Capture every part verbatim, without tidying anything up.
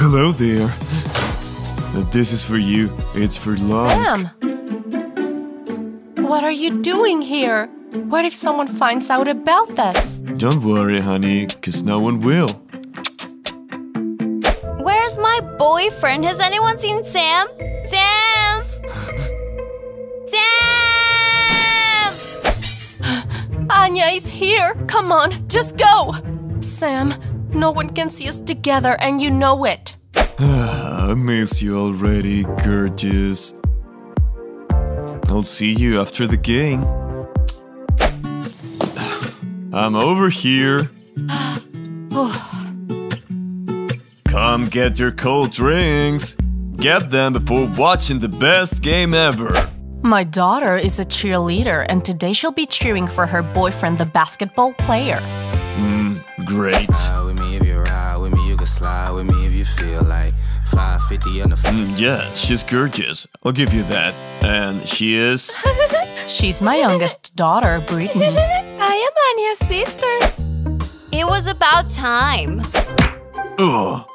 Hello there. This is for you. It's for love. Sam! What are you doing here? What if someone finds out about this? Don't worry, honey, because no one will. Where's my boyfriend? Has anyone seen Sam? Sam! Sam! Anya is here. Come on, just go. Sam, no one can see us together and you know it. I miss you already, gorgeous. I'll see you after the game. I'm over here. Come get your cold drinks. Get them before watching the best game ever. My daughter is a cheerleader and today she'll be cheering for her boyfriend, the basketball player. Mm, great. Slide with me if you feel like five fifty on the mm, yeah, she's gorgeous. I'll give you that. And she is? She's my youngest daughter, Brittany. I am Anya's sister. It was about time. Ugh.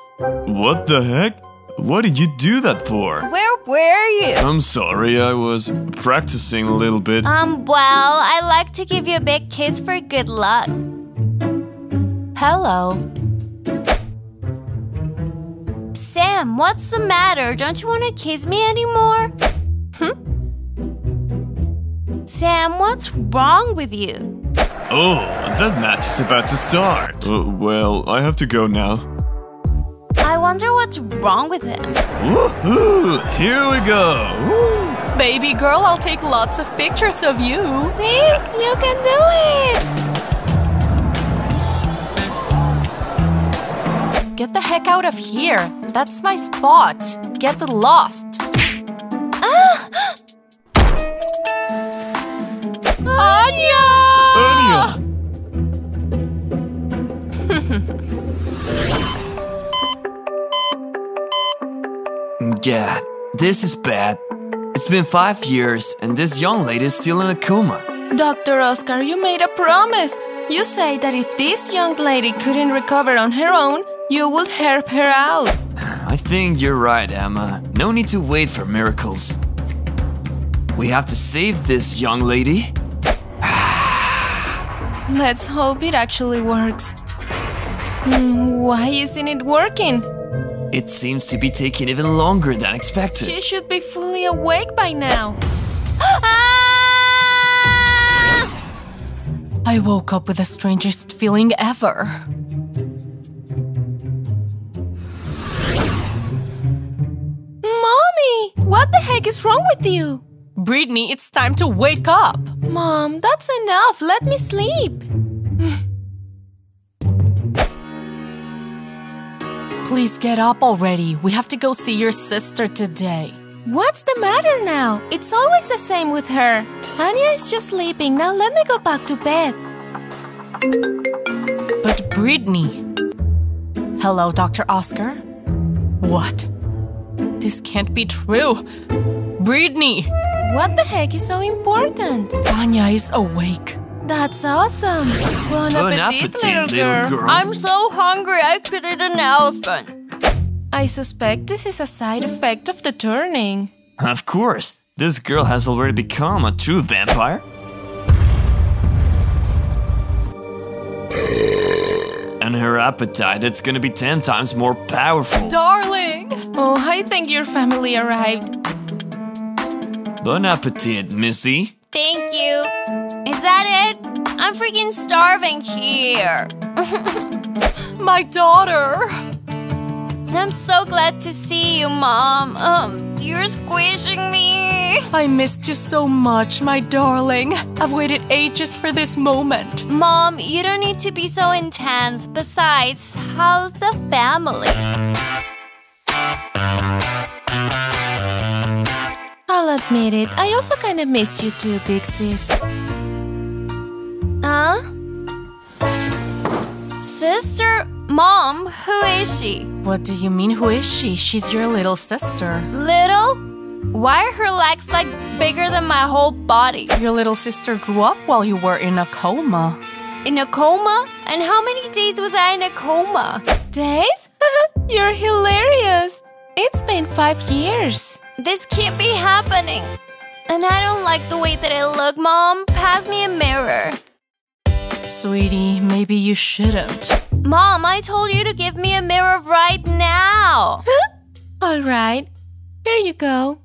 What the heck? What did you do that for? Where were you? I'm sorry, I was practicing a little bit. Um, well, I like to give you a big kiss for good luck. Hello. Sam, what's the matter? Don't you want to kiss me anymore? Hmm? Sam, what's wrong with you? Oh, that match is about to start. Uh, well, I have to go now. I wonder what's wrong with him. Woohoo! Here we go! Woo. Baby girl, I'll take lots of pictures of you. Sis, you can do it! Get the heck out of here! That's my spot! Get lost! Ah! Anya! Anya! Yeah, this is bad. It's been five years and this young lady is still in a coma. Doctor Oscar, you made a promise! You say that if this young lady couldn't recover on her own, you would help her out. I think you're right, Emma. No need to wait for miracles. We have to save this young lady. Let's hope it actually works. Why isn't it working? It seems to be taking even longer than expected. She should be fully awake by now. I woke up with the strangest feeling ever. Mommy, what the heck is wrong with you? Brittany, it's time to wake up. Mom, that's enough. Let me sleep. Please get up already. We have to go see your sister today. What's the matter now? It's always the same with her. Anya is just sleeping. Now let me go back to bed. But Brittany... Hello, Doctor Oscar? What? This can't be true. Brittany! What the heck is so important? Anya is awake. That's awesome. Bon appetit, little girl. I'm so hungry I could eat an elephant. I suspect this is a side effect of the turning. Of course. This girl has already become a true vampire. And her appetite, it's gonna be ten times more powerful. Darling! Oh, I think your family arrived. Bon appetit, Missy. Thank you. Is that it? I'm freaking starving here. My daughter! I'm so glad to see you, Mom. Um, you're squishing me. I missed you so much, my darling. I've waited ages for this moment. Mom, you don't need to be so intense. Besides, how's the family? I'll admit it. I also kind of miss you too, big sis. Huh? Sister? Mom, who is she? What do you mean, who is she? She's your little sister. Little? Why are her legs like bigger than my whole body? Your little sister grew up while you were in a coma. In a coma? And how many days was I in a coma? Days? You're hilarious! It's been five years! This can't be happening! And I don't like the way that I look, Mom. Pass me a mirror. Sweetie, maybe you shouldn't. Mom, I told you to give me a mirror right now! All right, here you go.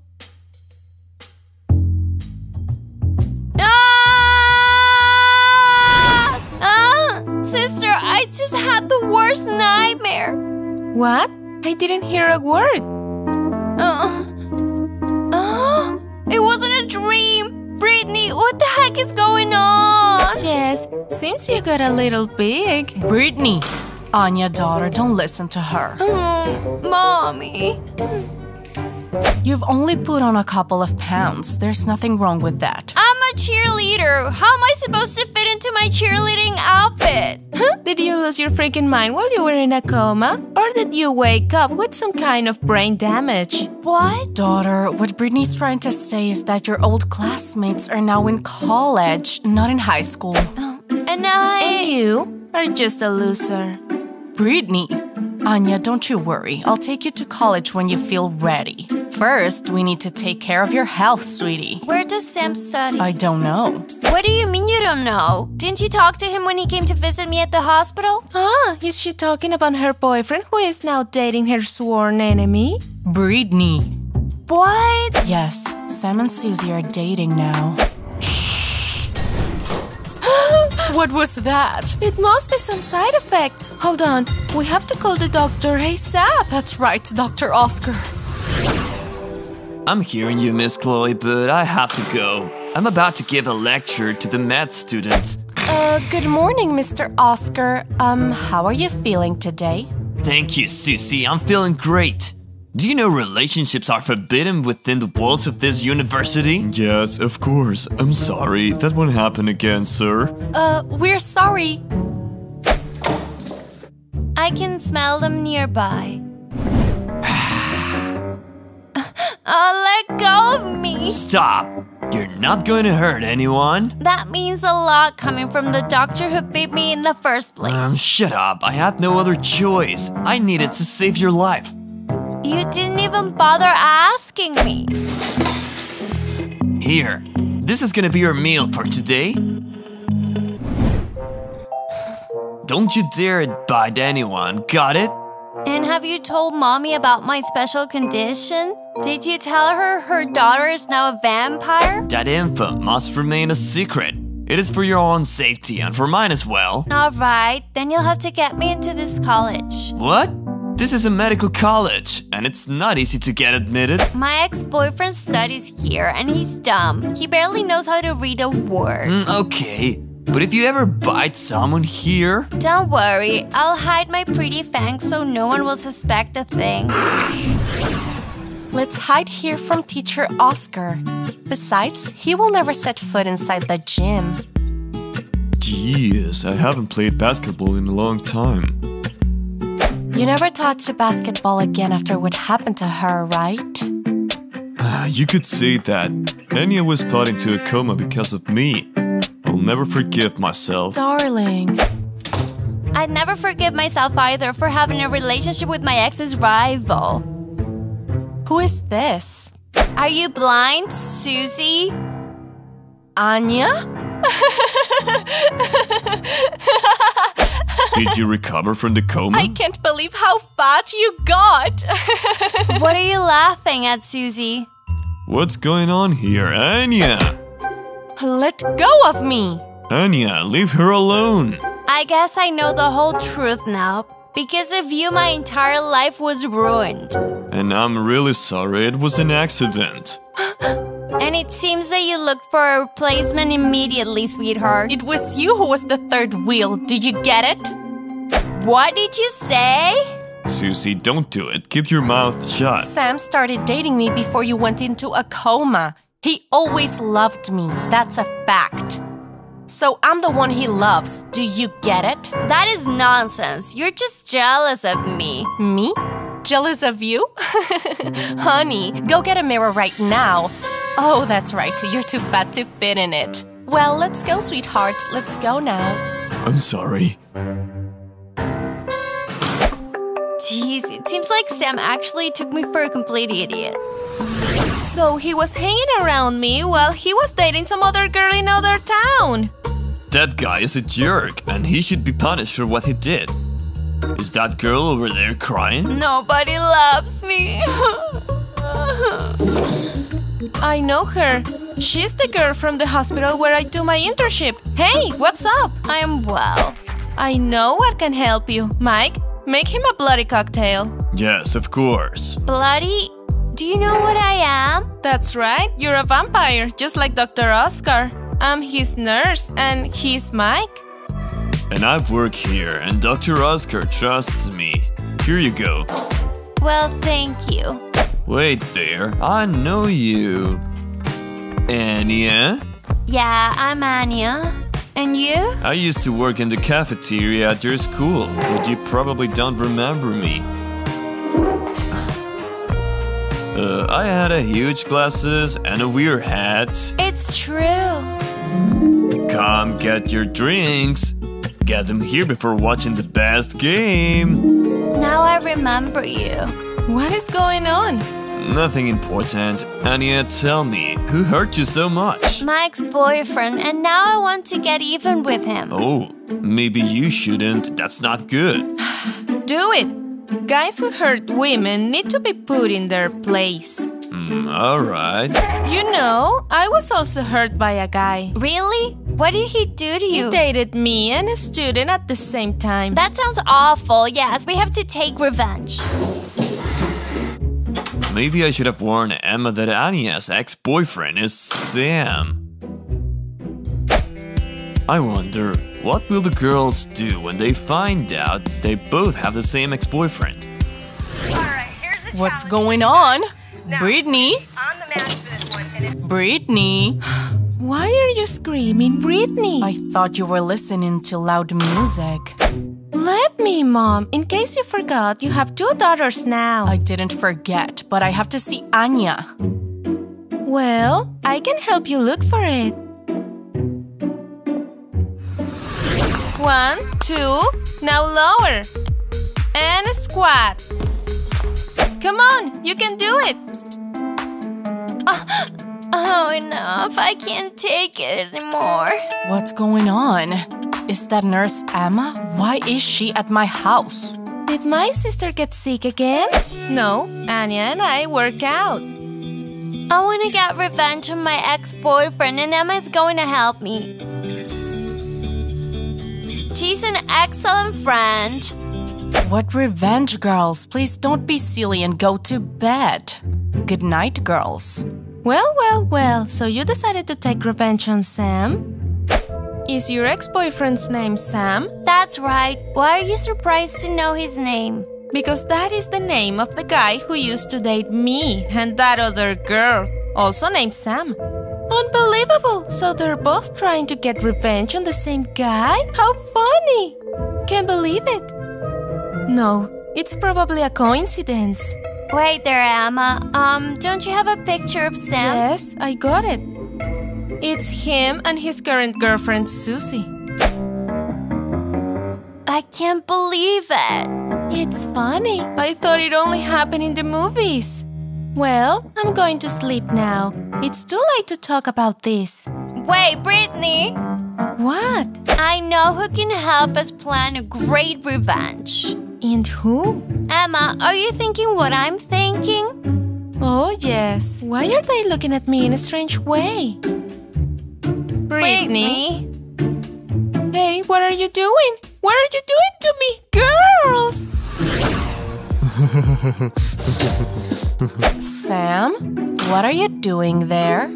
Ah! Ah! Sister, I just had the worst nightmare. What? I didn't hear a word. Uh, uh, it wasn't a dream. Brittany, what the heck is going on? Yes, seems you got a little big. Brittany, Anya, daughter, don't listen to her. Oh, Mommy. You've only put on a couple of pounds. There's nothing wrong with that. I'm a cheerleader. How am I supposed to fit into my cheerleading outfit? Huh? Did you lose your freaking mind while you were in a coma? Or did you wake up with some kind of brain damage? What? Daughter, what Brittany's trying to say is that your old classmates are now in college, not in high school. Oh. And I... And you are just a loser. Brittany... Anya, don't you worry. I'll take you to college when you feel ready. First, we need to take care of your health, sweetie. Where does Sam study? I don't know. What do you mean you don't know? Didn't you talk to him when he came to visit me at the hospital? Ah, is she talking about her boyfriend who is now dating her sworn enemy? Brittany. What? Yes, Sam and Susie are dating now. What was that? It must be some side effect. Hold on, we have to call the doctor ASAP. That's right, Doctor Oscar. I'm hearing you, Miss Chloe, but I have to go. I'm about to give a lecture to the med students. Uh, good morning, Mister Oscar. Um, how are you feeling today? Thank you, Susie. I'm feeling great. Do you know relationships are forbidden within the walls of this university? Yes, of course. I'm sorry. That won't happen again, sir. Uh, we're sorry. I can smell them nearby. Oh, let go of me! Stop! You're not going to hurt anyone. That means a lot coming from the doctor who beat me in the first place. Um, shut up. I had no other choice. I needed to save your life. You didn't even bother asking me. Here, this is gonna be your meal for today. Don't you dare bite anyone, got it? And have you told Mommy about my special condition? Did you tell her her daughter is now a vampire? That info must remain a secret. It is for your own safety and for mine as well. Alright, then you'll have to get me into this college. What? This is a medical college, and it's not easy to get admitted. My ex-boyfriend studies here, and he's dumb. He barely knows how to read a word. Mm, okay, but if you ever bite someone here... Don't worry, I'll hide my pretty fangs so no one will suspect a thing. Let's hide here from Teacher Oscar. Besides, he will never set foot inside the gym. Jeez, I haven't played basketball in a long time. You never touched a basketball again after what happened to her, right? Uh, you could say that. Anya was put into a coma because of me. I'll never forgive myself. Darling. I'd never forgive myself either for having a relationship with my ex's rival. Who is this? Are you blind, Susie? Anya? Did you recover from the coma? I can't believe how fat you got! What are you laughing at, Susie? What's going on here, Anya? Let go of me! Anya, leave her alone! I guess I know the whole truth now. Because of you, my entire life was ruined. And I'm really sorry, it was an accident. And it seems that you looked for a replacement immediately, sweetheart. It was you who was the third wheel, did you get it? What did you say? Susie, don't do it. Keep your mouth shut. Sam started dating me before you went into a coma. He always loved me, that's a fact. So I'm the one he loves, do you get it? That is nonsense, you're just jealous of me. Me? Jealous of you? Honey, go get a mirror right now. Oh, that's right. You're too fat to fit in it. Well, let's go, sweetheart. Let's go now. I'm sorry. Jeez, it seems like Sam actually took me for a complete idiot. So he was hanging around me while he was dating some other girl in another town. That guy is a jerk, and he should be punished for what he did. Is that girl over there crying? Nobody loves me. I know her. She's the girl from the hospital where I do my internship. Hey, what's up? I'm well. I know what can help you. Mike, make him a bloody cocktail. Yes, of course. Bloody? Do you know what I am? That's right. You're a vampire, just like Doctor Oscar. I'm his nurse, and he's Mike. And I work here, and Doctor Oscar trusts me. Here you go. Well, thank you. Wait there, I know you. Anya? Yeah, I'm Anya. And you? I used to work in the cafeteria at your school, but you probably don't remember me. uh, I had a huge glasses and a weird hat. It's true. Come get your drinks. Get them here before watching the best game. Now I remember you. What is going on? Nothing important. Anya, tell me, who hurt you so much? Mike's boyfriend, and now I want to get even with him. Oh, maybe you shouldn't. That's not good. Do it. Guys who hurt women need to be put in their place. Mm, all right. You know, I was also hurt by a guy. Really? What did he do to you? He dated me and a student at the same time. That sounds awful. Yes, we have to take revenge. Maybe I should have warned Emma that Anya's ex-boyfriend is Sam. I wonder, what will the girls do when they find out they both have the same ex-boyfriend? Right, what's going on? Now, Brittany? On the match for this one, and it's Brittany? Why are you screaming, Brittany? I thought you were listening to loud music. Let me, Mom. In case you forgot, you have two daughters now. I didn't forget, but I have to see Anya. Well, I can help you look for it. One, two, now lower. And a squat. Come on, you can do it. Oh, oh, enough. I can't take it anymore. What's going on? Is that nurse Emma? Why is she at my house? Did my sister get sick again? No, Anya and I work out. I want to get revenge on my ex-boyfriend, and Emma is going to help me. She's an excellent friend. What revenge, girls? Please don't be silly and go to bed. Good night, girls. Well, well, well, so you decided to take revenge on Sam? Is your ex-boyfriend's name Sam? That's right. Why are you surprised to know his name? Because that is the name of the guy who used to date me and that other girl, also named Sam. Unbelievable! So they're both trying to get revenge on the same guy? How funny! Can't believe it. No, it's probably a coincidence. Wait there, Emma. Um, don't you have a picture of Sam? Yes, I got it. It's him and his current girlfriend, Susie. I can't believe it. It's funny. I thought it only happened in the movies. Well, I'm going to sleep now. It's too late to talk about this. Wait, Brittany! What? I know who can help us plan a great revenge. And who? Emma, are you thinking what I'm thinking? Oh, yes. Why are they looking at me in a strange way? Brittany? Hey, what are you doing? What are you doing to me? Girls! Sam, what are you doing there?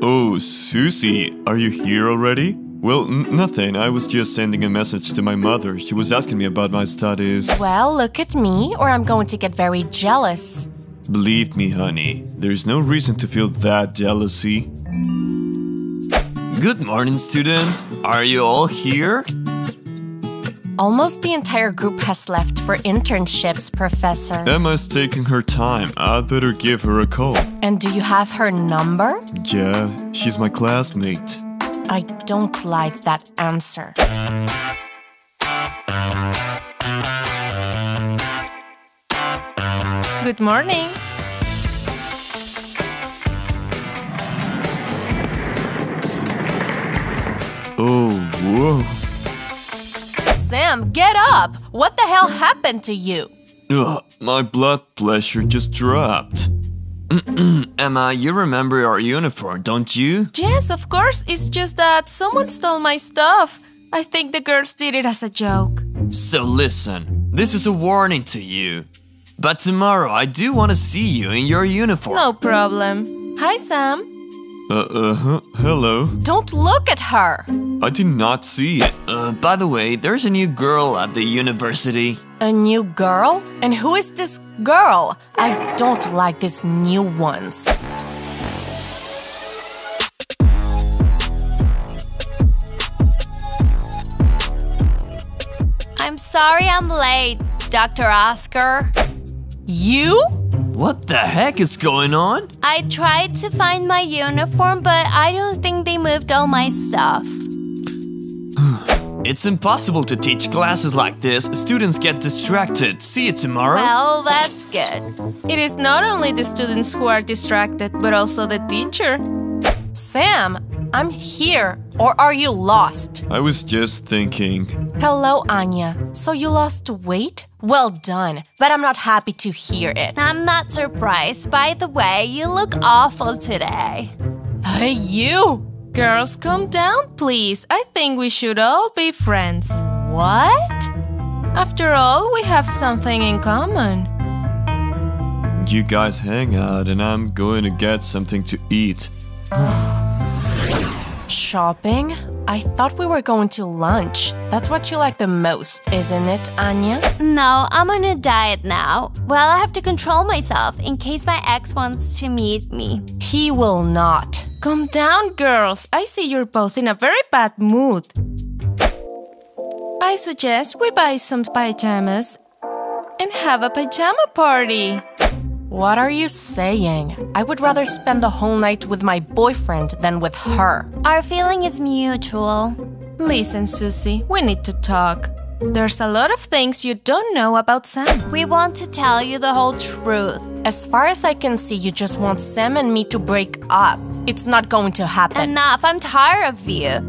Oh, Susie, are you here already? Well, nothing. I was just sending a message to my mother. She was asking me about my studies. Well, look at me, or I'm going to get very jealous. Believe me, honey, there's no reason to feel that jealousy. Good morning, students. Are you all here? Almost the entire group has left for internships, Professor. Emma's taking her time. I'd better give her a call. And do you have her number? Yeah, she's my classmate. I don't like that answer. Good morning. Oh, whoa. Sam, get up! What the hell happened to you? Ugh, my blood pressure just dropped. Emma, you remember our uniform, don't you? Yes, of course. It's just that someone stole my stuff. I think the girls did it as a joke. So listen, this is a warning to you. But tomorrow I do want to see you in your uniform. No problem. Hi, Sam. Uh, uh, huh, hello. Don't look at her. I did not see it. Uh, by the way, there's a new girl at the university. A new girl? And who is this girl? I don't like these new ones. I'm sorry I'm late, Doctor Oscar. You? What the heck is going on? I tried to find my uniform, but I don't think they moved all my stuff. It's impossible to teach classes like this. Students get distracted. See you tomorrow. Well, that's good. It is not only the students who are distracted, but also the teacher. Sam, I'm here. Or are you lost? I was just thinking. Hello, Anya. So you lost weight? Well done, but I'm not happy to hear it. I'm not surprised. By the way, you look awful today. Hey, you! Girls, calm down, please. I think we should all be friends. What? After all, we have something in common. You guys hang out and I'm going to get something to eat. Shopping? I thought we were going to lunch. That's what you like the most, isn't it, Anya? No, I'm on a diet now. Well, I have to control myself in case my ex wants to meet me. He will not. Calm down, girls. I see you're both in a very bad mood. I suggest we buy some pajamas and have a pajama party. What are you saying? I would rather spend the whole night with my boyfriend than with her. Our feeling is mutual. Listen, Susie, we need to talk. There's a lot of things you don't know about Sam. We want to tell you the whole truth. As far as I can see, you just want Sam and me to break up. It's not going to happen. Enough, I'm tired of you.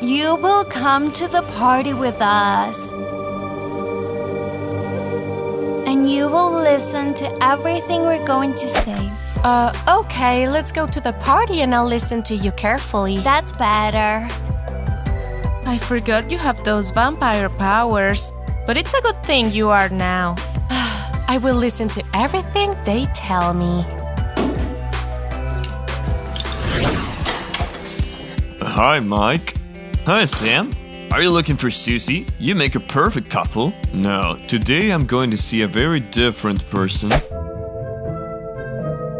You will come to the party with us. And you will listen to everything we're going to say. Uh, okay, let's go to the party and I'll listen to you carefully. That's better. I forgot you have those vampire powers, but it's a good thing you are now. I will listen to everything they tell me. Hi, Mike. Hi, Sam. Are you looking for Susie? You make a perfect couple. No, today I'm going to see a very different person.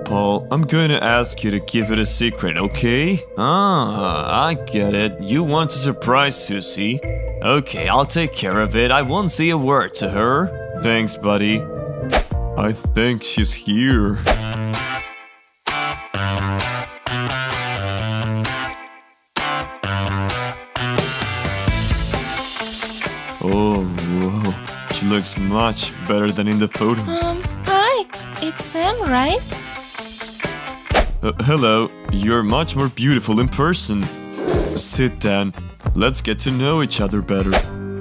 Paul, I'm going to ask you to keep it a secret, okay? Ah, I get it. You want to surprise Susie. Okay, I'll take care of it. I won't say a word to her. Thanks, buddy. I think she's here. Oh, whoa. She looks much better than in the photos. Um, hi. It's Sam, right? Uh, hello. You're much more beautiful in person. Sit down. Let's get to know each other better.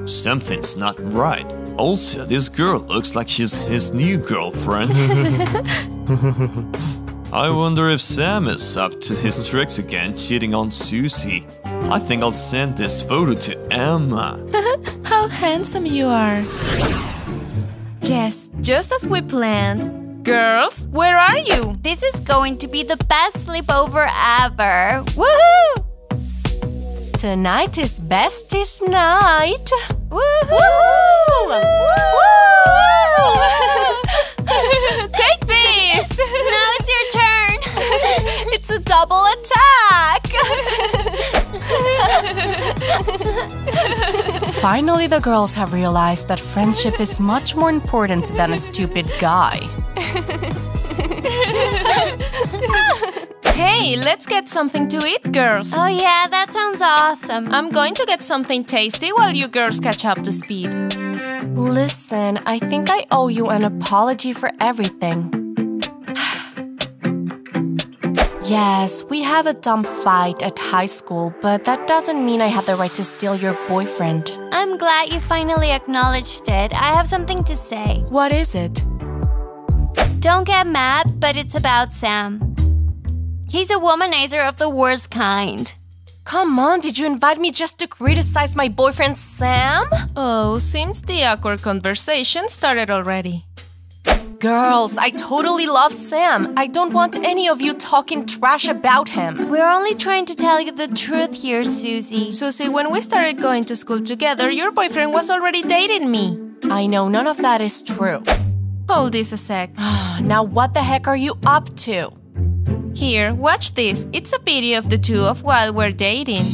Something's not right. Also, this girl looks like she's his new girlfriend. I wonder if Sam is up to his tricks again, cheating on Susie. I think I'll send this photo to Emma. How handsome you are. Yes, just as we planned. Girls, where are you? This is going to be the best sleepover ever. Woohoo! Tonight is besties night. Woohoo! Woohoo! Woohoo! Take this! Now it's your turn. It's a double attack. Finally, the girls have realized that friendship is much more important than a stupid guy. Hey, let's get something to eat, girls. Oh yeah, that sounds awesome. I'm going to get something tasty while you girls catch up to speed. Listen, I think I owe you an apology for everything. Yes, we have a dumb fight at high school, but that doesn't mean I had the right to steal your boyfriend. I'm glad you finally acknowledged it. I have something to say. What is it? Don't get mad, but it's about Sam. He's a womanizer of the worst kind. Come on, did you invite me just to criticize my boyfriend Sam? Oh, seems the awkward conversation started already. Girls, I totally love Sam. I don't want any of you talking trash about him. We're only trying to tell you the truth here, Susie. Susie, when we started going to school together, your boyfriend was already dating me. I know none of that is true. Hold this a sec. Now what the heck are you up to? Here, watch this. It's a video of the two of while we're dating.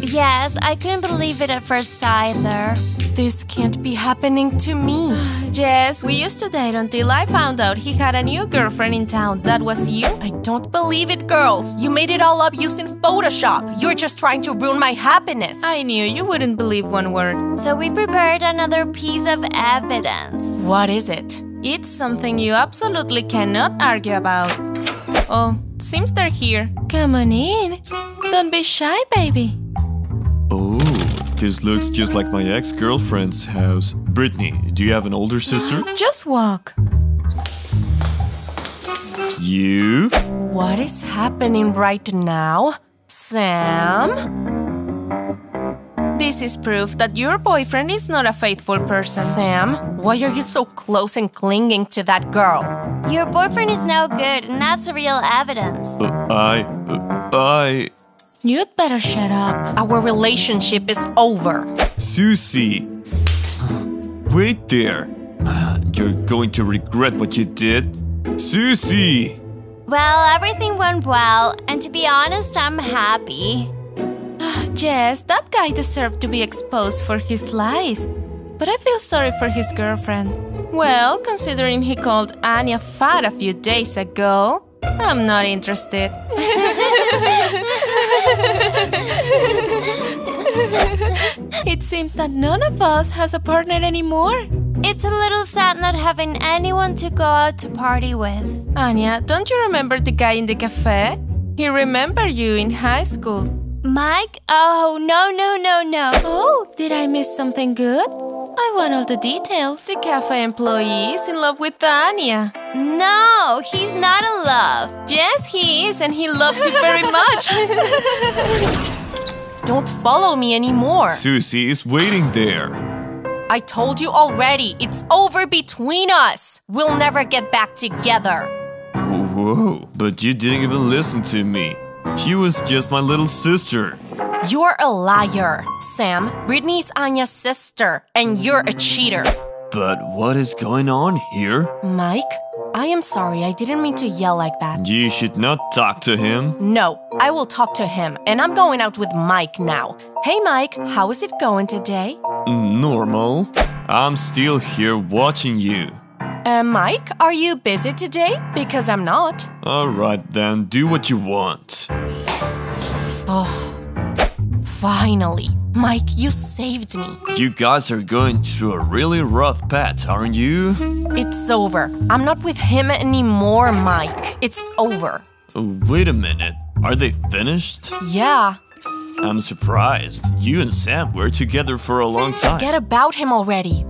Yes, I couldn't believe it at first either. This can't be happening to me. Yes, we used to date until I found out he had a new girlfriend in town. That was you? I don't believe it, girls. You made it all up using Photoshop. You're just trying to ruin my happiness. I knew you wouldn't believe one word. So we prepared another piece of evidence. What is it? It's something you absolutely cannot argue about. Oh, seems they're here. Come on in. Don't be shy, baby. This looks just like my ex-girlfriend's house. Brittany, do you have an older sister? Just walk. You? What is happening right now, Sam? This is proof that your boyfriend is not a faithful person. Sam, why are you so close and clinging to that girl? Your boyfriend is no good, and that's real evidence. Uh, I... Uh, I... You'd better shut up. Our relationship is over. Susie! Wait there. You're going to regret what you did. Susie! Well, everything went well, and to be honest, I'm happy. Yes, that guy deserved to be exposed for his lies. But I feel sorry for his girlfriend. Well, considering he called Anya fat a few days ago, I'm not interested. It seems that none of us has a partner anymore. It's a little sad not having anyone to go out to party with. Anya, don't you remember the guy in the cafe? He remembered you in high school. Mike? Oh, no, no, no, no. Oh, did I miss something good? I want all the details. The cafe employee is in love with Anya. No, he's not in love. Yes, he is, and he loves you very much. Don't follow me anymore. Susie is waiting there. I told you already, it's over between us. We'll never get back together. Whoa, but you didn't even listen to me. She was just my little sister. You're a liar, Sam. Brittany's Anya's sister, and you're a cheater. But what is going on here? Mike, I am sorry. I didn't mean to yell like that. You should not talk to him. No, I will talk to him, and I'm going out with Mike now. Hey, Mike, how is it going today? Normal. I'm still here watching you. Uh, Mike, are you busy today? Because I'm not. All right, then. Do what you want. Oh. Finally. Mike, you saved me. You guys are going through a really rough patch, aren't you? It's over. I'm not with him anymore, Mike. It's over. Oh, wait a minute. Are they finished? Yeah. I'm surprised. You and Sam were together for a long time. Forget about him already.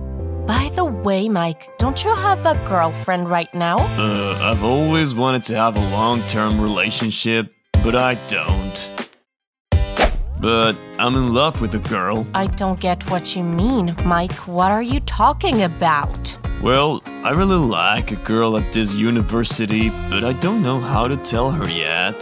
By the way, Mike, don't you have a girlfriend right now? Uh, I've always wanted to have a long-term relationship, but I don't. But I'm in love with a girl. I don't get what you mean, Mike. What are you talking about? Well, I really like a girl at this university, but I don't know how to tell her yet.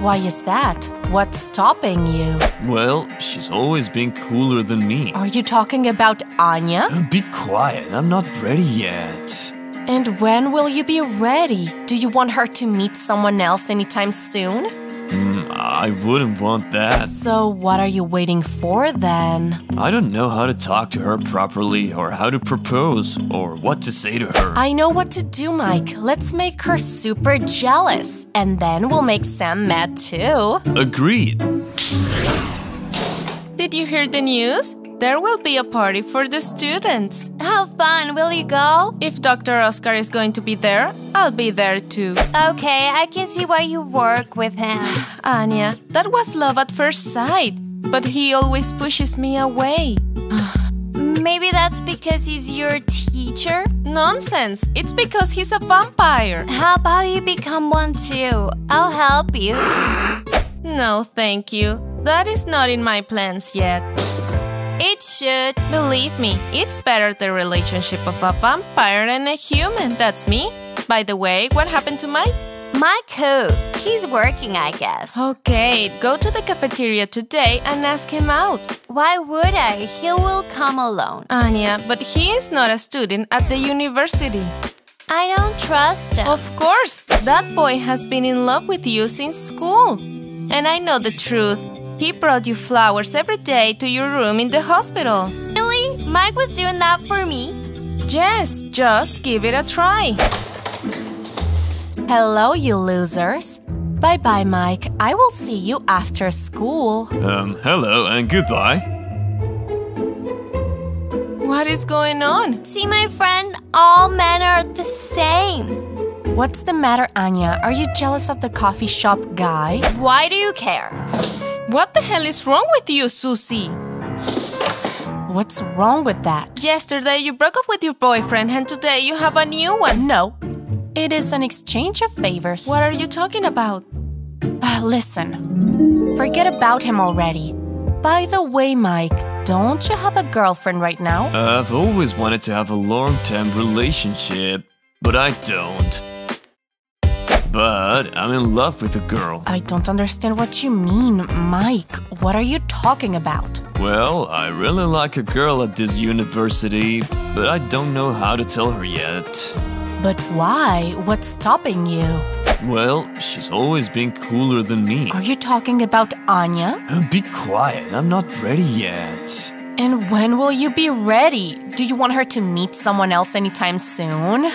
Why is that? What's stopping you? Well, she's always been cooler than me. Are you talking about Anya? Be quiet. I'm not ready yet. And when will you be ready? Do you want her to meet someone else anytime soon? Mm, I wouldn't want that. So what are you waiting for, then? I don't know how to talk to her properly, or how to propose, or what to say to her. I know what to do, Mike. Let's make her super jealous. And then we'll make Sam mad, too. Agreed. Did you hear the news? There will be a party for the students. How fun, will you go? If Doctor Oscar is going to be there, I'll be there too. Okay, I can see why you work with him. Anya, that was love at first sight, but he always pushes me away. Maybe that's because he's your teacher? Nonsense! It's because he's a vampire! How about you become one too? I'll help you. No, thank you. That is not in my plans yet. It should. Believe me, it's better the relationship of a vampire and a human. That's me. By the way, what happened to Mike? Mike who? He's working, I guess. Okay, go to the cafeteria today and ask him out. Why would I? He will come alone. Anya, but he is not a student at the university. I don't trust him. Of course, that boy has been in love with you since school. And I know the truth. He brought you flowers every day to your room in the hospital. Really? Mike was doing that for me? Yes, just give it a try. Hello, you losers. Bye-bye, Mike. I will see you after school. Um, hello and goodbye. What is going on? See, my friend, all men are the same. What's the matter, Anya? Are you jealous of the coffee shop guy? Why do you care? What the hell is wrong with you, Susie? What's wrong with that? Yesterday you broke up with your boyfriend and today you have a new one. No. It is an exchange of favors. What are you talking about? Uh, listen, forget about him already. By the way, Mike, don't you have a girlfriend right now? Uh, I've always wanted to have a long-term relationship, but I don't. But I'm in love with a girl. I don't understand what you mean, Mike. What are you talking about? Well, I really like a girl at this university, but I don't know how to tell her yet. But why? What's stopping you? Well, she's always been cooler than me. Are you talking about Anya? Uh, be quiet. I'm not ready yet. And when will you be ready? Do you want her to meet someone else anytime soon?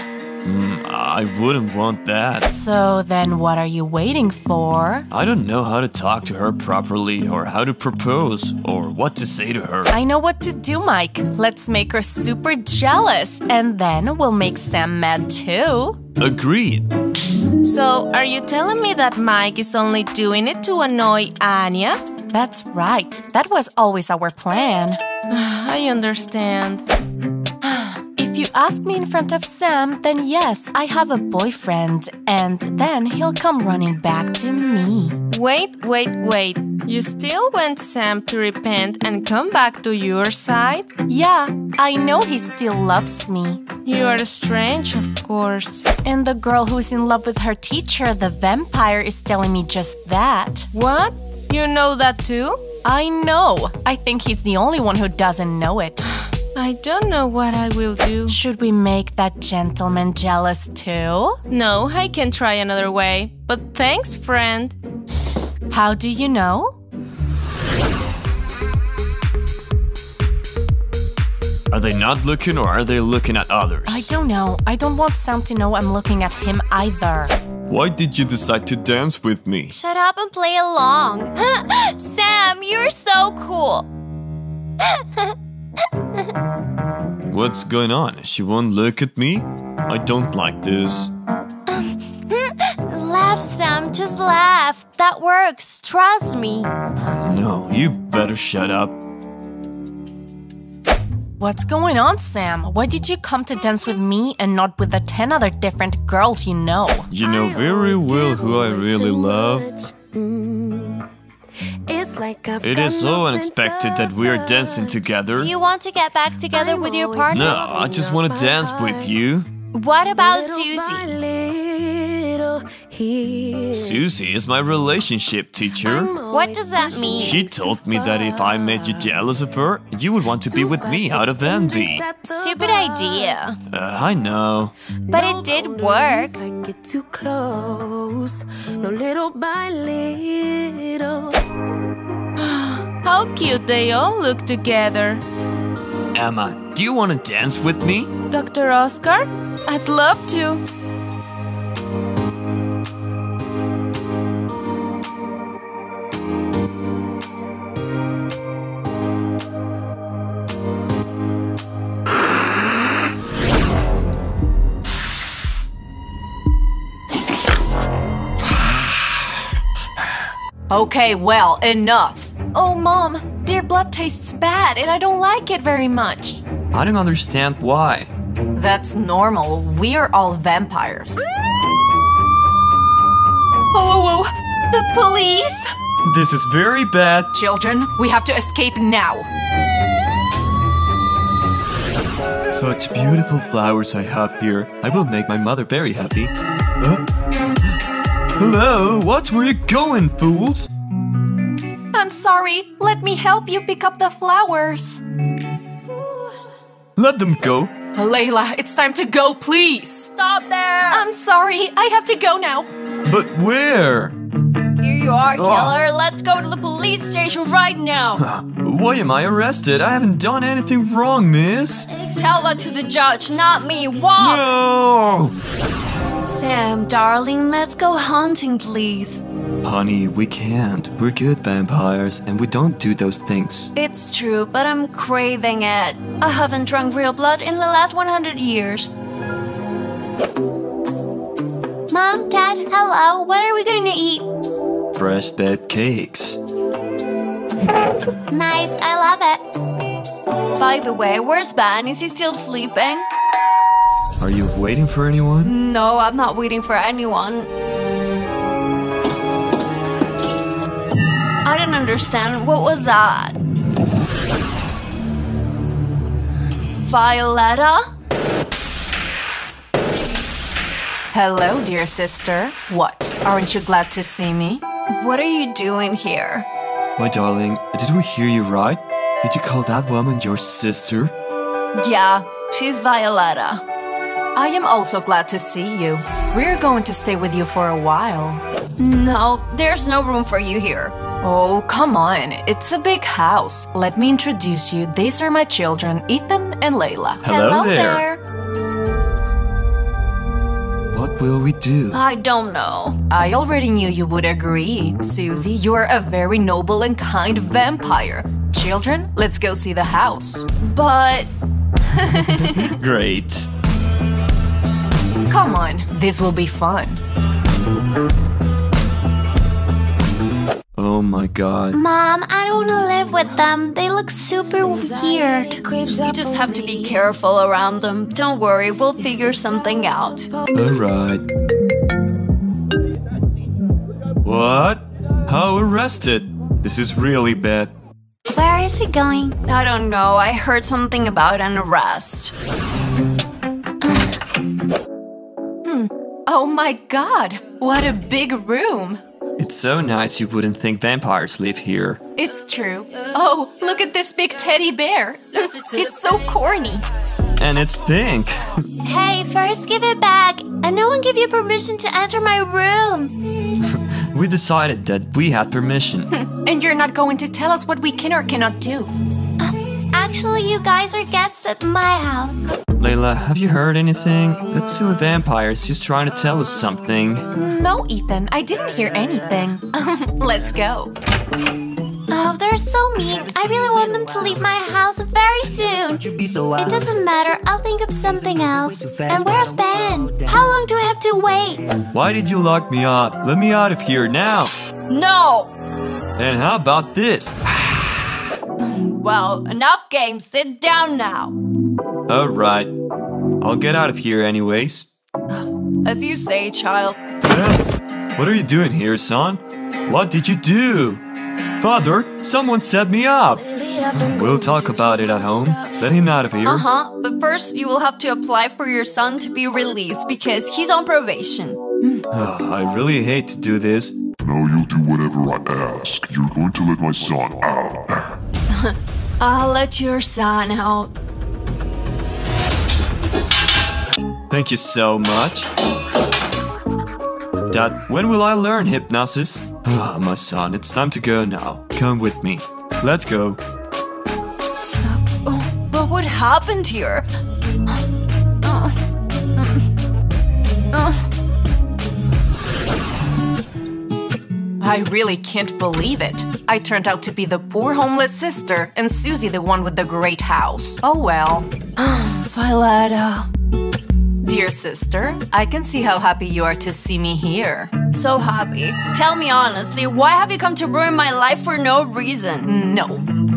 Mm, I wouldn't want that. So then what are you waiting for? I don't know how to talk to her properly or how to propose or what to say to her. I know what to do, Mike. Let's make her super jealous and then we'll make Sam mad too. Agreed. So are you telling me that Mike is only doing it to annoy Anya? That's right. That was always our plan. I understand. If you ask me in front of Sam, then yes, I have a boyfriend, and then he'll come running back to me. Wait, wait, wait. You still want Sam to repent and come back to your side? Yeah, I know he still loves me. You are strange, of course. And the girl who is in love with her teacher, the vampire, is telling me just that. What? You know that too? I know. I think he's the only one who doesn't know it. I don't know what I will do. Should we make that gentleman jealous too? No, I can try another way. But thanks, friend. How do you know? Are they not looking or are they looking at others? I don't know. I don't want Sam to know I'm looking at him either. Why did you decide to dance with me? Shut up and play along. Sam, you're so cool. What's going on? She won't look at me? I don't like this. Laugh, Sam. Just laugh. That works. Trust me. No, you better shut up. What's going on, Sam? Why did you come to dance with me and not with the ten other different girls you know? You know very well who I really love. It's like it is so unexpected that we are dancing together. Do you want to get back together with your partner? No, I just want to dance with you. What about Susie? Susie is my relationship teacher. What does that mean? She told me that if I made you jealous of her, you would want to be with me out of envy. Stupid idea. Uh, I know. But it did work. Get too close, no little by little. How cute they all look together. Emma, do you want to dance with me? Doctor Oscar? I'd love to. Okay, well, enough. Oh, Mom, their blood tastes bad and I don't like it very much. I don't understand why. That's normal. We're all vampires. Oh, the police! This is very bad. Children, we have to escape now. Such beautiful flowers I have here. I will make my mother very happy. Huh? Hello, what were you going, fools? I'm sorry. Let me help you pick up the flowers. Let them go. Layla, it's time to go, please. Stop there. I'm sorry. I have to go now. But where? Here you are, killer. Oh. Let's go to the police station right now. Why am I arrested? I haven't done anything wrong, miss. Tell that to the judge, not me. Walk. No. Sam, darling, let's go hunting, please. Honey, we can't. We're good vampires, and we don't do those things. It's true, but I'm craving it. I haven't drunk real blood in the last one hundred years. Mom, Dad, hello. What are we going to eat? Fresh dead cakes. Nice, I love it. By the way, where's Ben? Is he still sleeping? Are you waiting for anyone? No, I'm not waiting for anyone. I don't understand. What was that? Violetta? Hello, dear sister. What? Aren't you glad to see me? What are you doing here? My darling, did we hear you right? Did you call that woman your sister? Yeah, she's Violetta. I am also glad to see you. We're going to stay with you for a while. No, there's no room for you here. Oh, come on. It's a big house. Let me introduce you. These are my children, Ethan and Layla. Hello, Hello there. there. What will we do? I don't know. I already knew you would agree. Susie, you are a very noble and kind vampire. Children, let's go see the house. But... Great. Come on. This will be fun. Oh my god. Mom, I don't want to live with them. They look super weird. You just have to be careful around them. Don't worry, we'll figure something out. Alright. What? How arrested? This is really bad. Where is he going? I don't know. I heard something about an arrest. hmm. Oh my god. What a big room. It's so nice you wouldn't think vampires live here. It's true. Oh, look at this big teddy bear. It's so corny. And it's pink. Hey, first give it back. And no one gave you permission to enter my room. We decided that we had permission. And you're not going to tell us what we can or cannot do. Uh, actually, you guys are guests at my house. Layla, have you heard anything? That silly vampire is just trying to tell us something. No, Ethan, I didn't hear anything. Let's go. Oh, they're so mean. I really want them to leave my house very soon. It doesn't matter, I'll think of something else. And where's Ben? How long do I have to wait? Why did you lock me up? Let me out of here now. No! And how about this? Well, enough game. Sit down now. Alright. I'll get out of here anyways. As you say, child. What are you doing here, son? What did you do? Father, someone set me up. We'll talk about it at home. Let him out of here. Uh-huh. But first, you will have to apply for your son to be released because he's on probation. I really hate to do this. No, you'll do whatever I ask. You're going to let my son out. I'll let your son out. Thank you so much. Dad, when will I learn hypnosis? Ah, my son, it's time to go now. Come with me. Let's go. Oh, but what happened here? Oh. Oh. I really can't believe it. I turned out to be the poor homeless sister and Susie the one with the great house. Oh well. Violetta. Dear sister, I can see how happy you are to see me here. so happy. Tell me honestly, why have you come to ruin my life for no reason? No.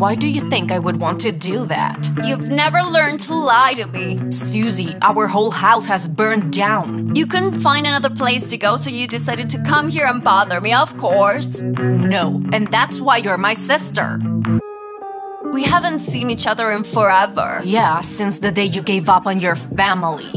Why do you think I would want to do that? You've never learned to lie to me. Susie, our whole house has burned down. You couldn't find another place to go, so you decided to come here and bother me, of course. No, and that's why you're my sister. We haven't seen each other in forever. Yeah, since the day you gave up on your family.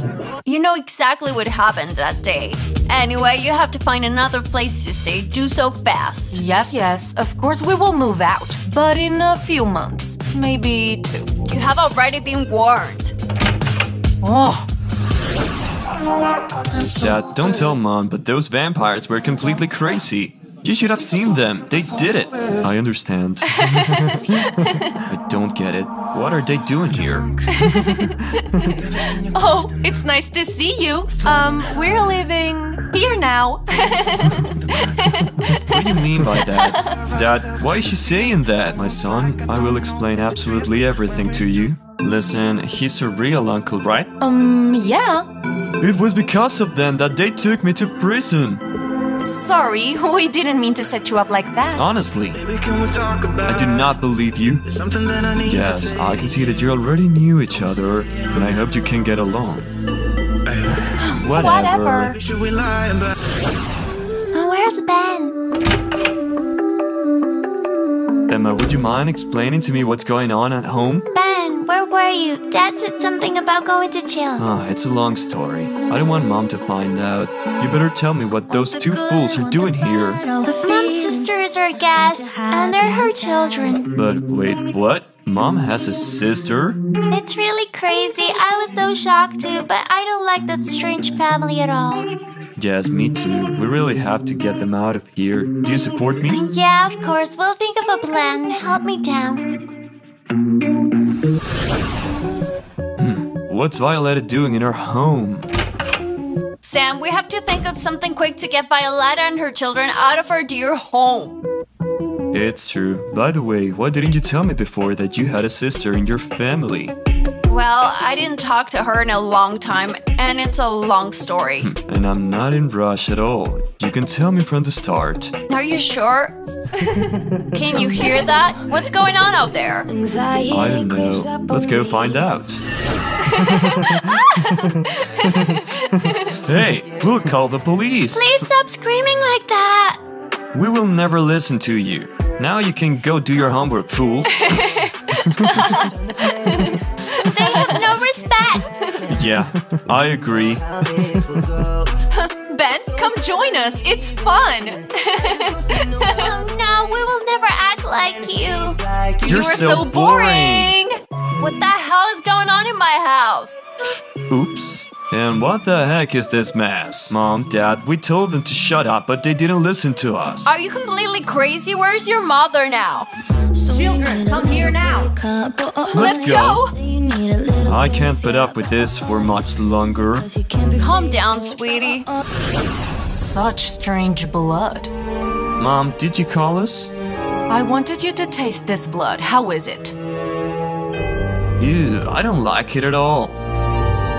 You know exactly what happened that day. Anyway, you have to find another place to stay. Do so fast. Yes, yes. Of course we will move out. But in a few months. Maybe two. You have already been warned. Oh. Dad, don't tell Mom, but those vampires were completely crazy. You should have seen them. They did it. I understand. I don't get it. What are they doing here? Oh, it's nice to see you. Um, we're living here now. What do you mean by that? Dad, why is she saying that? My son, I will explain absolutely everything to you. Listen, he's a real uncle, right? Um, yeah. It was because of them that they took me to prison. Sorry, we didn't mean to set you up like that. Honestly, I do not believe you. Yes, I can see that you already knew each other, and I hope you can get along. Whatever. Whatever. Oh, where's Ben? Emma, would you mind explaining to me what's going on at home? Ben, where were you? Dad said something about going to jail. Ah, it's a long story. I don't want Mom to find out. You better tell me what those two fools are doing here. Mom's sister is our guest, and they're her children. But wait, what? Mom has a sister? It's really crazy. I was so shocked too, but I don't like that strange family at all. Yes, me too. We really have to get them out of here. Do you support me? Yeah, of course. We'll think of a plan. Help me down. Hmm. What's Violetta doing in her home? Sam, we have to think of something quick to get Violetta and her children out of our dear home. It's true. By the way, why didn't you tell me before that you had a sister in your family? Well, I didn't talk to her in a long time, and it's a long story. And I'm not in a rush at all. You can tell me from the start. Are you sure? Can you hear that? What's going on out there? Anxiety I don't know. Let's go find out. Hey, we'll call the police. Please stop screaming like that. We will never listen to you. Now you can go do your homework, fool. They have no respect. Yeah, I agree. Ben, come join us. It's fun. Oh no, we will never act like you. You're, You're so, so boring. boring. What the hell is going on in my house? Oops. And what the heck is this mess? Mom, Dad, we told them to shut up, but they didn't listen to us. Are you completely crazy? Where's your mother now? Children, come here now. Let's, Let's go. go. I can't put up with this for much longer. Calm down, sweetie. Such strange blood. Mom, did you call us? I wanted you to taste this blood. How is it? Ew, I don't like it at all.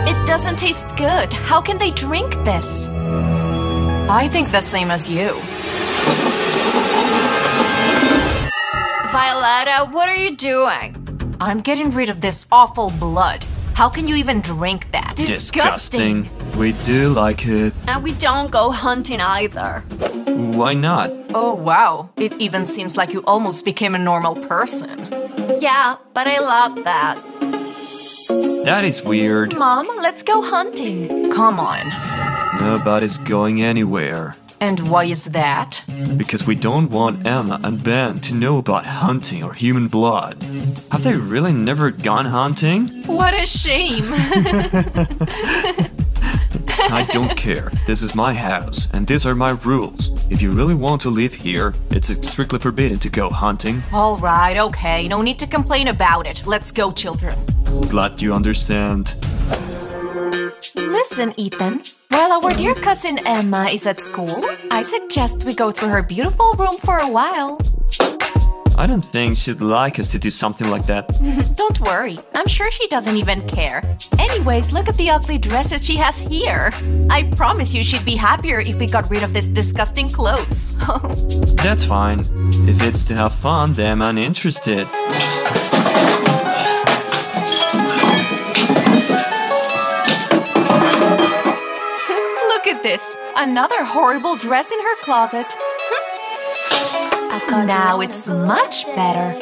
It doesn't taste good. How can they drink this? I think the same as you. Violetta, what are you doing? I'm getting rid of this awful blood. How can you even drink that? Disgusting. Disgusting. We do like it. And we don't go hunting either. Why not? Oh, wow. It even seems like you almost became a normal person. Yeah, but I love that. That is weird. Mom, let's go hunting. Come on. Nobody's going anywhere. And why is that? Because we don't want Emma and Ben to know about hunting or human blood. Have they really never gone hunting? What a shame. I don't care. This is my house, and these are my rules. If you really want to live here, it's strictly forbidden to go hunting. All right, okay. No need to complain about it. Let's go, children. Glad you understand. Listen, Ethan. While our dear cousin Emma is at school, I suggest we go through her beautiful room for a while. I don't think she'd like us to do something like that. Don't worry. I'm sure she doesn't even care. Anyways, look at the ugly dresses she has here. I promise you she'd be happier if we got rid of this disgusting clothes. That's fine. If it's to have fun, then I'm uninterested. Look at this. Another horrible dress in her closet. Now it's much better.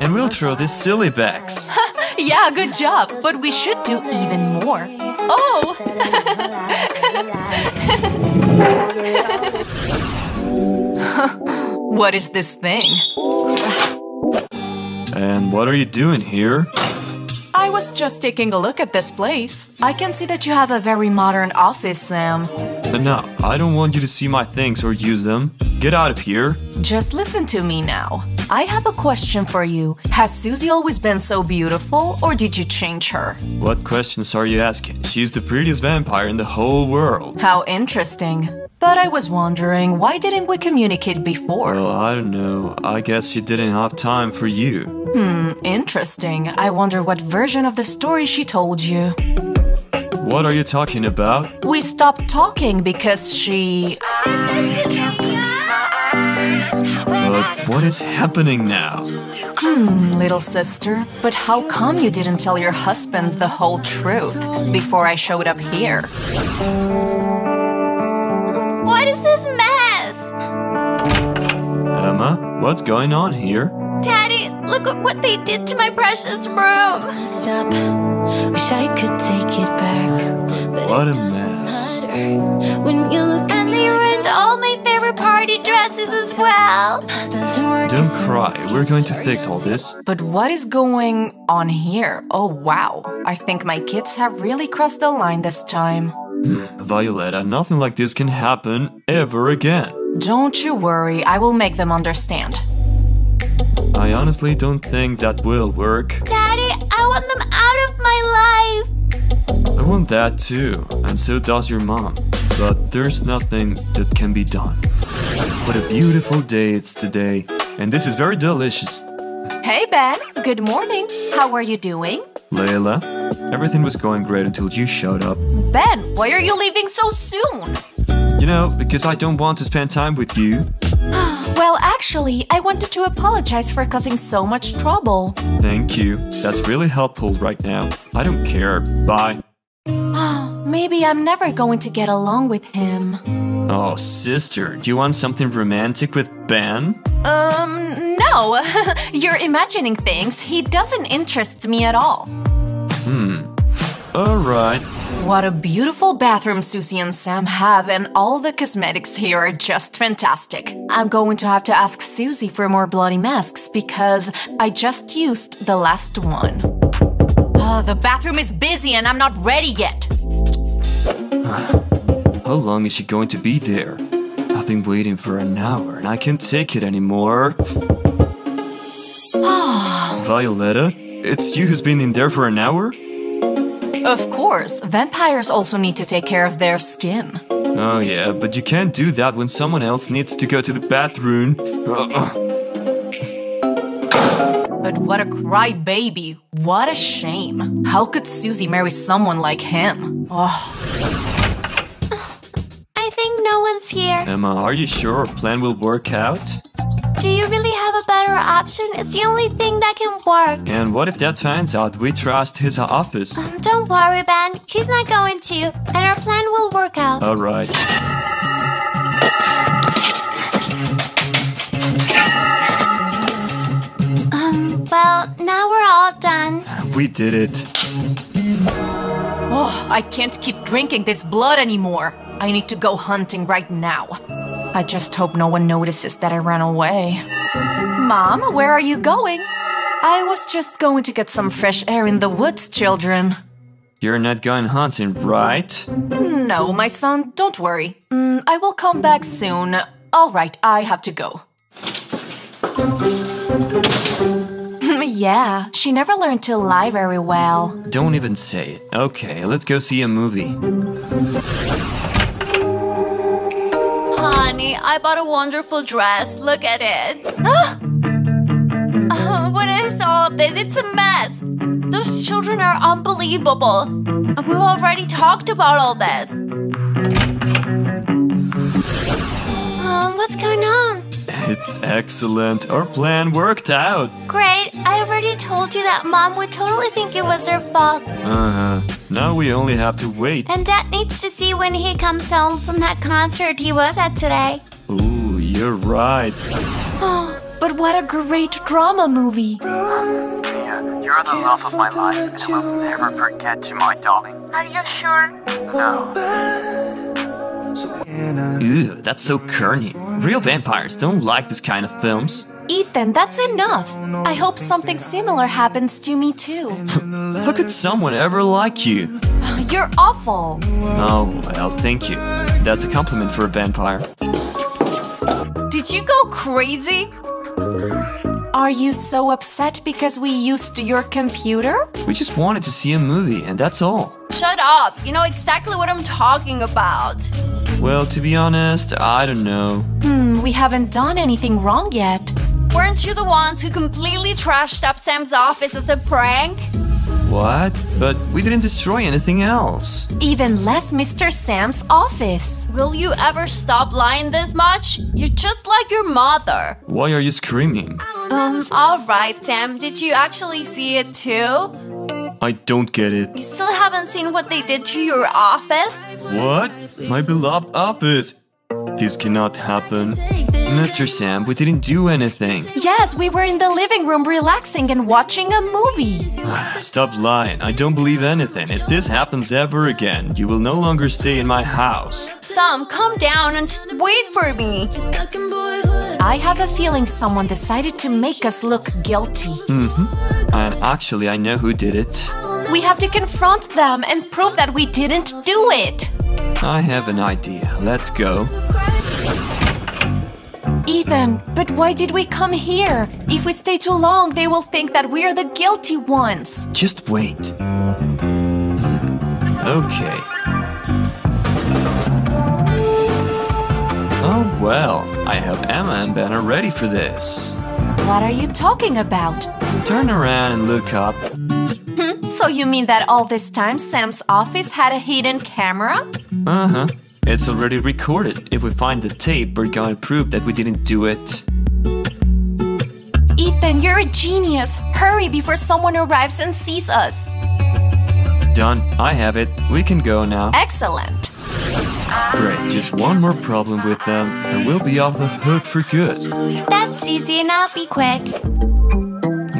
And we'll throw these silly bags. Yeah, good job. But we should do even more. Oh! What is this thing? And what are you doing here? I was just taking a look at this place. I can see that you have a very modern office, Sam. Enough. I don't want you to see my things or use them. Get out of here. Just listen to me now. I have a question for you. Has Susie always been so beautiful, or did you change her? What questions are you asking? She's the prettiest vampire in the whole world. How interesting. But I was wondering, why didn't we communicate before? Well, I don't know. I guess she didn't have time for you. Hmm, interesting. I wonder what version of the story she told you. What are you talking about? We stopped talking because she... But what is happening now? Hmm, little sister. But how come you didn't tell your husband the whole truth before I showed up here? What is this mess? Emma, what's going on here? Daddy, look at what they did to my precious room. Wish I could take it back. But what a mess. When you look and they ruined all my favorite party dresses as well. Don't cry. We're going to fix all this. But what is going on here? Oh, wow. I think my kids have really crossed the line this time. Violetta, nothing like this can happen ever again. Don't you worry. I will make them understand. I honestly don't think that will work. Daddy, I want them out of my life! I want that too, and so does your mom. But there's nothing that can be done. What a beautiful day it's today, and this is very delicious. Hey Ben, good morning. How are you doing? Layla, everything was going great until you showed up. Ben, why are you leaving so soon? You know, because I don't want to spend time with you. Well, actually, I wanted to apologize for causing so much trouble. Thank you. That's really helpful right now. I don't care. Bye. Maybe I'm never going to get along with him. Oh, sister, do you want something romantic with Ben? Um, no. You're imagining things. He doesn't interest me at all. Hmm. All right. What a beautiful bathroom Susie and Sam have, and all the cosmetics here are just fantastic. I'm going to have to ask Susie for more bloody masks because I just used the last one. Oh, the bathroom is busy and I'm not ready yet. How long is she going to be there? I've been waiting for an hour and I can't take it anymore. Violetta, it's you who's been in there for an hour? Of course, vampires also need to take care of their skin. Oh yeah, but you can't do that when someone else needs to go to the bathroom. But what a crybaby. What a shame. How could Susie marry someone like him? Oh. I think no one's here. Emma, are you sure our plan will work out? Do you really have a better option? It's the only thing that can work. And what if Dad finds out we trust his office? Um, don't worry, Ben. He's not going to. And our plan will work out. All right. Um, well, now we're all done. We did it. Oh, I can't keep drinking this blood anymore. I need to go hunting right now. I just hope no one notices that I ran away. Mom, where are you going? I was just going to get some fresh air in the woods, children. You're not going hunting, right? No, my son, don't worry. Mm, I will come back soon. All right, I have to go. Yeah, she never learned to lie very well. Don't even say it. Okay, let's go see a movie. Honey, I bought a wonderful dress. Look at it. Oh, what is all of this? It's a mess. Those children are unbelievable. We've already talked about all this. Um, what's going on? It's excellent. Our plan worked out. Great. I already told you that Mom would totally think it was her fault. Uh-huh. Now we only have to wait. And Dad needs to see when he comes home from that concert he was at today. Ooh, you're right. But what a great drama movie. Mia, you're the love of my life, and I will never forget you, my darling. Are you sure? No. Ew, that's so corny. Real vampires don't like this kind of films. Ethan, that's enough. I hope something similar happens to me too. How could someone ever like you? You're awful. Oh, well, thank you. That's a compliment for a vampire. Did you go crazy? Are you so upset because we used your computer? We just wanted to see a movie, and that's all. Shut up! You know exactly what I'm talking about. Well, to be honest, I don't know. Hmm, we haven't done anything wrong yet. Weren't you the ones who completely trashed up Sam's office as a prank? What? But we didn't destroy anything else. Even less Mister Sam's office. Will you ever stop lying this much? You're just like your mother. Why are you screaming? Um, alright, Sam. Did you actually see it too? I don't get it. You still haven't seen what they did to your office? What? My beloved office! This cannot happen. Mister Sam, we didn't do anything. Yes, we were in the living room relaxing and watching a movie. Stop lying. I don't believe anything. If this happens ever again, you will no longer stay in my house. Sam, calm down and just wait for me. I have a feeling someone decided to make us look guilty. Mm-hmm. And actually, I know who did it. We have to confront them and prove that we didn't do it. I have an idea. Let's go. Ethan, but why did we come here? If we stay too long, they will think that we are the guilty ones. Just wait. Okay. Oh, well. I hope Emma and Ben are ready for this. What are you talking about? Turn around and look up. Hmm? So you mean that all this time Sam's office had a hidden camera? Uh-huh. It's already recorded. If we find the tape, we're gonna prove that we didn't do it. Ethan, you're a genius. Hurry before someone arrives and sees us. Done. I have it. We can go now. Excellent. Great, just one more problem with them, and we'll be off the hook for good. That's easy, and I'll be quick.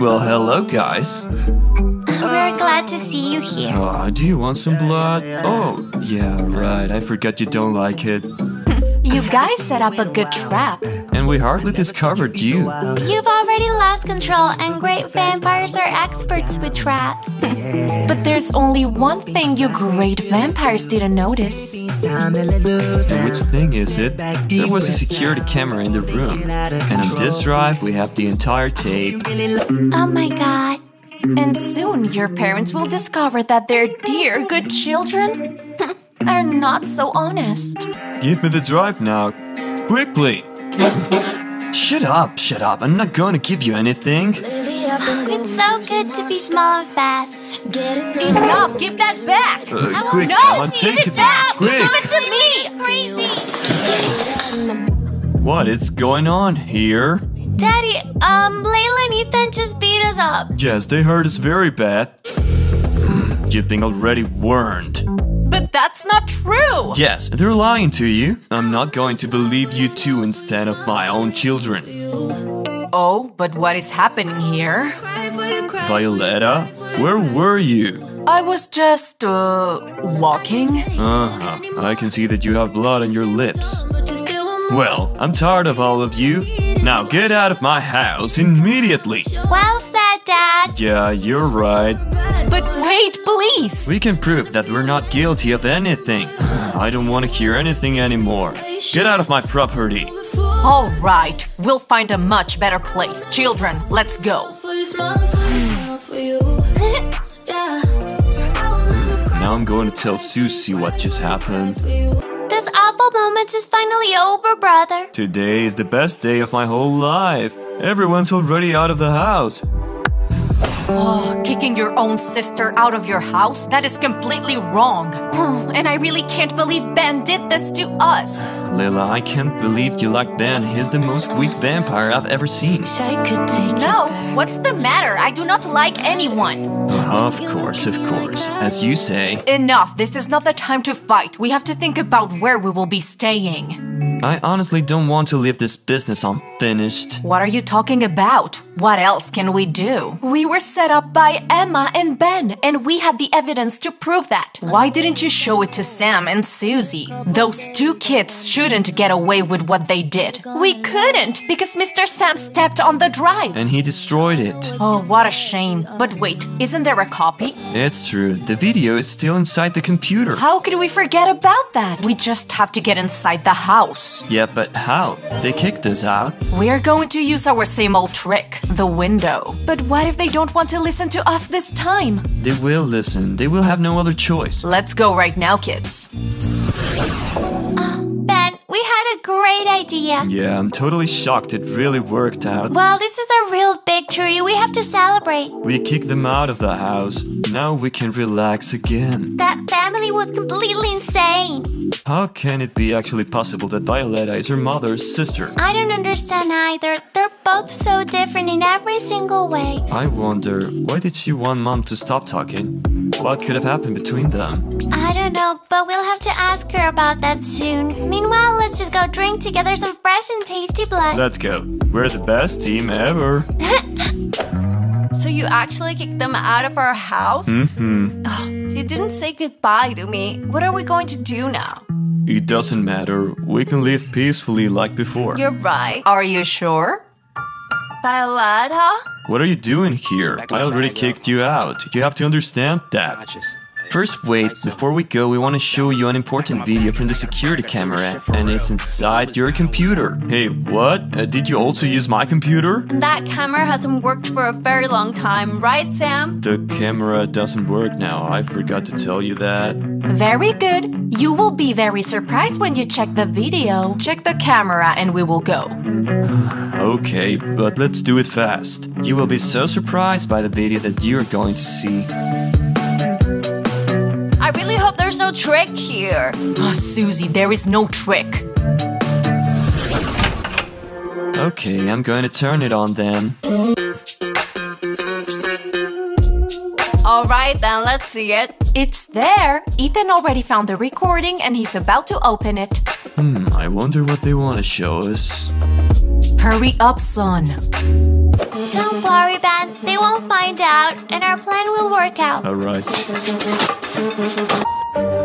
Well, hello, guys. We're glad to see you here. Oh, do you want some blood? Oh, yeah, right, I forgot you don't like it. You guys set up a good trap. And we hardly discovered you. You've already lost control, and great vampires are experts with traps. But there's only one thing you great vampires didn't notice. And which thing is it? There was a security camera in the room. And on this drive, we have the entire tape. Oh my god. And soon your parents will discover that their dear good children are not so honest. Give me the drive now. Quickly! Shut up, shut up. I'm not going to give you anything. Oh, it's so good to be small and fast. Enough, give that back. Uh, I quick, no, I'll take it, it back. Quick. Give it to me. What is going on here? Daddy, um, Layla and Ethan just beat us up. Yes, they hurt us very bad. Hmm, you've been already warned. But that's not true! Yes, they're lying to you. I'm not going to believe you two instead of my own children. Oh, but what is happening here? Violetta, where were you? I was just, uh, walking. Uh-huh. I can see that you have blood on your lips. Well, I'm tired of all of you. Now get out of my house immediately! Well said, Dad! Yeah, you're right. But wait, please! We can prove that we're not guilty of anything. I don't want to hear anything anymore. Get out of my property! Alright, we'll find a much better place. Children, let's go! Now I'm going to tell Susie what just happened. This awful moment is finally over, brother. Today is the best day of my whole life. Everyone's already out of the house. Oh, kicking your own sister out of your house? That is completely wrong. And I really can't believe Ben did this to us. Layla, I can't believe you like Ben. He's the most weak vampire I've ever seen. No, what's the matter? I do not like anyone. Of course, of course. As you say. Enough. This is not the time to fight. We have to think about where we will be staying. I honestly don't want to leave this business unfinished. What are you talking about? What else can we do? We were set up by Emma and Ben, and we had the evidence to prove that. Why didn't you show it to Sam and Susie? Those two kids shouldn't get away with what they did. We couldn't, because Mister Sam stepped on the drive. And he destroyed it. Oh, what a shame. But wait, isn't there a copy? It's true. The video is still inside the computer. How could we forget about that? We just have to get inside the house. Yeah, but how? They kicked us out. We're going to use our same old trick. The window. But what if they don't want to listen to us this time? They will listen. They will have no other choice. Let's go right now, kids. Oh, Ben, we had a great idea. Yeah, I'm totally shocked. It really worked out. Well, this is a real victory. We have to celebrate. We kicked them out of the house. Now we can relax again. That family was completely insane. How can it be actually possible that Violetta is her mother's sister? I don't understand either. They're both so different in every single way. I wonder, why did she want Mom to stop talking? What could have happened between them? I don't know, but we'll have to ask her about that soon. Meanwhile, let's just go drink together some fresh and tasty blood. Let's go. We're the best team ever. So you actually kicked them out of our house? Mm-hmm. She didn't say goodbye to me. What are we going to do now? It doesn't matter. We can live peacefully like before. You're right. Are you sure? Violetta? What are you doing here? I already kicked you out. You have to understand that. First, wait. Before we go, we want to show you an important video from the security camera. And it's inside your computer. Hey, what? Uh, did you also use my computer? And that camera hasn't worked for a very long time, right, Sam? The camera doesn't work now. I forgot to tell you that. Very good. You will be very surprised when you check the video. Check the camera and we will go. Okay, but let's do it fast. You will be so surprised by the video that you're going to see. I really hope there's no trick here. Oh, Susie, there is no trick. Okay, I'm going to turn it on then. All right, then, let's see it. It's there. Ethan already found the recording and he's about to open it. Hmm, I wonder what they want to show us. Hurry up, son. Don't worry, Ben. They won't find out, and our plan will work out. All right.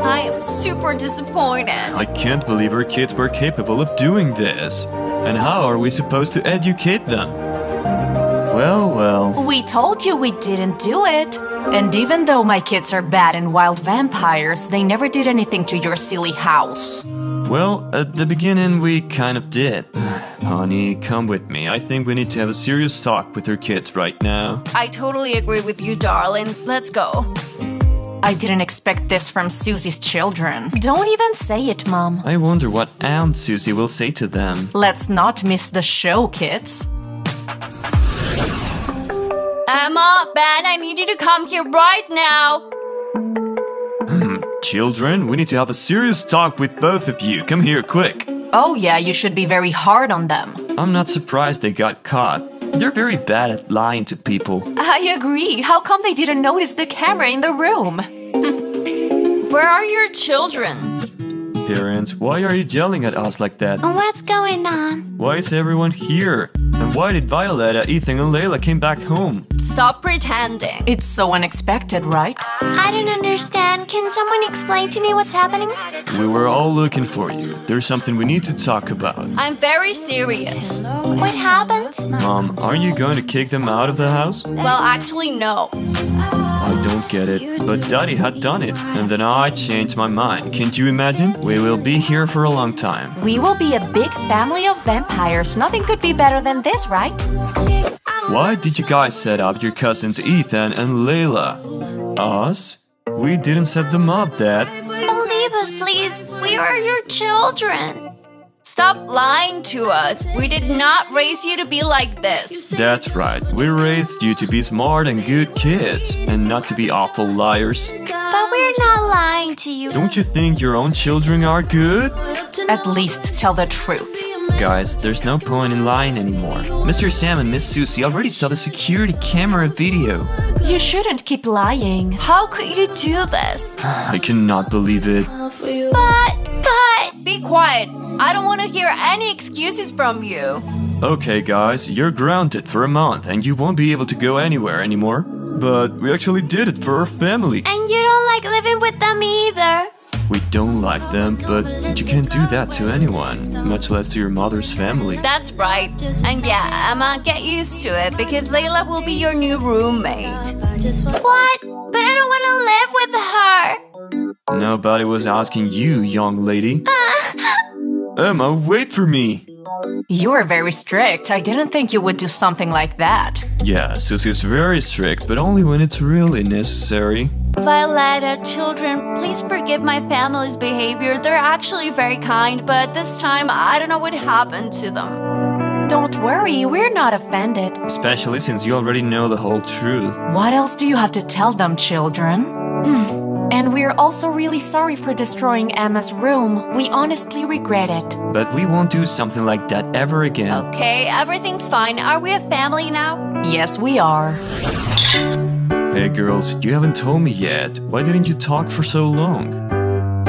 I am super disappointed. I can't believe our kids were capable of doing this. And how are we supposed to educate them? Well, well. We told you we didn't do it. And even though my kids are bad and wild vampires, they never did anything to your silly house. Well, at the beginning, we kind of did. Honey, come with me. I think we need to have a serious talk with her kids right now. I totally agree with you, darling. Let's go. I didn't expect this from Susie's children. Don't even say it, Mom. I wonder what Aunt Susie will say to them. Let's not miss the show, kids. Emma, Ben, I need you to come here right now. Children, we need to have a serious talk with both of you. Come here, quick. Oh yeah, you should be very hard on them. I'm not surprised they got caught. They're very bad at lying to people. I agree. How come they didn't notice the camera in the room? Where are your children? Parents, why are you yelling at us like that? What's going on? Why is everyone here? And why did Violetta, Ethan, and Layla came back home? Stop pretending. It's so unexpected, right? I don't understand. Can someone explain to me what's happening? We were all looking for you. There's something we need to talk about. I'm very serious. What happened? Mom, are you going to kick them out of the house? Well, actually, no. I don't get it, but Daddy had done it. And then I changed my mind. Can't you imagine? We will be here for a long time. We will be a big family of vampires. Nothing could be better than this. This, right? Why did you guys set up your cousins Ethan and Layla? Us? We didn't set them up, Dad. Believe us, please. We are your children. Stop lying to us. We did not raise you to be like this. That's right. We raised you to be smart and good kids, and not to be awful liars. But we're not lying to you. Don't you think your own children are good? At least tell the truth. Guys, there's no point in lying anymore. Mister Sam and Miss Susie already saw the security camera video. You shouldn't keep lying. How could you do this? I cannot believe it. But, but... Be quiet. I don't want to hear any excuses from you. Okay, guys, you're grounded for a month and you won't be able to go anywhere anymore. But we actually did it for our family. And you don't like living with them either. We don't like them, but you can't do that to anyone, much less to your mother's family. That's right. And yeah, Emma, get used to it, because Layla will be your new roommate. What? But I don't want to live with her. Nobody was asking you, young lady. Uh. Emma, wait for me. You're very strict. I didn't think you would do something like that. Yeah, Susie's very strict, but only when it's really necessary. Violetta, children, please forgive my family's behavior. They're actually very kind, but this time I don't know what happened to them. Don't worry, we're not offended. Especially since you already know the whole truth. What else do you have to tell them, children? And we're also really sorry for destroying Emma's room. We honestly regret it. But we won't do something like that ever again. Okay, everything's fine. Are we a family now? Yes, we are. Hey girls, you haven't told me yet. Why didn't you talk for so long?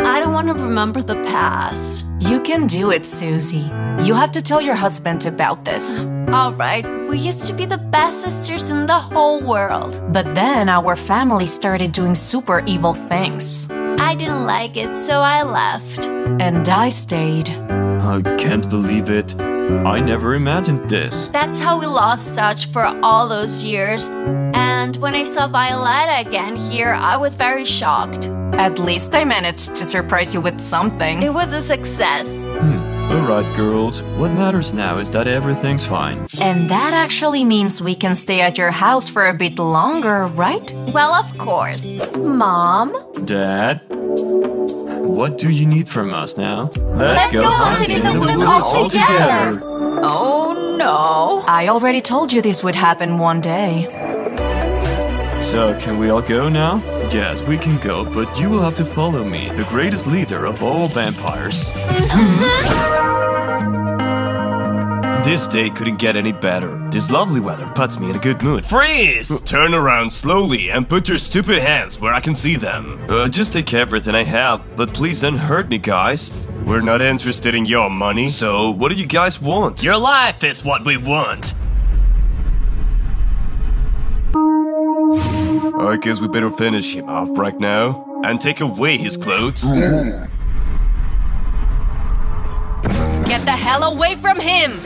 I don't want to remember the past. You can do it, Susie. You have to tell your husband about this. Alright, we used to be the best sisters in the whole world. But then our family started doing super evil things. I didn't like it, so I left. And I stayed. I can't believe it. I never imagined this. That's how we lost touch for all those years. And when I saw Violetta again here, I was very shocked. At least I managed to surprise you with something. It was a success. Hmm. Alright girls, what matters now is that everything's fine. And that actually means we can stay at your house for a bit longer, right? Well, of course. Mom? Dad? What do you need from us now? Let's, Let's go, go hunting in the, the woods all together. together! Oh no! I already told you this would happen one day. So, can we all go now? Yes, we can go, but you will have to follow me, the greatest leader of all vampires. This day couldn't get any better. This lovely weather puts me in a good mood. Freeze! Turn around slowly and put your stupid hands where I can see them. Uh, just take everything I have, but please don't hurt me, guys. We're not interested in your money. So, what do you guys want? Your life is what we want. I guess we better finish him off right now and take away his clothes. Get the hell away from him!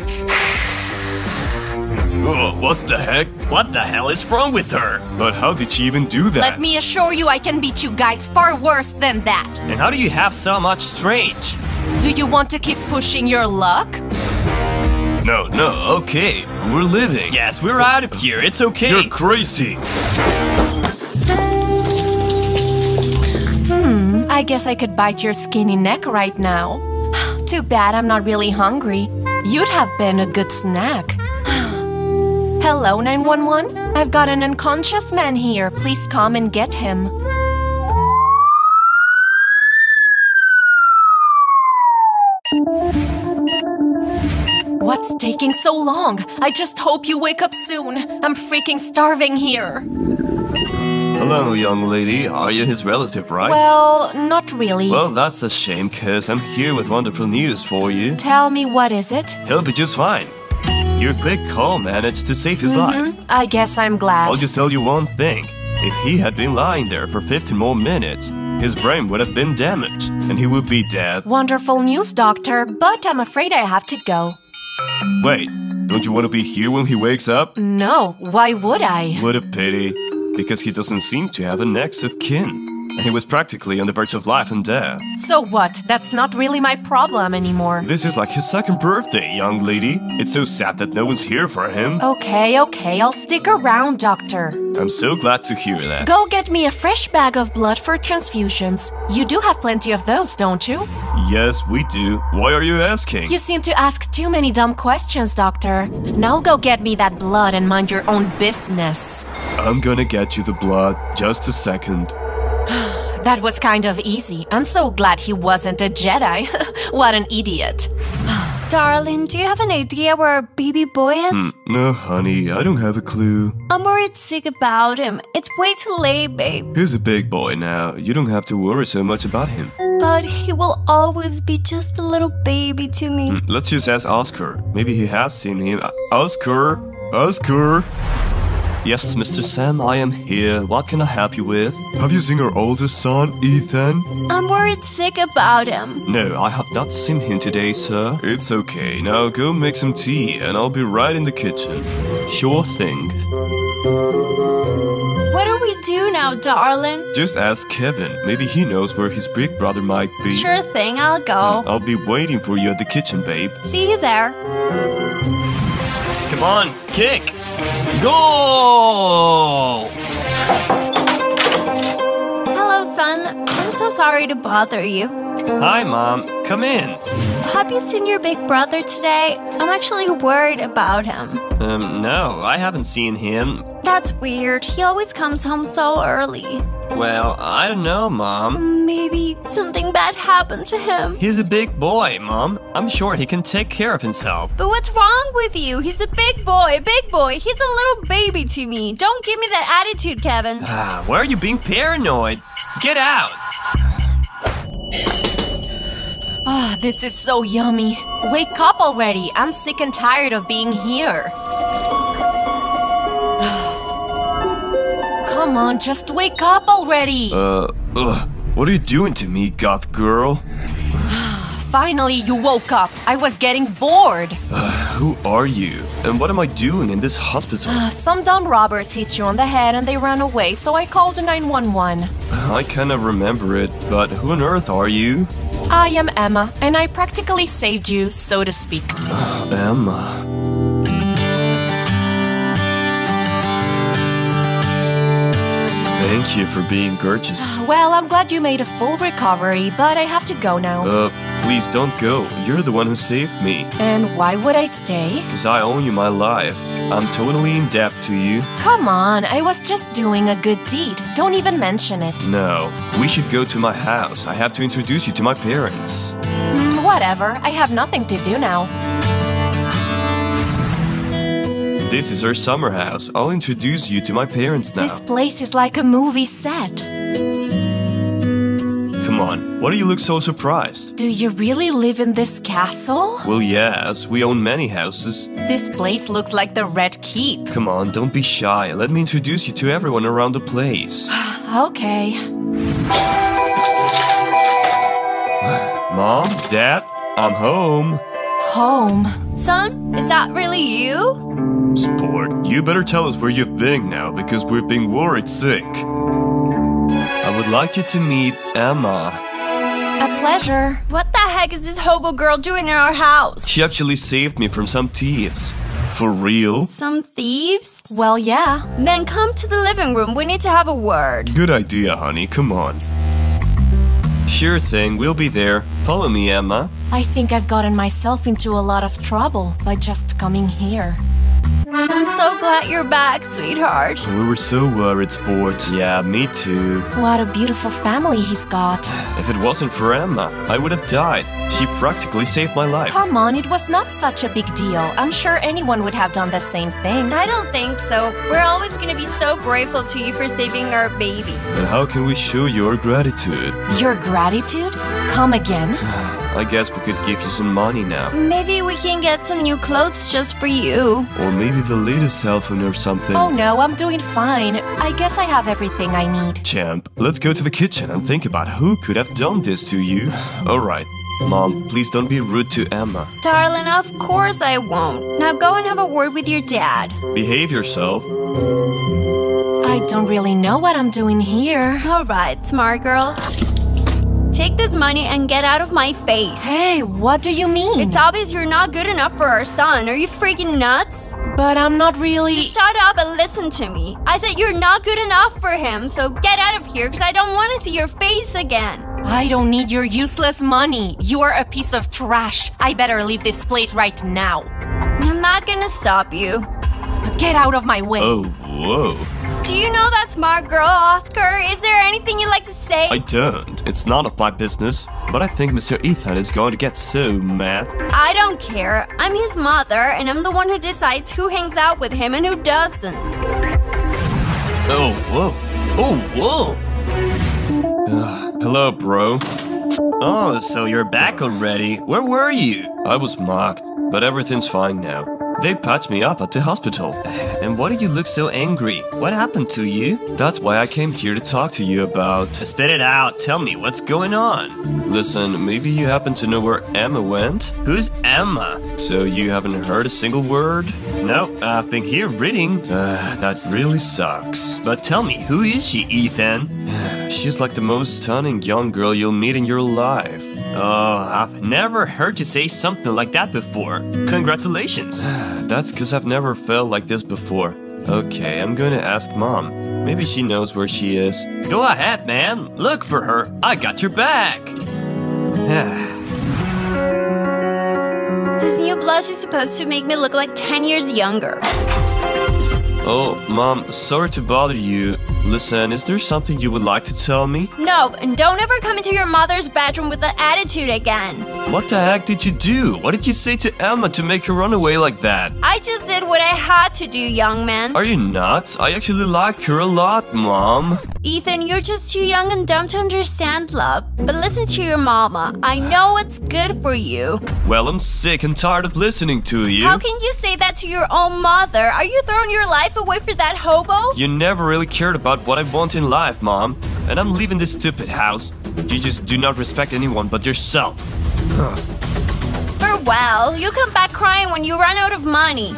Oh, what the heck? What the hell is wrong with her? But how did she even do that? Let me assure you, I can beat you guys far worse than that. And how do you have so much strength? Do you want to keep pushing your luck? No, no, okay. We're living. Yes, we're out of here. It's okay. You're crazy. Hmm, I guess I could bite your skinny neck right now. Too bad I'm not really hungry. You'd have been a good snack. Hello, nine one one? I've got an unconscious man here. Please come and get him. What's taking so long? I just hope you wake up soon. I'm freaking starving here. Hello, young lady. Are you his relative, right? Well, not really. Well, that's a shame, cause I'm here with wonderful news for you. Tell me, what is it? He'll be just fine. Your quick call managed to save his mm-hmm. life. I guess I'm glad. I'll just tell you one thing. If he had been lying there for fifteen more minutes, his brain would have been damaged, and he would be dead. Wonderful news, doctor, but I'm afraid I have to go. Wait, don't you want to be here when he wakes up? No, why would I? What a pity, because he doesn't seem to have an ex of kin. He was practically on the verge of life and death. So what? That's not really my problem anymore. This is like his second birthday, young lady. It's so sad that no one's here for him. Okay, okay, I'll stick around, doctor. I'm so glad to hear that. Go get me a fresh bag of blood for transfusions. You do have plenty of those, don't you? Yes, we do. Why are you asking? You seem to ask too many dumb questions, doctor. Now go get me that blood and mind your own business. I'm gonna get you the blood. Just a second. That was kind of easy. I'm so glad he wasn't a Jedi. What an idiot. Darling, do you have an idea where our baby boy is? Mm, no, honey, I don't have a clue. I'm worried sick about him. It's way too late, babe. He's a big boy now. You don't have to worry so much about him. But he will always be just a little baby to me. Mm, let's just ask Oscar. Maybe he has seen him. Oscar! Oscar! Yes, Mister Sam, I am here. What can I help you with? Have you seen our oldest son, Ethan? I'm worried sick about him. No, I have not seen him today, sir. It's okay. Now go make some tea and I'll be right in the kitchen. Sure thing. What do we do now, darling? Just ask Kevin. Maybe he knows where his big brother might be. Sure thing, I'll go. I'll be waiting for you at the kitchen, babe. See you there. Come on, kick! Goal! Hello, son. I'm so sorry to bother you. Hi, Mom. Come in. Have you seen your big brother today? I'm actually worried about him. Um, no, I haven't seen him. That's weird. He always comes home so early. Well, I don't know, Mom. Maybe something bad happened to him. He's a big boy, Mom. I'm sure he can take care of himself. But what's wrong with you? He's a big boy, big boy. He's a little baby to me. Don't give me that attitude, Kevin. Ah, why are you being paranoid? Get out! Ah, oh, this is so yummy. Wake up already. I'm sick and tired of being here. Come on, just wake up already! Uh, ugh. What are you doing to me, goth girl? Finally, you woke up. I was getting bored. Uh, who are you? And what am I doing in this hospital? Uh, some dumb robbers hit you on the head and they ran away, so I called nine one one. I kind of remember it, but who on earth are you? I am Emma, and I practically saved you, so to speak. Uh, Emma... Thank you for being gorgeous. Well, I'm glad you made a full recovery, but I have to go now. Uh, please don't go. You're the one who saved me. And why would I stay? Because I owe you my life. I'm totally in debt to you. Come on, I was just doing a good deed. Don't even mention it. No, we should go to my house. I have to introduce you to my parents. Mm, whatever, I have nothing to do now. This is our summer house. I'll introduce you to my parents now. This place is like a movie set. Come on, why do you look so surprised? Do you really live in this castle? Well, yes, we own many houses. This place looks like the Red Keep. Come on, don't be shy. Let me introduce you to everyone around the place. Okay. Mom, Dad, I'm home. Home? Son, is that really you? Sport, you better tell us where you've been now, because we've been worried sick. I would like you to meet Emma. A pleasure. What the heck is this hobo girl doing in our house? She actually saved me from some thieves. For real? Some thieves? Well, yeah. Then come to the living room. We need to have a word. Good idea, honey. Come on. Sure thing, we'll be there. Follow me, Emma. I think I've gotten myself into a lot of trouble by just coming here. I'm so glad you're back, sweetheart. We were so worried, sport. Yeah, me too. What a beautiful family he's got. If it wasn't for Emma, I would have died. She practically saved my life. Come on, it was not such a big deal. I'm sure anyone would have done the same thing. I don't think so. We're always gonna be so grateful to you for saving our baby. And how can we show your gratitude? Your gratitude? Come again? I guess we could give you some money now. Maybe we can get some new clothes just for you. Or maybe the latest cell phone or something. Oh no, I'm doing fine. I guess I have everything I need. Champ, let's go to the kitchen and think about who could have done this to you. Alright. Mom, please don't be rude to Emma. Darling, of course I won't. Now go and have a word with your dad. Behave yourself. I don't really know what I'm doing here. All right, smart girl. Take this money and get out of my face. Hey, what do you mean? It's obvious you're not good enough for our son. Are you freaking nuts? But I'm not really… Just shut up and listen to me. I said you're not good enough for him, so get out of here because I don't want to see your face again. I don't need your useless money. You are a piece of trash. I better leave this place right now. I'm not gonna stop you. Get out of my way. Oh, whoa. Do you know that smart girl, Oscar? Is there anything you'd like to say? I don't. It's none of my business. But I think Mister Ethan is going to get so mad. I don't care. I'm his mother, and I'm the one who decides who hangs out with him and who doesn't. Oh, whoa. Oh, whoa. Uh, hello, bro. Oh, so you're back already. Where were you? I was mocked, but everything's fine now. They patched me up at the hospital. And why did you look so angry? What happened to you? That's why I came here to talk to you about… Spit it out. Tell me, what's going on? Listen, maybe you happen to know where Emma went? Who's Emma? So you haven't heard a single word? No, I've been here reading. Uh, that really sucks. But tell me, who is she, Ethan? She's like the most stunning young girl you'll meet in your life. Oh, I've never heard you say something like that before. Congratulations. That's because I've never felt like this before. Okay, I'm gonna ask Mom. Maybe she knows where she is. Go ahead, man. Look for her. I got your back. This new blush is supposed to make me look like ten years younger. Oh, Mom, sorry to bother you. Listen, is there something you would like to tell me? No, and don't ever come into your mother's bedroom with that attitude again. What the heck did you do? What did you say to Emma to make her run away like that? I just did what I had to do, young man. Are you nuts? I actually like her a lot, Mom. Ethan, you're just too young and dumb to understand love. But listen to your mama. I know it's good for you. Well, I'm sick and tired of listening to you. How can you say that to your own mother? Are you throwing your life away for that hobo? You never really cared about what I want in life, Mom. And I'm leaving this stupid house. You just do not respect anyone but yourself. Huh. Farewell. You'll come back crying when you run out of money.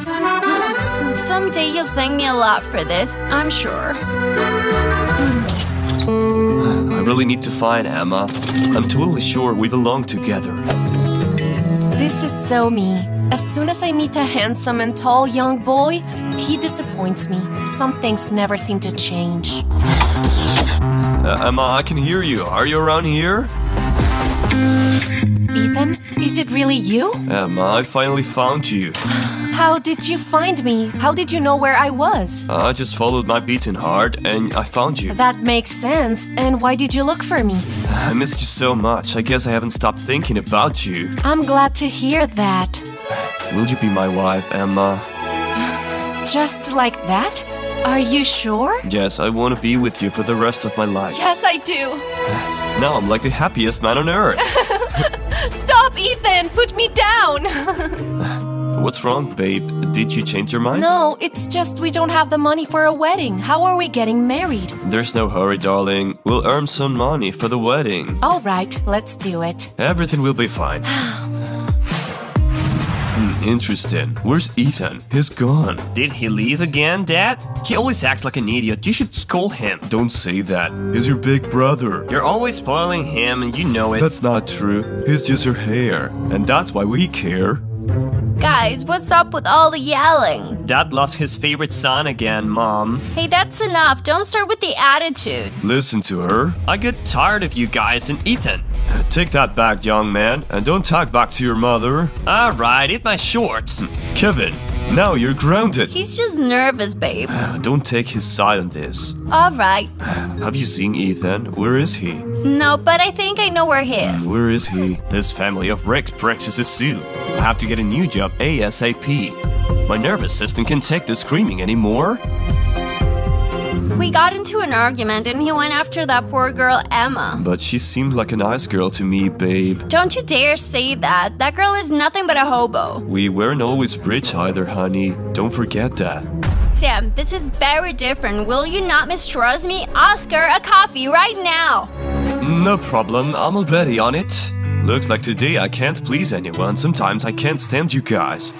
Someday you'll thank me a lot for this, I'm sure. I really need to find Emma. I'm totally sure we belong together. This is so me. As soon as I meet a handsome and tall young boy, he disappoints me. Some things never seem to change. Uh, Emma, I can hear you. Are you around here? Ethan, is it really you? Emma, I finally found you. How did you find me? How did you know where I was? I just followed my beating heart and I found you. That makes sense. And why did you look for me? I missed you so much. I guess I haven't stopped thinking about you. I'm glad to hear that. Will you be my wife, Emma? Just like that? Are you sure? Yes, I want to be with you for the rest of my life. Yes, I do. Now I'm like the happiest man on earth. Stop, Ethan! Put me down! What's wrong, babe? Did you change your mind? No, it's just we don't have the money for a wedding. How are we getting married? There's no hurry, darling. We'll earn some money for the wedding. All right, let's do it. Everything will be fine. Interesting. Where's Ethan? He's gone. Did he leave again, Dad? He always acts like an idiot. You should scold him. Don't say that. He's your big brother. You're always spoiling him and you know it. That's not true. He's just your heir. And that's why we care. Guys, what's up with all the yelling? Dad lost his favorite son again, Mom. Hey, that's enough. Don't start with the attitude. Listen to her. I get tired of you guys and Ethan. Take that back, young man, and don't talk back to your mother. Alright, eat my shorts. Kevin, now you're grounded. He's just nervous, babe. Don't take his side on this. Alright. Have you seen Ethan? Where is he? No, but I think I know where he is. Where is he? This family of Rex Brex is a zoo. I have to get a new job ASAP. My nervous system can't take the screaming anymore. We got into an argument and he went after that poor girl, Emma. But she seemed like a nice girl to me, babe. Don't you dare say that. That girl is nothing but a hobo. We weren't always rich either, honey. Don't forget that. Sam, this is very different. Will you not mistrust me? Oscar, a coffee right now. No problem. I'm already on it. Looks like today I can't please anyone. Sometimes I can't stand you guys.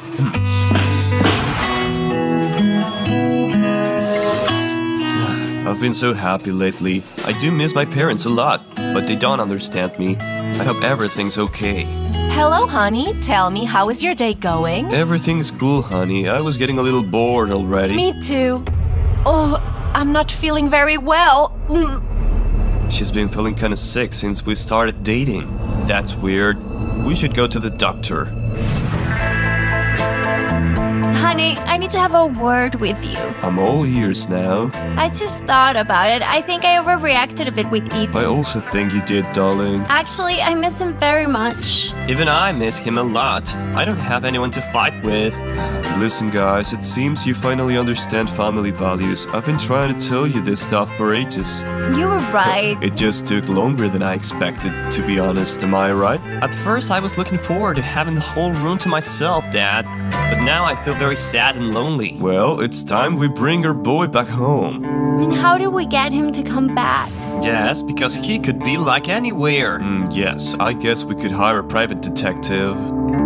I've been so happy lately. I do miss my parents a lot, but they don't understand me. I hope everything's okay. Hello, honey. Tell me, how is your day going? Everything's cool, honey. I was getting a little bored already. Me too. Oh, I'm not feeling very well. Mm. She's been feeling kind of sick since we started dating. That's weird. We should go to the doctor. Honey, I need to have a word with you. I'm all ears now. I just thought about it. I think I overreacted a bit with Ethan. I also think you did, darling. Actually, I miss him very much. Even I miss him a lot. I don't have anyone to fight with. Listen, guys, it seems you finally understand family values. I've been trying to tell you this stuff for ages. You were right. It just took longer than I expected, to be honest. Am I right? At first, I was looking forward to having the whole room to myself, Dad. But now I feel very sad and lonely. Well, it's time we bring our boy back home. And how do we get him to come back? Yes, because he could be like anywhere. Mm, yes, I guess we could hire a private detective.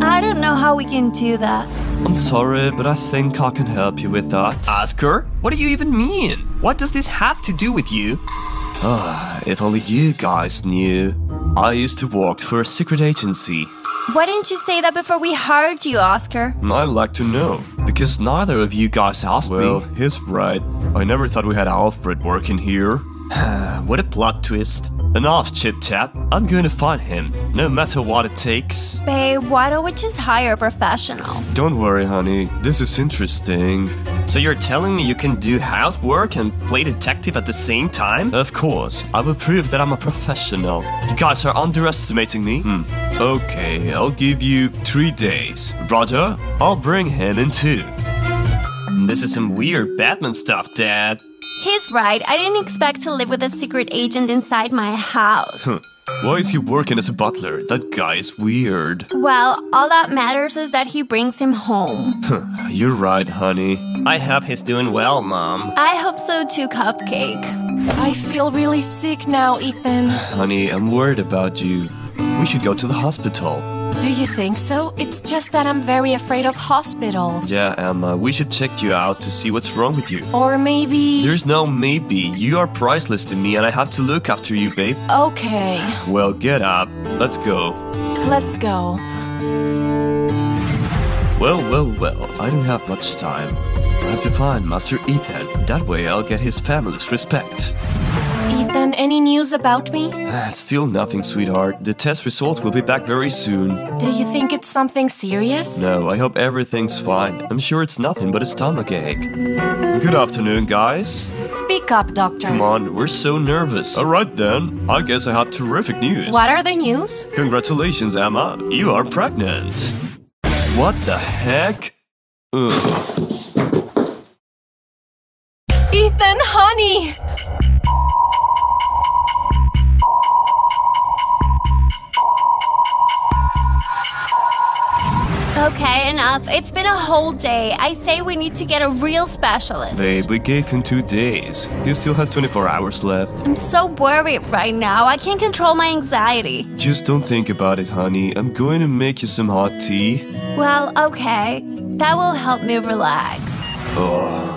I don't know how we can do that. I'm sorry, but I think I can help you with that. Oscar, what do you even mean? What does this have to do with you? Ah, if only you guys knew. I used to work for a secret agency. Why didn't you say that before we hired you, Oscar? I'd like to know, because neither of you guys asked me. Well, he's right. I never thought we had Alfred working here. What a plot twist. Enough chit-chat. I'm going to find him, no matter what it takes. Babe, why don't we just hire a professional? Don't worry, honey. This is interesting. So you're telling me you can do housework and play detective at the same time? Of course. I will prove that I'm a professional. You guys are underestimating me. Hmm. Okay, I'll give you three days. Roger, I'll bring him in too. This is some weird Batman stuff, Dad. He's right. I didn't expect to live with a secret agent inside my house. Huh. Why is he working as a butler? That guy is weird. Well, all that matters is that he brings him home. You're right, honey. I hope he's doing well, Mom. I hope so too, Cupcake. I feel really sick now, Ethan. Honey, I'm worried about you. We should go to the hospital. Do you think so? It's just that I'm very afraid of hospitals. Yeah, Emma, we should check you out to see what's wrong with you. Or maybe... There's no maybe. You are priceless to me and I have to look after you, babe. Okay. Well, get up. Let's go. Let's go. Well, well, well. I don't have much time. I have to find Master Ethan. That way I'll get his family's respect. Ethan, any news about me? Still nothing, sweetheart. The test results will be back very soon. Do you think it's something serious? No, I hope everything's fine. I'm sure it's nothing but a stomach ache. Good afternoon, guys. Speak up, doctor. Come on, we're so nervous. All right, then. I guess I have terrific news. What are the news? Congratulations, Emma. You are pregnant. What the heck? Ugh. Ethan, honey! Okay, enough. It's been a whole day. I say we need to get a real specialist. Babe, we gave him two days. He still has twenty-four hours left. I'm so worried right now. I can't control my anxiety. Just don't think about it, honey. I'm going to make you some hot tea. Well, okay. That will help me relax. Oh,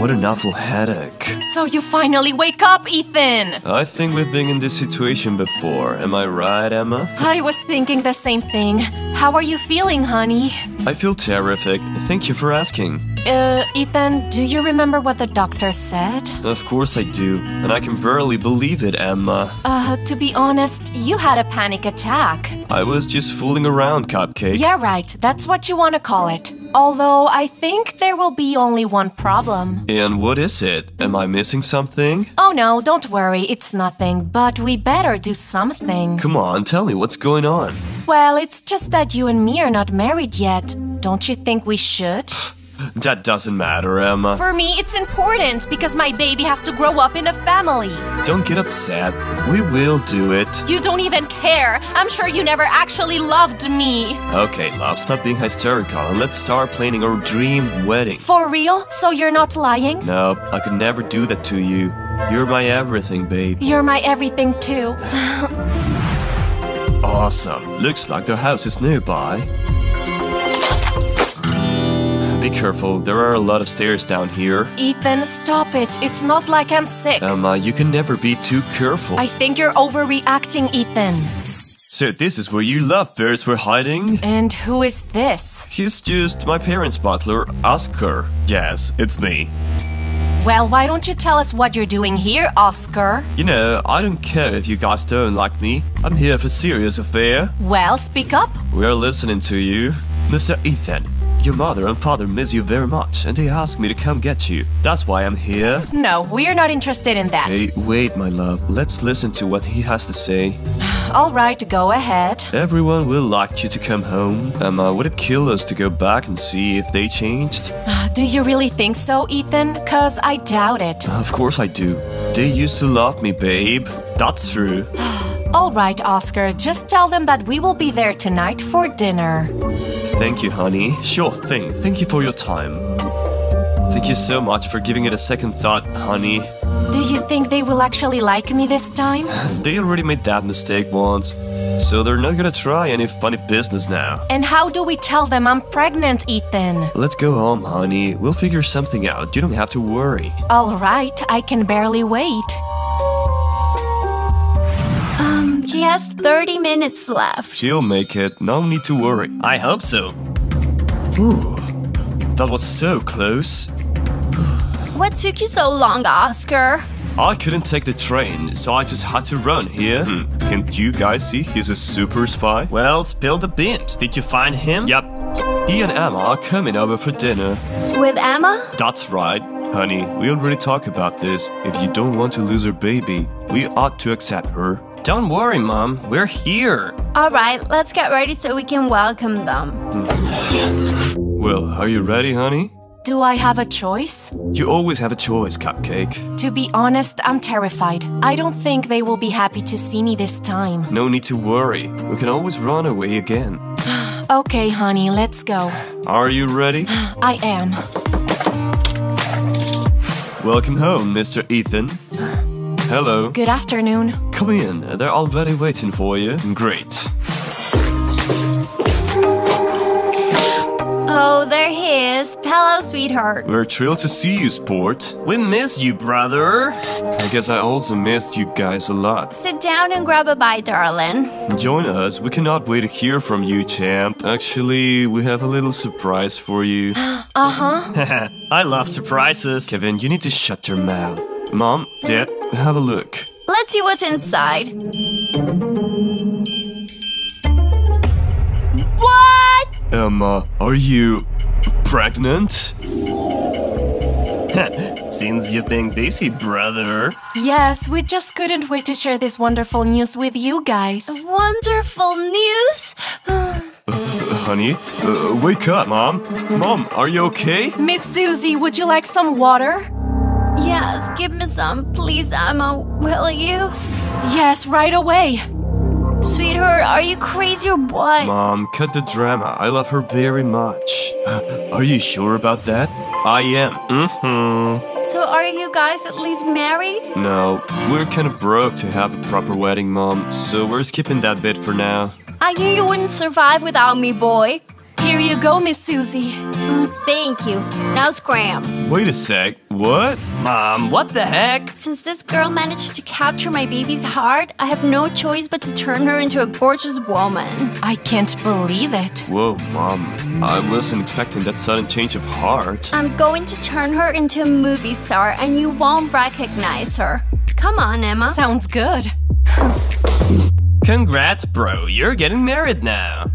what an awful headache. So you finally wake up, Ethan! I think we've been in this situation before. Am I right, Emma? I was thinking the same thing. How are you feeling, honey? I feel terrific. Thank you for asking. Uh, Ethan, do you remember what the doctor said? Of course I do, and I can barely believe it, Emma. Uh, to be honest, you had a panic attack. I was just fooling around, Cupcake. Yeah, right. That's what you want to call it. Although, I think there will be only one problem. And what is it? Am I missing something? Oh no, don't worry, it's nothing. But we better do something. Come on, tell me what's going on. Well, it's just that you and me are not married yet. Don't you think we should? That doesn't matter, Emma. For me, it's important because my baby has to grow up in a family. Don't get upset. We will do it. You don't even care. I'm sure you never actually loved me. Okay, love, stop being hysterical and let's start planning our dream wedding. For real? So you're not lying? No, I could never do that to you. You're my everything, babe. You're my everything, too. Awesome. Looks like their house is nearby. Be careful, there are a lot of stairs down here. Ethan, stop it. It's not like I'm sick. Emma, you can never be too careful. I think you're overreacting, Ethan. So this is where you love bears were hiding? And who is this? He's just my parents' butler, Oscar. Yes, it's me. Well, why don't you tell us what you're doing here, Oscar? You know, I don't care if you guys don't like me. I'm here for a serious affair. Well, speak up. We're listening to you. Mister Ethan, your mother and father miss you very much, and they asked me to come get you. That's why I'm here. No, we're not interested in that. Hey, wait, my love. Let's listen to what he has to say. All right, go ahead. Everyone will like you to come home. Emma, would it kill us to go back and see if they changed? Do you really think so, Ethan? Cause I doubt it. Of course I do. They used to love me, babe. That's true. All right, Oscar. Just tell them that we will be there tonight for dinner. Thank you, honey. Sure thing. Thank you for your time. Thank you so much for giving it a second thought, honey. Do you think they will actually like me this time? They already made that mistake once, so they're not gonna try any funny business now. And how do we tell them I'm pregnant, Ethan? Let's go home, honey. We'll figure something out. You don't have to worry. All right, I can barely wait. Um, he has thirty minutes left. She'll make it. No need to worry. I hope so. Ooh, that was so close. What took you so long, Oscar? I couldn't take the train, so I just had to run here. Hmm. Can't you guys see he's a super spy? Well, spill the beans. Did you find him? Yep. He and Emma are coming over for dinner. With Emma? That's right. Honey, we already talked about this. If you don't want to lose her baby, we ought to accept her. Don't worry, Mom. We're here. All right, let's get ready so we can welcome them. Hmm. Well, are you ready, honey? Do I have a choice? You always have a choice, Cupcake. To be honest, I'm terrified. I don't think they will be happy to see me this time. No need to worry. We can always run away again. Okay, honey, let's go. Are you ready? I am. Welcome home, Mister Ethan. Hello. Good afternoon. Come in. They're already waiting for you. Great. Oh, there he is. Hello, sweetheart. We're thrilled to see you, sport. We miss you, brother. I guess I also missed you guys a lot. Sit down and grab a bite, darling. Join us. We cannot wait to hear from you, champ. Actually, we have a little surprise for you. Uh-huh. I love surprises. Kevin, you need to shut your mouth. Mom, Dad, have a look. Let's see what's inside. Emma, are you pregnant? Since you've been busy, brother. Yes, we just couldn't wait to share this wonderful news with you guys. Wonderful news? uh, honey, uh, wake up, Mom. Mom, are you okay? Miss Susie, would you like some water? Yes, give me some, please, Emma, will you? Yes, right away. Sweetheart, are you crazy or what? Mom, cut the drama. I love her very much. Are you sure about that? I am. Mm-hmm. So are you guys at least married? No, we're kind of broke to have a proper wedding, Mom. So we're skipping that bit for now. I knew you wouldn't survive without me, boy. Here you go, Miss Susie. Mm, thank you. Now scram. Wait a sec. What? Mom, what the heck? Since this girl managed to capture my baby's heart, I have no choice but to turn her into a gorgeous woman. I can't believe it. Whoa, Mom. I wasn't expecting that sudden change of heart. I'm going to turn her into a movie star and you won't recognize her. Come on, Emma. Sounds good. Congrats, bro. You're getting married now.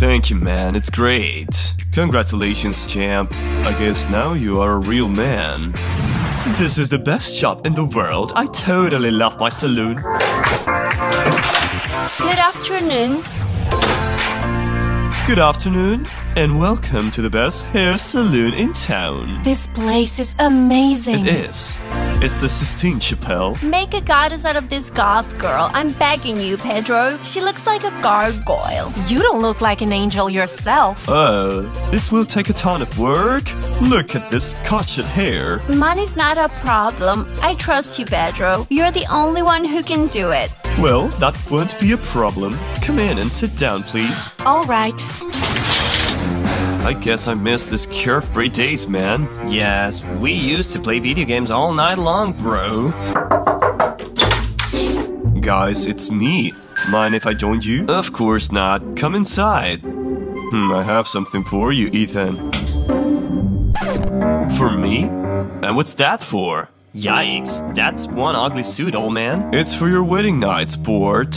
Thank you, man. It's great. Congratulations, champ. I guess now you are a real man. This is the best shop in the world. I totally love my saloon. Good afternoon. Good afternoon, and welcome to the best hair saloon in town. This place is amazing. It is. It's the Sistine Chapel. Make a goddess out of this goth girl. I'm begging you, Pedro. She looks like a gargoyle. You don't look like an angel yourself. Oh, this will take a ton of work. Look at this cultured hair. Money's not a problem. I trust you, Pedro. You're the only one who can do it. Well, that won't be a problem. Come in and sit down, please. All right. I guess I missed this carefree days, man. Yes, we used to play video games all night long, bro. Guys, it's me. Mind if I join you? Of course not. Come inside. Hmm, I have something for you, Ethan. For me? And what's that for? Yikes, that's one ugly suit, old man. It's for your wedding night, sport.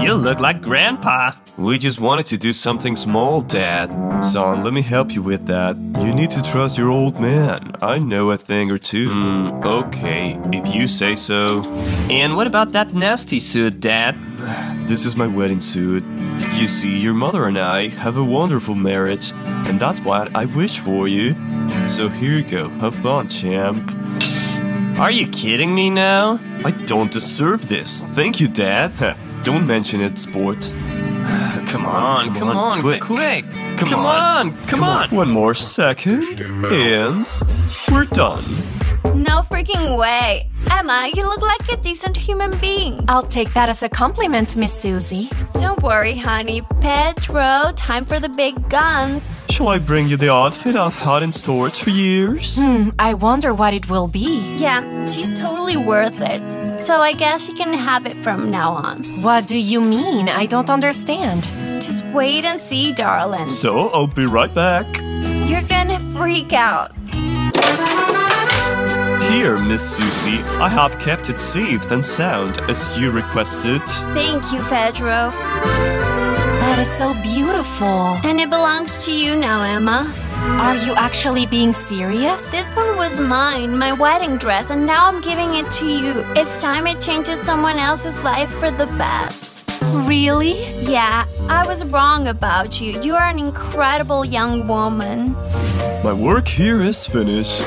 You look like Grandpa. We just wanted to do something small, Dad. Son, let me help you with that. You need to trust your old man. I know a thing or two. Mm, okay, if you say so. And what about that nasty suit, Dad? This is my wedding suit. You see, your mother and I have a wonderful marriage, and that's what I wish for you. So here you go. Have fun, champ. Are you kidding me now? I don't deserve this. Thank you, Dad. Don't mention it, sport. Come on, come on, quick, quick. Come on, come on. One more second, and we're done. No freaking way. Emma, you look like a decent human being. I'll take that as a compliment, Miss Susie. Don't worry, honey. Pedro, time for the big guns. Shall I bring you the outfit I've had in storage for years? Hmm, I wonder what it will be. Yeah, she's totally worth it. So I guess she can have it from now on. What do you mean? I don't understand. Just wait and see, darling. So, I'll be right back. You're gonna freak out. Here, Miss Susie, I have kept it safe and sound, as you requested. Thank you, Pedro. That is so beautiful. And it belongs to you now, Emma. Are you actually being serious? This one was mine, my wedding dress, and now I'm giving it to you. It's time it changes someone else's life for the best. Really? Yeah, I was wrong about you. You are an incredible young woman. My work here is finished.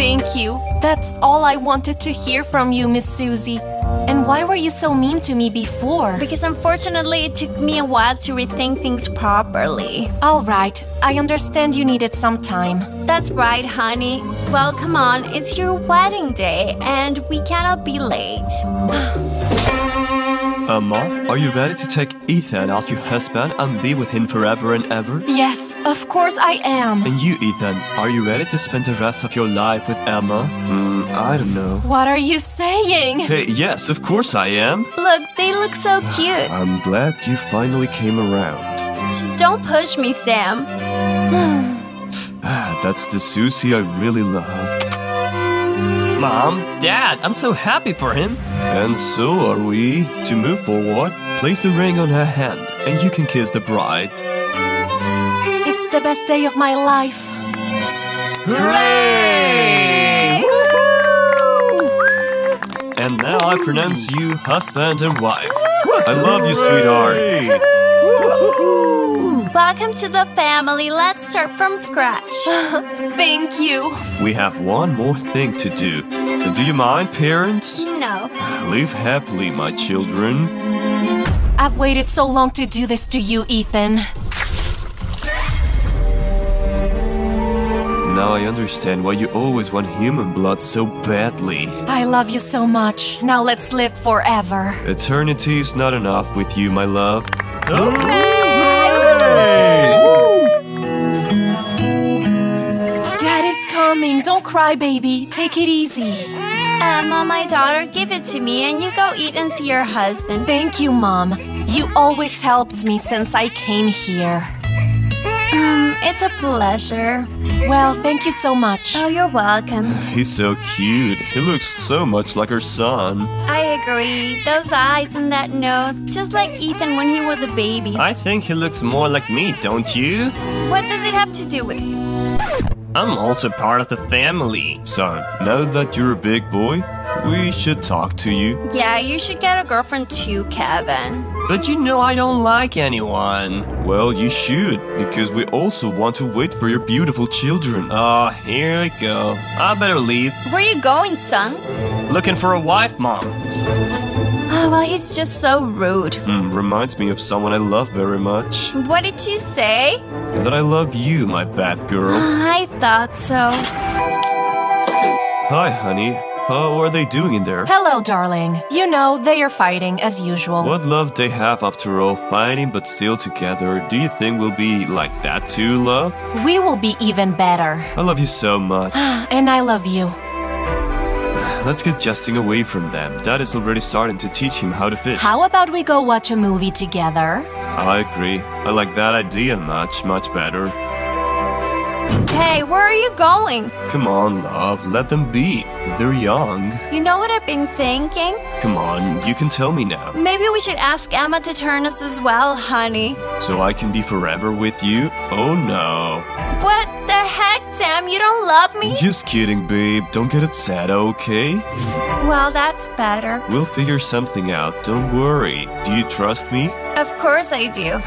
Thank you. That's all I wanted to hear from you, Miss Susie. And why were you so mean to me before? Because unfortunately, it took me a while to rethink things properly. All right. I understand you needed some time. That's right, honey. Well, come on. It's your wedding day, and we cannot be late. Emma, are you ready to take Ethan as your husband and be with him forever and ever? Yes. Of course I am. And you, Ethan, are you ready to spend the rest of your life with Emma? Mm, I don't know. What are you saying? Hey, yes, of course I am. Look, they look so cute. I'm glad you finally came around. Just don't push me, Sam. That's the Susie I really love. Mom, Dad, I'm so happy for him. And so are we. To move forward, place the ring on her hand, and you can kiss the bride. The best day of my life. Hooray! Woo-hoo! And now I pronounce you husband and wife. Woo-hoo! I love you, sweetheart. Woo-hoo! Welcome to the family. Let's start from scratch. Thank you. We have one more thing to do. Do you mind, parents? No. Live happily, my children. I've waited so long to do this to you, Ethan. Now I understand why you always want human blood so badly. I love you so much. Now let's live forever. Eternity is not enough with you, my love. Hooray! Hooray! Dad is coming. Don't cry, baby. Take it easy. Emma, my daughter, give it to me and you go eat and see your husband. Thank you, Mom. You always helped me since I came here. Um, it's a pleasure. Well, thank you so much. Oh, you're welcome. He's so cute. He looks so much like her son. I agree. Those eyes and that nose, just like Ethan when he was a baby. I think he looks more like me, don't you? What does it have to do with you? I'm also part of the family. Son, now that you're a big boy, we should talk to you. Yeah, you should get a girlfriend too, Kevin. But you know I don't like anyone. Well, you should, because we also want to wait for your beautiful children. Oh, here we go. I better leave. Where are you going, son? Looking for a wife, Mom. Oh, well, he's just so rude. Mm, reminds me of someone I love very much. What did you say? That I love you, my bad girl. I thought so. Hi, honey. Uh, what are they doing in there? Hello, darling. You know, they are fighting as usual. What love they have after all, fighting but still together. Do you think we'll be like that too, love? We will be even better. I love you so much. And I love you. Let's get Justin away from them. Dad is already starting to teach him how to fish. How about we go watch a movie together? I agree. I like that idea much, much better. Hey, where are you going? Come on, love. Let them be. They're young. You know what I've been thinking? Come on, you can tell me now. Maybe we should ask Emma to turn us as well, honey. So I can be forever with you? Oh, no. What the heck, Sam? You don't love me? Just kidding, babe. Don't get upset, okay? Well, that's better. We'll figure something out. Don't worry. Do you trust me? Of course I do.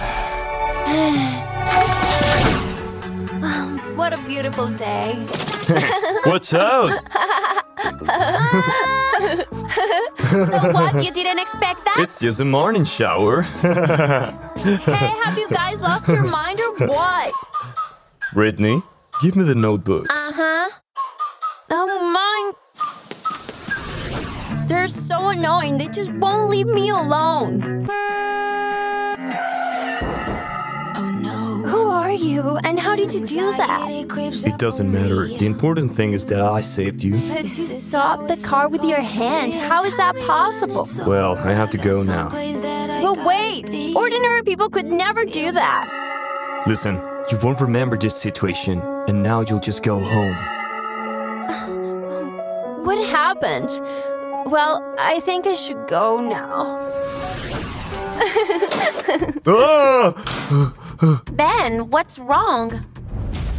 What a beautiful day. What's up? So what? You didn't expect that? It's just a morning shower. Hey, have you guys lost your mind or what? Brittany, give me the notebook. Uh-huh. Oh, mine. They're so annoying. They just won't leave me alone. You and how did you do that? It doesn't matter. The important thing is that I saved you. But you stopped the car with your hand. How is that possible? Well, I have to go now. But wait! Ordinary people could never do that. Listen, you won't remember this situation, and now you'll just go home. What happened? Well, I think I should go now. Ah! Ben, what's wrong?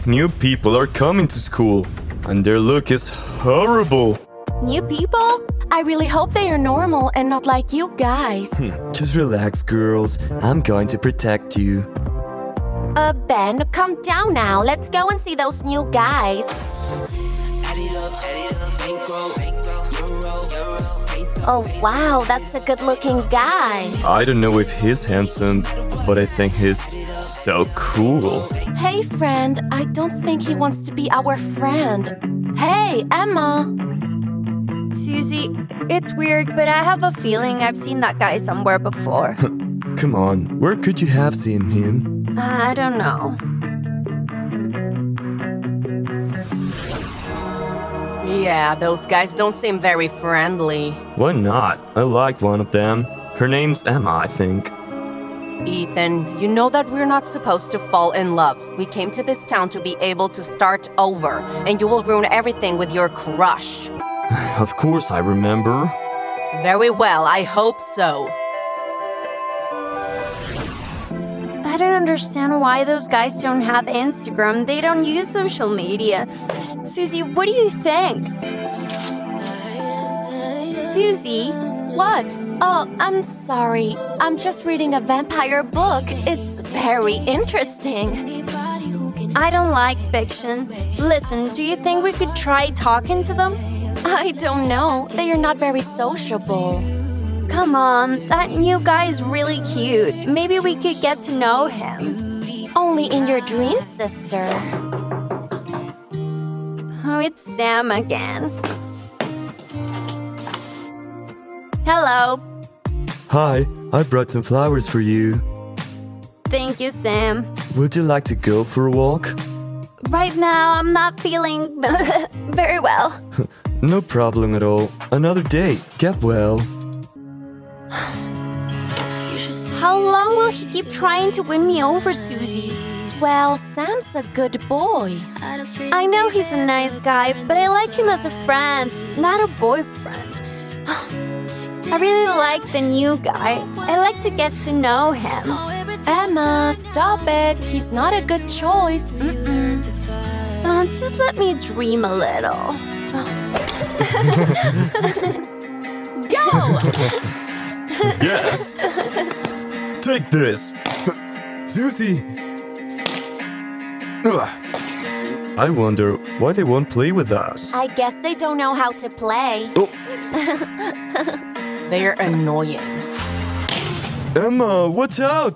New people are coming to school, and their look is horrible. New people? I really hope they are normal and not like you guys. Just relax, girls. I'm going to protect you. Uh, Ben, calm down now. Let's go and see those new guys. Oh, wow, that's a good-looking guy. I don't know if he's handsome, but I think he's so cool. Hey, friend, I don't think he wants to be our friend. Hey, Emma. Susie, it's weird, but I have a feeling I've seen that guy somewhere before. Come on, where could you have seen him? I don't know. Yeah, those guys don't seem very friendly. Why not? I like one of them. Her name's Emma, I think. Ethan, you know that we're not supposed to fall in love. We came to this town to be able to start over, and you will ruin everything with your crush. Of course I remember. Very well, I hope so. I don't understand why those guys don't have Instagram. They don't use social media. Susie, what do you think? Susie? What? Oh, I'm sorry. I'm just reading a vampire book. It's very interesting. I don't like fiction. Listen, do you think we could try talking to them? I don't know. They are not very sociable. Come on, that new guy is really cute. Maybe we could get to know him. Only in your dreams, sister. Oh, it's Sam again. Hello. Hi, I brought some flowers for you. Thank you, Sam. Would you like to go for a walk? Right now, I'm not feeling very well. No problem at all. Another day. Get well. How long will he keep trying to win me over, Susie? Well, Sam's a good boy. I know he's a nice guy, but I like him as a friend, not a boyfriend. I really like the new guy. I like to get to know him. Emma, stop it. He's not a good choice. Mm-mm. Oh, just let me dream a little. Go! Yes! Take this! Susie! Ugh. I wonder why they won't play with us. I guess they don't know how to play. Oh. They're annoying. Emma, watch out!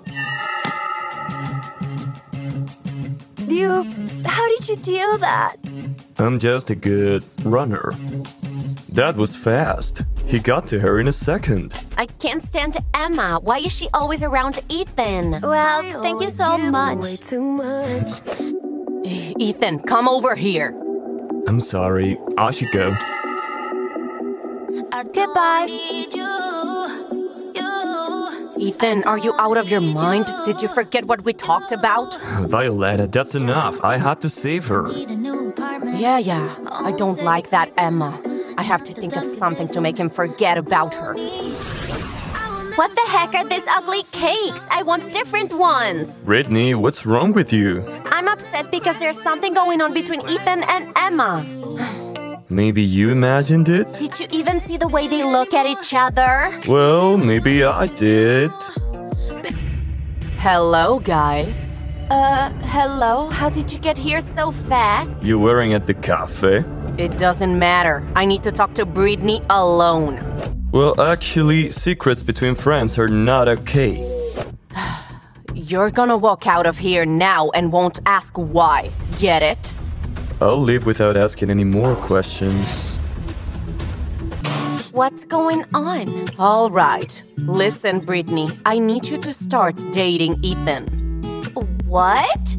You... how did you do that? I'm just a good runner. That was fast. He got to her in a second. I can't stand Emma. Why is she always around Ethan? Well, thank you so much. Too much. Ethan, come over here. I'm sorry. I should go. Goodbye. You, you. Ethan, are you out of your mind? Did you forget what we talked about? Violetta, that's enough. I had to save her. Yeah, yeah. I don't like that, Emma. I have to think of something to make him forget about her. What the heck are these ugly cakes? I want different ones! Brittany, what's wrong with you? I'm upset because there's something going on between Ethan and Emma. Maybe you imagined it? Did you even see the way they look at each other? Well, maybe I did. Hello, guys. Uh, hello? How did you get here so fast? You weren't at the cafe? It doesn't matter. I need to talk to Brittany alone. Well, actually, secrets between friends are not okay. You're gonna walk out of here now and won't ask why. Get it? I'll leave without asking any more questions. What's going on? All right. Listen, Brittany, I need you to start dating Ethan. What?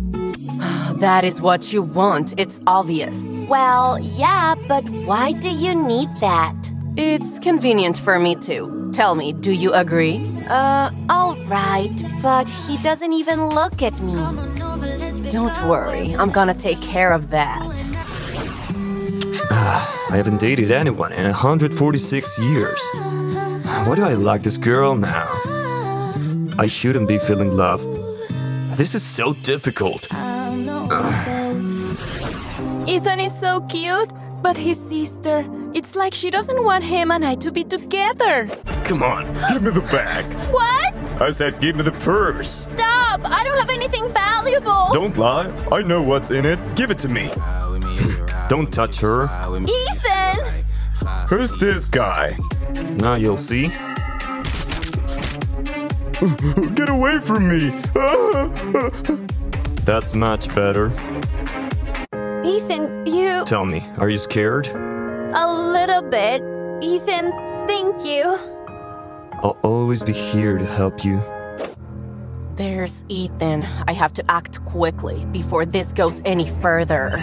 That is what you want. It's obvious. Well, yeah, but why do you need that? It's convenient for me too. Tell me, do you agree? Uh, all right, but he doesn't even look at me. Don't worry, I'm gonna take care of that. I haven't dated anyone in one hundred forty-six years. Why do I like this girl now? I shouldn't be feeling love. This is so difficult. Ethan is so cute, but his sister, it's like she doesn't want him and I to be together. Come on, give me the bag. What? I said give me the purse. Stop. I don't have anything valuable. Don't lie. I know what's in it. Give it to me. Don't touch her. Ethan! Who's this guy? Now you'll see. Get away from me. That's much better. Ethan, you... Tell me, are you scared? A little bit. Ethan, thank you. I'll always be here to help you. There's Ethan. I have to act quickly before this goes any further.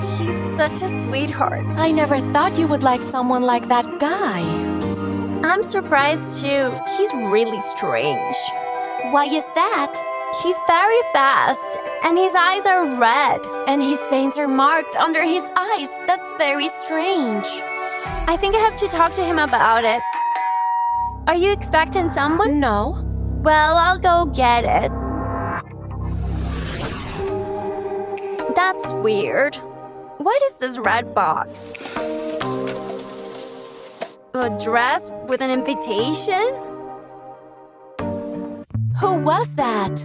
He's such a sweetheart. I never thought you would like someone like that guy. I'm surprised too. He's really strange. Why is that? He's very fast, and his eyes are red. And his veins are marked under his eyes. That's very strange. I think I have to talk to him about it. Are you expecting someone? No. Well, I'll go get it. That's weird. What is this red box? A dress with an invitation? Who was that?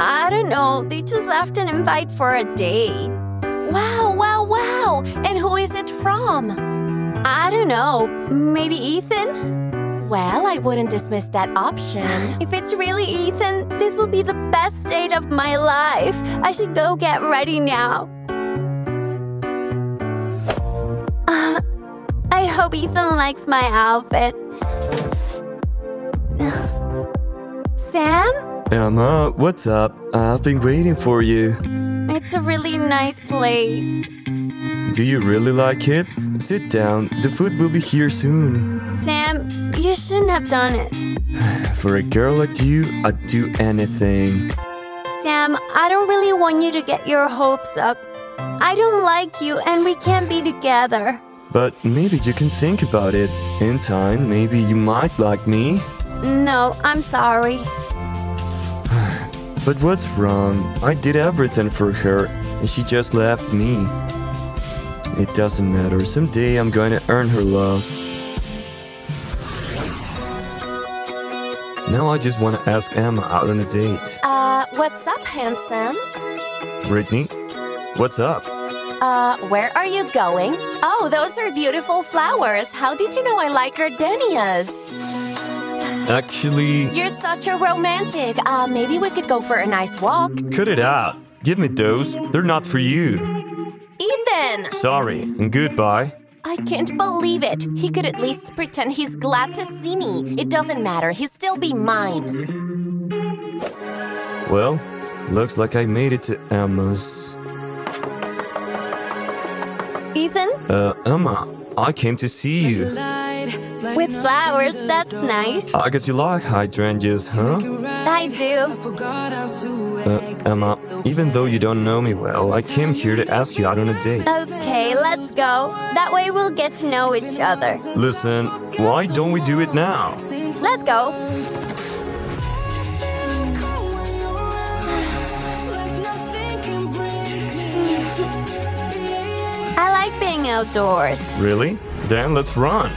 I don't know. They just left an invite for a date. Wow, wow, wow! And who is it from? I don't know. Maybe Ethan? Well, I wouldn't dismiss that option. If it's really Ethan, this will be the best date of my life. I should go get ready now. Uh, I hope Ethan likes my outfit. Sam? Emma, what's up? I've been waiting for you. It's a really nice place. Do you really like it? Sit down. The food will be here soon. Sam, you shouldn't have done it. For a girl like you, I'd do anything. Sam, I don't really want you to get your hopes up. I don't like you and we can't be together. But maybe you can think about it. In time, maybe you might like me. No, I'm sorry. But what's wrong? I did everything for her and she just left me. It doesn't matter. Someday I'm going to earn her love. Now I just want to ask Emma out on a date. Uh, what's up, handsome? Brittany, what's up? Uh, where are you going? Oh, those are beautiful flowers. How did you know I like gardenias? Actually... You're such a romantic. Uh, maybe we could go for a nice walk. Cut it out. Give me those. They're not for you. Ethan! Sorry, and goodbye. I can't believe it. He could at least pretend he's glad to see me. It doesn't matter. He'll still be mine. Well, looks like I made it to Emma's. Ethan? Uh, Emma, I came to see you. With flowers, that's nice. I guess you like hydrangeas, huh? I do. Uh, Emma, even though you don't know me well, I came here to ask you out on a date. Okay, let's go. That way we'll get to know each other. Listen, why don't we do it now? Let's go. I like being outdoors. Really? Then let's run.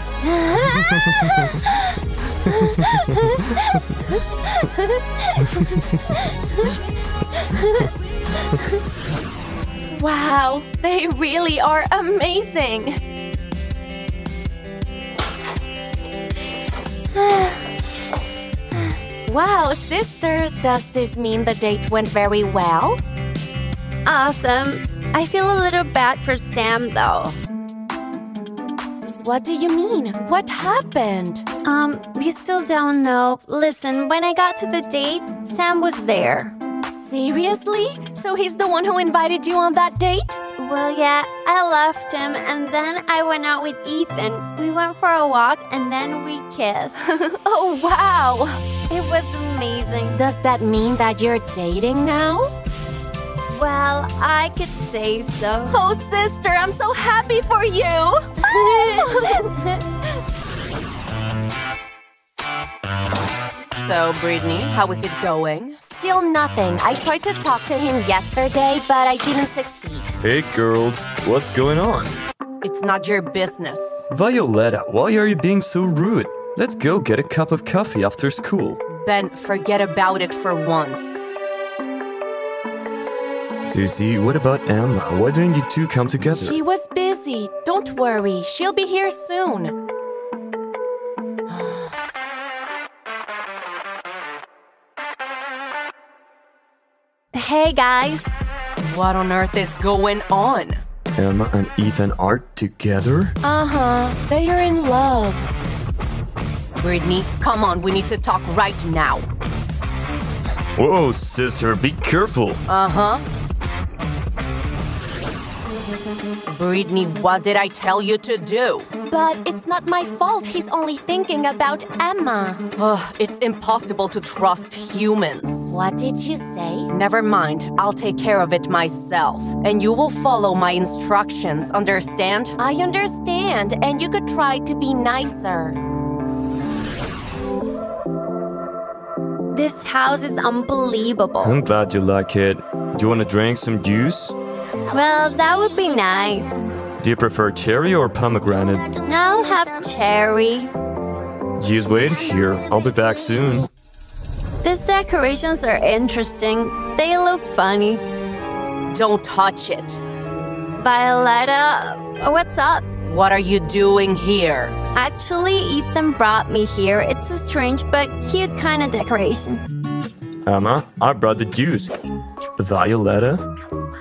Wow, they really are amazing. Wow, sister, does this mean the date went very well? Awesome. I feel a little bad for Sam, though. What do you mean? What happened? Um, we still don't know. Listen, when I got to the date, Sam was there. Seriously? So he's the one who invited you on that date? Well, yeah, I left him, and then I went out with Ethan. We went for a walk, and then we kissed. Oh, wow! It was amazing. Does that mean that you're dating now? Well, I could say so. Oh, sister, I'm so happy for you! So, Brittany, how is it going? Still nothing. I tried to talk to him yesterday, but I didn't succeed. Hey, girls. What's going on? It's not your business. Violetta, why are you being so rude? Let's go get a cup of coffee after school. Ben, forget about it for once. Susie, what about Emma? Why didn't you two come together? She was busy. Don't worry. She'll be here soon. Hey, guys. What on earth is going on? Emma and Ethan are together? Uh-huh. They are in love. Brittany, come on. We need to talk right now. Whoa, sister. Be careful. Uh-huh. Brittany, what did I tell you to do? But it's not my fault. He's only thinking about Emma. Ugh, it's impossible to trust humans. What did you say? Never mind. I'll take care of it myself. And you will follow my instructions, understand? I understand. And you could try to be nicer. This house is unbelievable. I'm glad you like it. Do you want to drink some juice? Well, that would be nice. Do you prefer cherry or pomegranate? I'll have cherry. Just wait here. I'll be back soon. These decorations are interesting. They look funny. Don't touch it. Violetta, what's up? What are you doing here? Actually, Ethan brought me here. It's a strange but cute kind of decoration. Emma, I brought the juice. Violetta?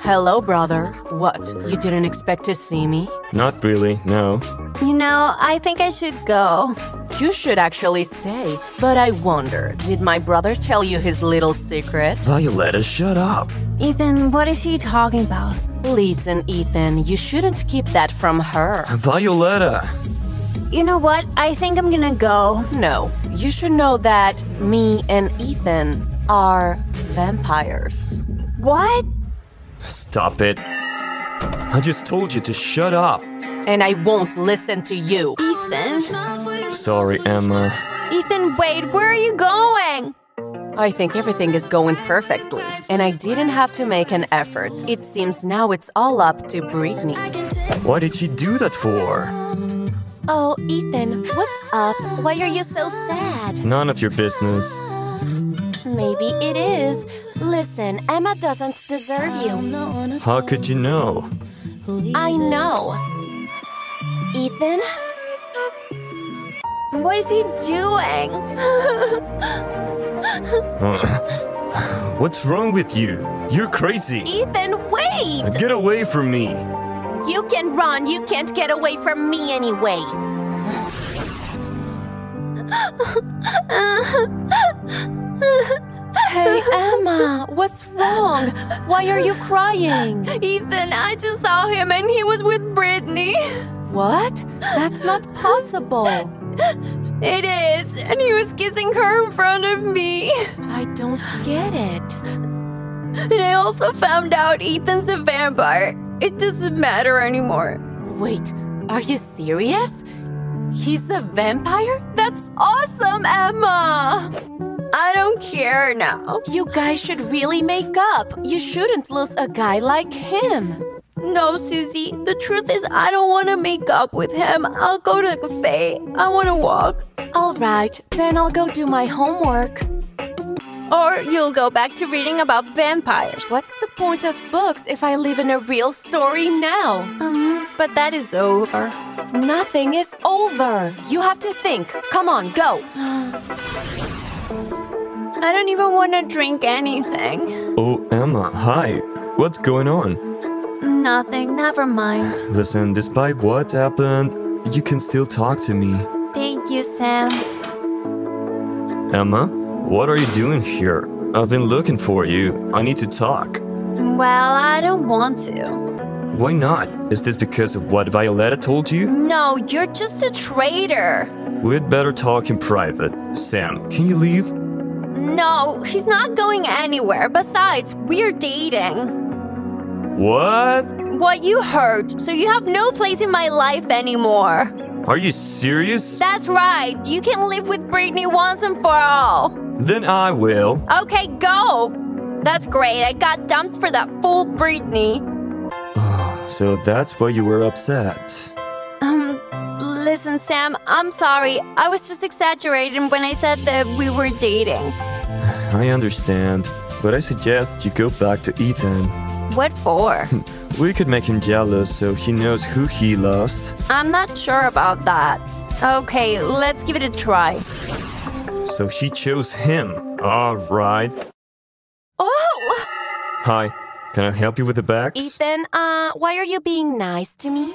Hello, brother. What? You didn't expect to see me? Not really, no. You know, I think I should go. You should actually stay. But I wonder, did my brother tell you his little secret? Violetta, shut up. Ethan, what is he talking about? Listen, Ethan, you shouldn't keep that from her. Violetta! You know what? I think I'm gonna go. No, you should know that me and Ethan are vampires. What? Stop it. I just told you to shut up. And I won't listen to you. Ethan. Sorry, Emma. Ethan, wait, where are you going? I think everything is going perfectly. And I didn't have to make an effort. It seems now it's all up to Brittany. Why did she do that for? Oh, Ethan, what's up? Why are you so sad? None of your business. Maybe it is. Listen, Emma doesn't deserve you. How could you know? I know. Ethan? What is he doing? What's wrong with you? You're crazy. Ethan, wait! Get away from me. You can run. You can't get away from me anyway. Hey, Emma, what's wrong? Why are you crying? Ethan, I just saw him and he was with Brittany. What? That's not possible. It is, and he was kissing her in front of me. I don't get it. And I also found out Ethan's a vampire. It doesn't matter anymore. Wait, are you serious? He's a vampire? That's awesome, Emma! I don't care now. You guys should really make up. You shouldn't lose a guy like him. No, Susie. The truth is I don't want to make up with him. I'll go to the cafe. I want to walk. All right, then I'll go do my homework. Or you'll go back to reading about vampires. What's the point of books if I live in a real story now? Um, but that is over. Nothing is over. You have to think. Come on, go. I don't even want to drink anything. Oh, Emma, hi. What's going on? Nothing, never mind. Listen, despite what happened, you can still talk to me. Thank you, Sam. Emma? What are you doing here? I've been looking for you. I need to talk. Well, I don't want to. Why not? Is this because of what Violetta told you? No, you're just a traitor. We'd better talk in private. Sam, can you leave? No, he's not going anywhere. Besides, we're dating. What? What you heard. So you have no place in my life anymore. Are you serious? That's right. You can live with Brittany once and for all. Then I will. Okay, go! That's great, I got dumped for that fool Brittany. So that's why you were upset. Um, listen Sam, I'm sorry. I was just exaggerating when I said that we were dating. I understand, but I suggest you go back to Ethan. What for? We could make him jealous so he knows who he lost. I'm not sure about that. Okay, let's give it a try. So she chose him. All right. Oh! Hi. Can I help you with the bags? Ethan, uh, why are you being nice to me?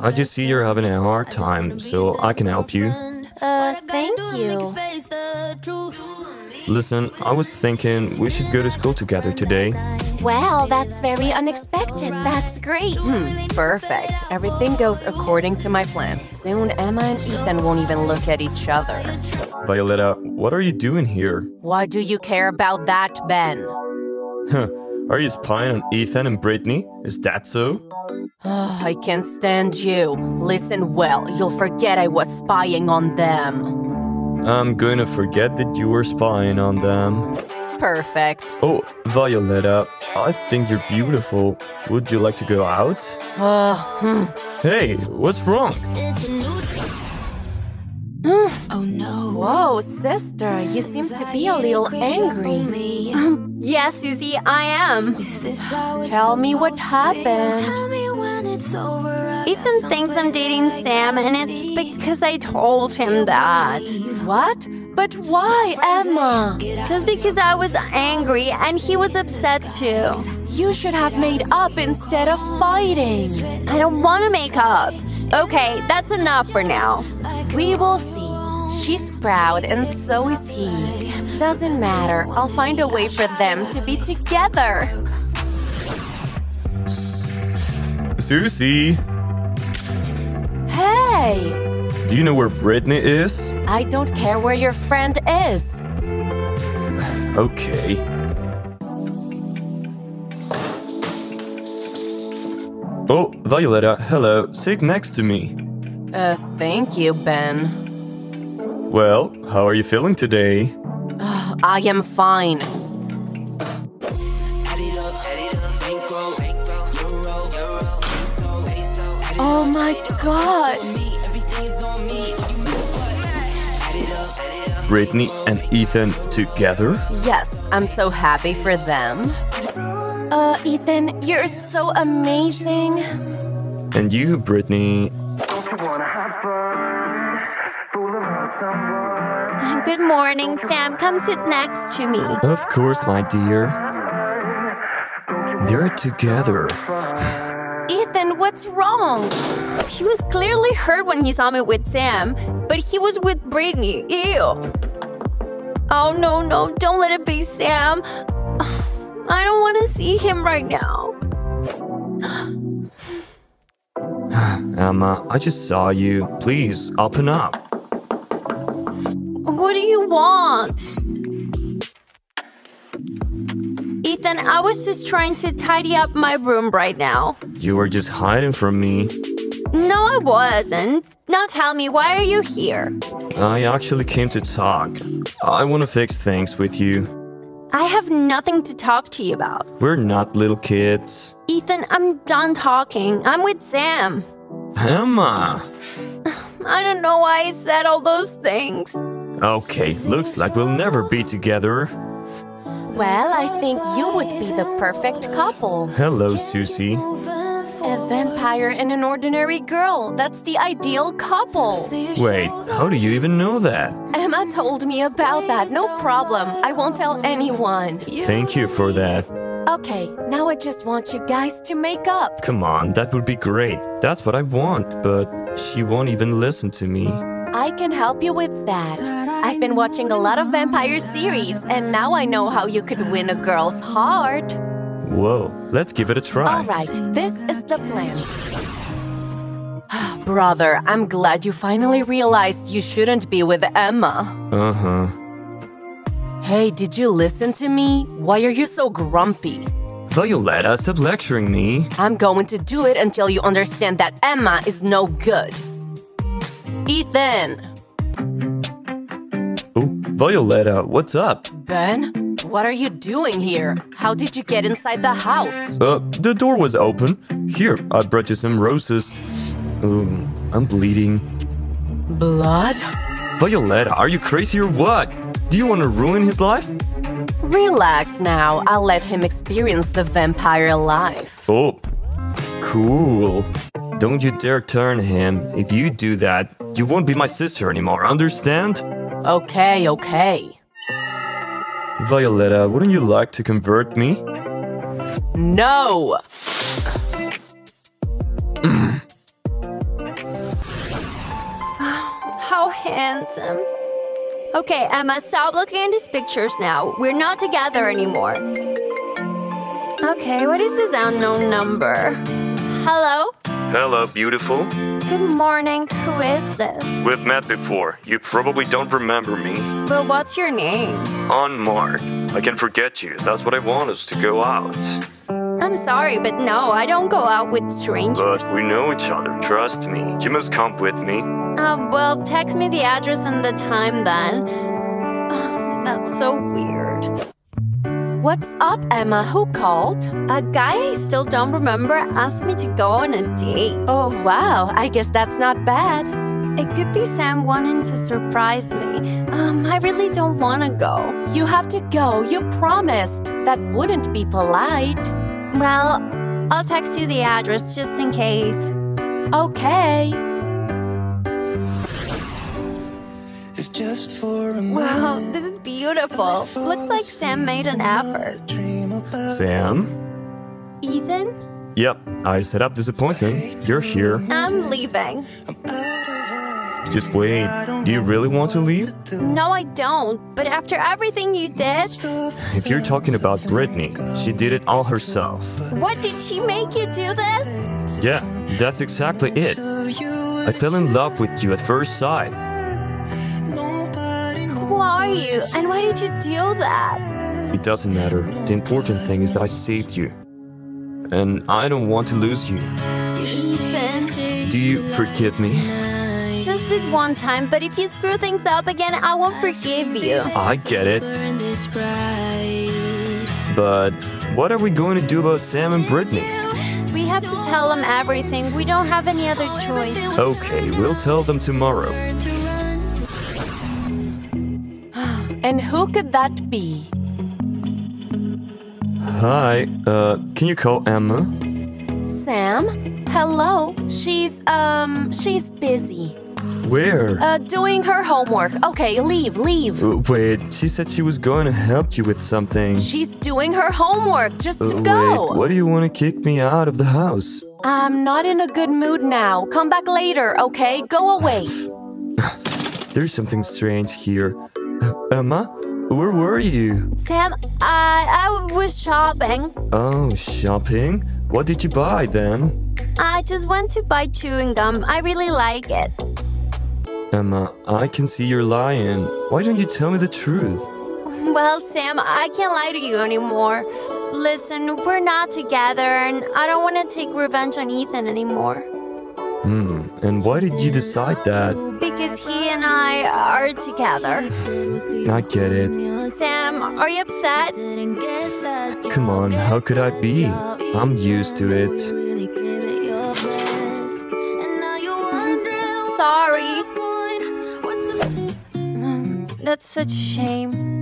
I just see you're having a hard time, so I can help you. Uh, thank you. Listen, I was thinking we should go to school together today. Well, that's very unexpected. That's great. Hmm, perfect. Everything goes according to my plan. Soon, Emma and Ethan won't even look at each other. Violetta, what are you doing here? Why do you care about that, Ben? Huh. Are you spying on Ethan and Brittany? Is that so? Oh, I can't stand you. Listen well, you'll forget I was spying on them. I'm gonna forget that you were spying on them. Perfect. Oh, Violetta, I think you're beautiful. Would you like to go out? Uh, hmm. Hey, what's wrong? Oh no. Whoa, sister, you seem to be a little angry. Um, yes, yeah, Susie, I am. Tell me what happened. Ethan thinks I'm dating Sam, and it's because I told him that. What? But why, Emma? Just because I was angry, and he was upset too. You should have made up instead of fighting. I don't want to make up. Okay, that's enough for now. We will see. She's proud, and so is he. Doesn't matter. I'll find a way for them to be together. Susie! Hey! Do you know where Brittany is? I don't care where your friend is. Okay. Oh, Violetta, hello. Sit next to me. Uh, thank you, Ben. Well, how are you feeling today? Uh, I am fine. Oh my god! Brittany and Ethan together? Yes, I'm so happy for them. Uh, Ethan, you're so amazing. And you, Brittany. Good morning, Sam. Come sit next to me. Of course, my dear. They're together. Ethan! Ethan, what's wrong? He was clearly hurt when he saw me with Sam, but he was with Brittany. Ew. Oh, no, no, don't let it be, Sam. I don't want to see him right now. Emma, I just saw you. Please, open up. What do you want? Ethan, I was just trying to tidy up my room right now. You were just hiding from me. No, I wasn't. Now tell me, why are you here? I actually came to talk. I want to fix things with you. I have nothing to talk to you about. We're not little kids. Ethan, I'm done talking. I'm with Sam. Emma! I don't know why I said all those things. Okay, looks like we'll never be together. Well, I think you would be the perfect couple. Hello, Susie. A vampire and an ordinary girl. That's the ideal couple. Wait, how do you even know that? Emma told me about that. No problem. I won't tell anyone. Thank you for that. Okay, now I just want you guys to make up. Come on, that would be great. That's what I want, but she won't even listen to me. I can help you with that. I've been watching a lot of vampire series, and now I know how you could win a girl's heart. Whoa, let's give it a try. All right, this is the plan. Brother, I'm glad you finally realized you shouldn't be with Emma. Uh-huh. Hey, did you listen to me? Why are you so grumpy? Violetta, stop lecturing me. I'm going to do it until you understand that Emma is no good. Ethan! Oh, Violetta, what's up? Ben? What are you doing here? How did you get inside the house? Uh, the door was open. Here, I brought you some roses. Ooh, I'm bleeding. Blood? Violetta, are you crazy or what? Do you want to ruin his life? Relax now. I'll let him experience the vampire life. Oh, cool. Don't you dare turn him. If you do that, you won't be my sister anymore, understand? Okay, okay. Violetta, wouldn't you like to convert me? No! Mm. How handsome. Okay, Emma, stop looking at his pictures now. We're not together anymore. Okay, what is this unknown number? Hello? Hello, beautiful. Good morning. Who is this? We've met before. You probably don't remember me. But what's your name? On Mark. I can forget you. That's what I want us to go out. I'm sorry, but no, I don't go out with strangers. But we know each other. Trust me. You must come with me. Uh, well, text me the address and the time then. Oh, that's so weird. What's up, Emma? Who called? A guy I still don't remember asked me to go on a date. Oh, wow. I guess that's not bad. It could be Sam wanting to surprise me. Um, I really don't want to go. You have to go. You promised. That wouldn't be polite. Well, I'll text you the address just in case. Okay. Just for a wow, this is beautiful. Looks like Sam made an effort. Sam? Ethan? Yep, I set up this appointment. You're here. I'm leaving. Just wait. Do you really want to leave? No, I don't. But after everything you did... If you're talking about Brittany, she did it all herself. What, did she make you do this? Yeah, that's exactly it. I fell in love with you at first sight. Who are you? And why did you do that? It doesn't matter. The important thing is that I saved you. And I don't want to lose you. Ethan. Do you forgive me? Just this one time, but if you screw things up again, I won't forgive you. I get it. But what are we going to do about Sam and Brittany? We have to tell them everything. We don't have any other choice. Okay, we'll tell them tomorrow. And who could that be? Hi, uh, can you call Emma? Sam? Hello? She's, um, she's busy. Where? Uh, doing her homework. Okay, leave, leave. Uh, wait, she said she was going to help you with something. She's doing her homework, just uh, to go. Wait, why do you want to kick me out of the house? I'm not in a good mood now. Come back later, okay? Go away. There's something strange here. Emma, where were you? Sam, I, I was shopping. Oh, shopping? What did you buy then? I just went to buy chewing gum. I really like it. Emma, I can see you're lying. Why don't you tell me the truth? Well, Sam, I can't lie to you anymore. Listen, we're not together, and I don't want to take revenge on Ethan anymore. Hmm, and why did you decide that? Because he and I are together. I get it. Sam, are you upset? Come on, how could I be? I'm used to it. Sorry. That's such a shame.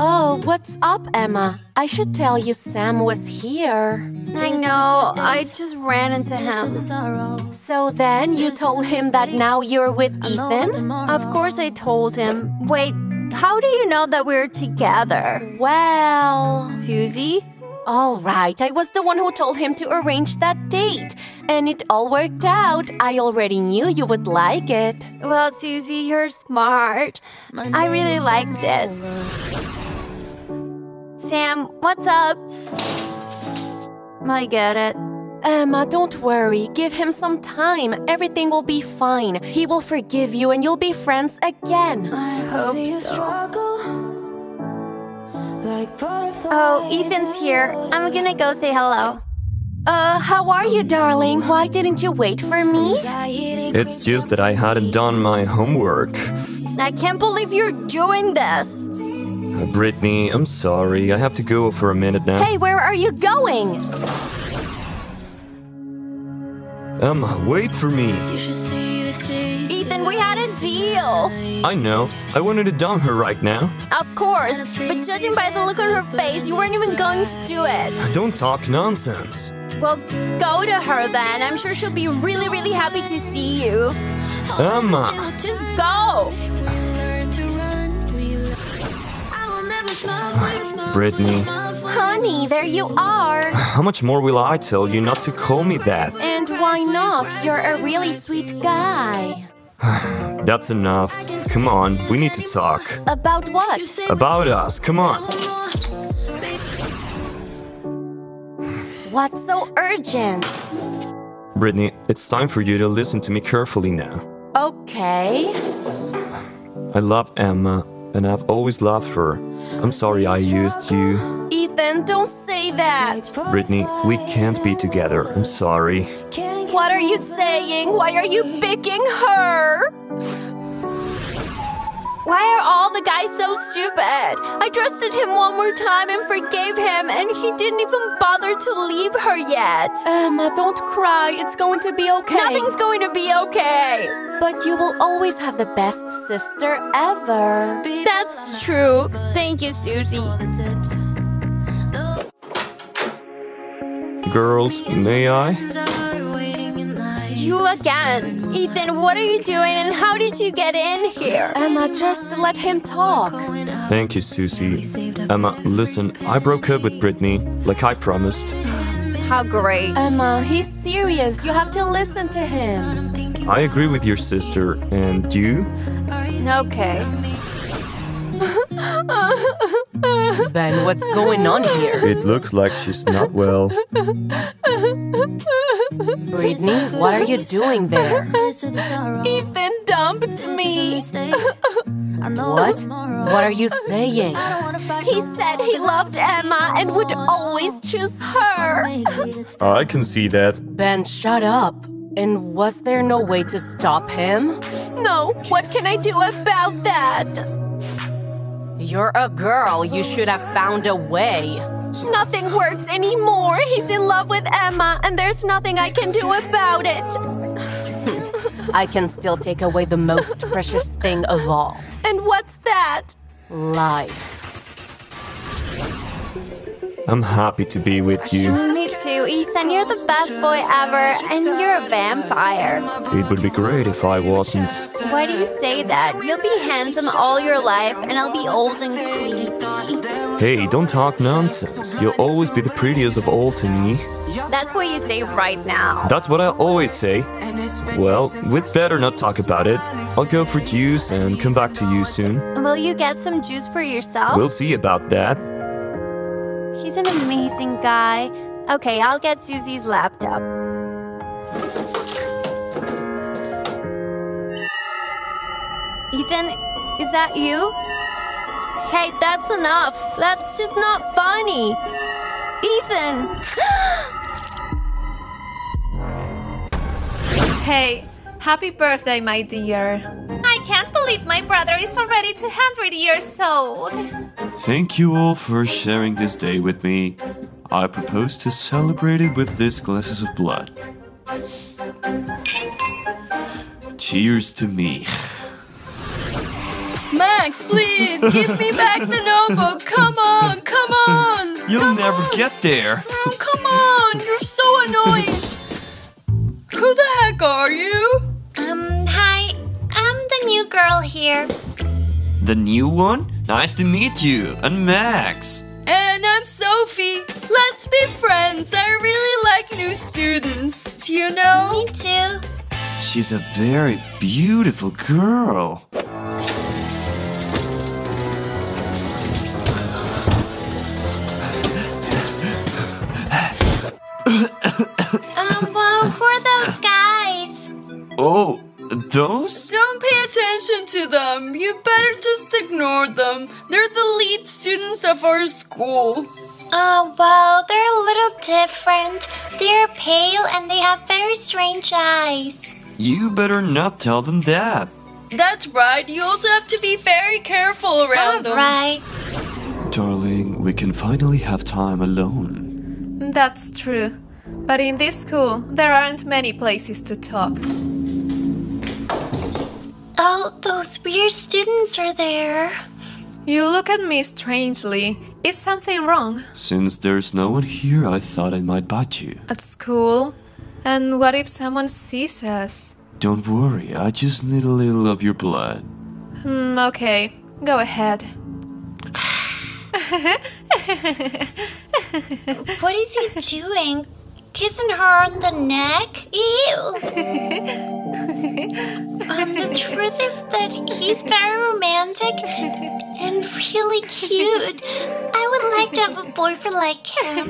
Oh, what's up, Emma? I should tell you Sam was here. I know, I just ran into him. So then you told him that now you're with Ethan? Of course I told him. Wait, how do you know that we're together? Well... Susie? All right, I was the one who told him to arrange that date. And it all worked out. I already knew you would like it. Well, Susie, you're smart. I really liked it. Sam, what's up? I get it. Emma, don't worry. Give him some time. Everything will be fine. He will forgive you and you'll be friends again. I hope so. Oh, Ethan's here. I'm gonna go say hello. Uh, how are you, darling? Why didn't you wait for me? It's just that I hadn't done my homework. I can't believe you're doing this. Uh, Brittany, I'm sorry. I have to go for a minute now. Hey, where are you going? Um, wait for me. Ethan, we had a deal. I know. I wanted to dump her right now. Of course. But judging by the look on her face, you weren't even going to do it. Don't talk nonsense. Well, go to her then. I'm sure she'll be really, really happy to see you. Emma. Just go. Brittany. Honey, there you are. How much more will I tell you not to call me that? And why not? You're a really sweet guy. That's enough. Come on, we need to talk. About what? About us, come on. What's so urgent? Brittany, it's time for you to listen to me carefully now. Okay. I love Emma, and I've always loved her. I'm sorry I used you. Ethan, don't say that! Brittany, we can't be together. I'm sorry. What are you saying? Why are you picking her? Why are all the guys so stupid? I trusted him one more time and forgave him, and he didn't even bother to leave her yet. Emma, don't cry. It's going to be okay. Nothing's going to be okay. But you will always have the best sister ever. That's true. Thank you, Susie. Girls, may I? You again. Ethan, what are you doing and how did you get in here? Emma, just let him talk. Thank you, Susie. Emma, listen, I broke up with Brittany, like I promised. How great. Emma, he's serious. You have to listen to him. I agree with your sister. And you? Okay. Ben, what's going on here? It looks like she's not well. Brittany, what are you doing there? Ethan dumped me. What? What are you saying? He said he loved Emma and would always choose her. I can see that. Ben, shut up. And was there no way to stop him? No, what can I do about that? You're a girl, you should have found a way. Nothing works anymore. He's in love with Emma, and there's nothing I can do about it. I can still take away the most precious thing of all. And what's that? Life. I'm happy to be with you. Me too. too, Ethan. You're the best boy ever, and you're a vampire. It would be great if I wasn't. Why do you say that? You'll be handsome all your life, and I'll be old and creepy. Hey, don't talk nonsense. You'll always be the prettiest of all to me. That's what you say right now. That's what I always say. Well, we'd better not talk about it. I'll go for juice and come back to you soon. Will you get some juice for yourself? We'll see about that. He's an amazing guy. Okay, I'll get Susie's laptop. Ethan, is that you? Hey, that's enough. That's just not funny. Ethan! Hey, happy birthday, my dear. I can't believe my brother is already two hundred years old. Thank you all for sharing this day with me. I propose to celebrate it with these glasses of blood. Cheers to me. Max, please, give me back the notebook. Come on, come on. You'll come never on. Get there. Oh, come on, you're so annoying. Who the heck are you? Um, hi, I'm the new girl here. The new one? Nice to meet you, I'm Max. And I'm Sophie. Let's be friends. I really like new students, you know? Me too. She's a very beautiful girl. Um, well, who are those guys? Oh, those? Don't pay attention to them. You better just ignore them. They're the lead students of our school. Oh, well, they're a little different. They're pale and they have very strange eyes. You better not tell them that. That's right. You also have to be very careful around them. All right. Darling, we can finally have time alone. That's true. But in this school, there aren't many places to talk. Oh, those weird students are there. You look at me strangely. Is something wrong? Since there's no one here, I thought I might bite you. At school? And what if someone sees us? Don't worry, I just need a little of your blood. Hmm, okay. Go ahead. What is he doing? Kissing her on the neck? Ew! Um, the truth is that he's very romantic and really cute. I would like to have a boyfriend like him.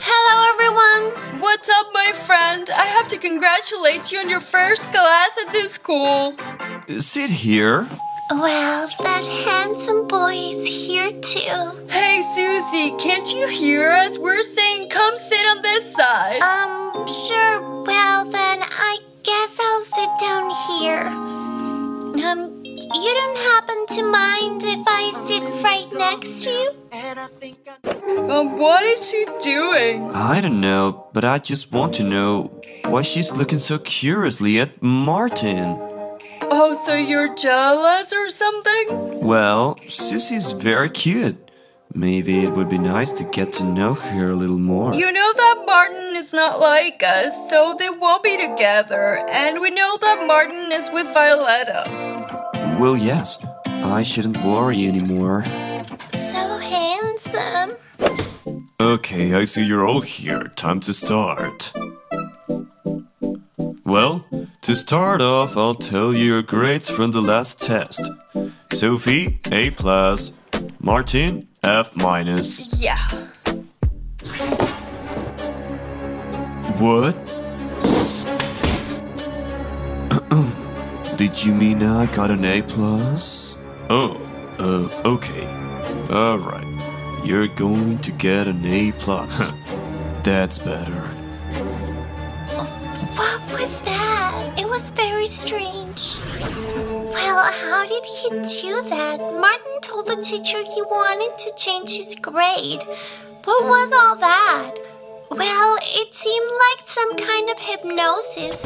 Hello, everyone. What's up, my friend? I have to congratulate you on your first class at this school. Sit here. Well, that handsome boy is here too. Hey, Susie, can't you hear us? We're saying come sit on this side. Um, sure. Well, then I guess I'll sit down here. Um, you don't happen to mind if I sit right next to you? Um, what is she doing? I don't know, but I just want to know why she's looking so curiously at Martin. Oh, so you're jealous or something? Well, Susie's very cute. Maybe it would be nice to get to know her a little more. You know that Martin is not like us, so they won't be together. And we know that Martin is with Violetta. Well, yes. I shouldn't worry anymore. So handsome. Okay, I see you're all here. Time to start. Well, to start off, I'll tell you your grades from the last test. Sophie, A plus. Martin, F minus. Yeah. What? Did you mean I got an A plus? Oh, uh, okay. Alright. You're going to get an A plus. That's better. What was that? It was very strange. Well, how did he do that? Martin told the teacher he wanted to change his grade. What was all that? Well, it seemed like some kind of hypnosis.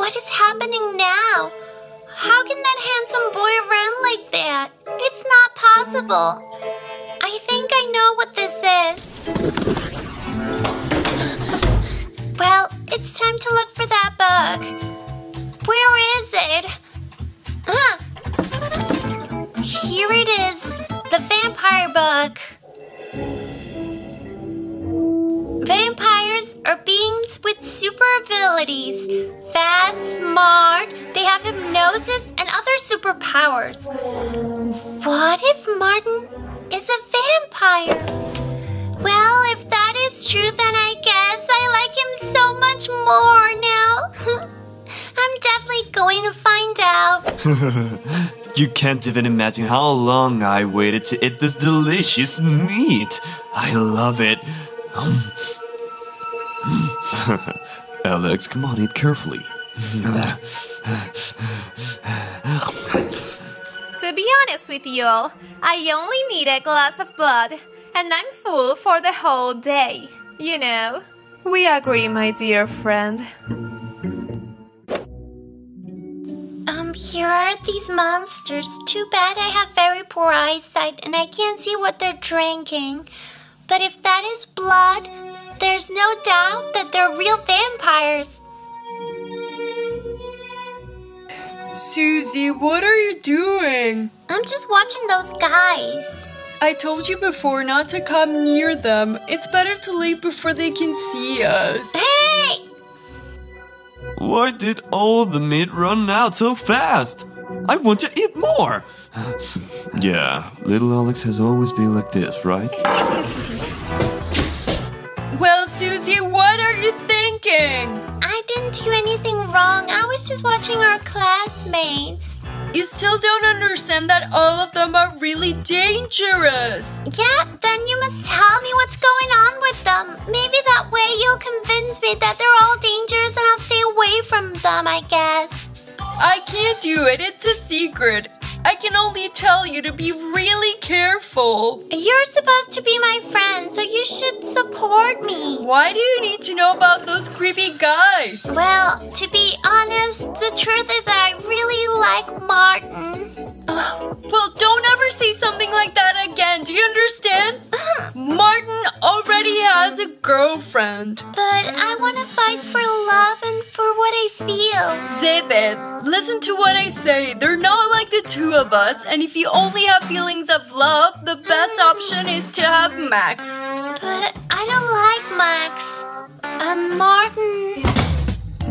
What is happening now? How can that handsome boy run like that? It's not possible. I think I Well, it's time to look for that book. Where is it? Huh. Here it is. The vampire book. Vampires are beings with super abilities. Fast, smart, they have hypnosis and other superpowers. What if Martin is a vampire? Well, if that is true, then I guess I like him so much more now. I'm definitely going to find out. You can't even imagine how long I waited to eat this delicious meat. I love it. Alex, come on, eat carefully. To be honest with you all, I only need a glass of blood, and I'm full for the whole day, you know. We agree, my dear friend. Here are these monsters. Too bad I have very poor eyesight and I can't see what they're drinking. But if that is blood, there's no doubt that they're real vampires. Susie, what are you doing? I'm just watching those guys. I told you before not to come near them. It's better to leave before they can see us. Hey! Why did all the meat run out so fast? I want to eat more! Yeah, little Alex has always been like this, right? Well, Susie, what are you thinking? I didn't do anything wrong. I was just watching our classmates. You still don't understand that all of them are really dangerous. Yeah, then you must tell me what's going on with them. Maybe that way you'll convince me that they're all dangerous and I'll stay away from them, I guess. I can't do it. It's a secret. I can only tell you to be really careful. You're supposed to be my friend, so you should support me. Why do you need to know about those creepy guys? Well, to be honest, the truth is that I really like Martin. Uh, well, don't ever say something like that again. Do you understand? Martin already has a girlfriend. But I want to fight for love and for what I feel. Zip it. Listen to what I say. They're not like the two of us, and if you only have feelings of love, the best option is to have Max. But I don't like Max. I'm Martin.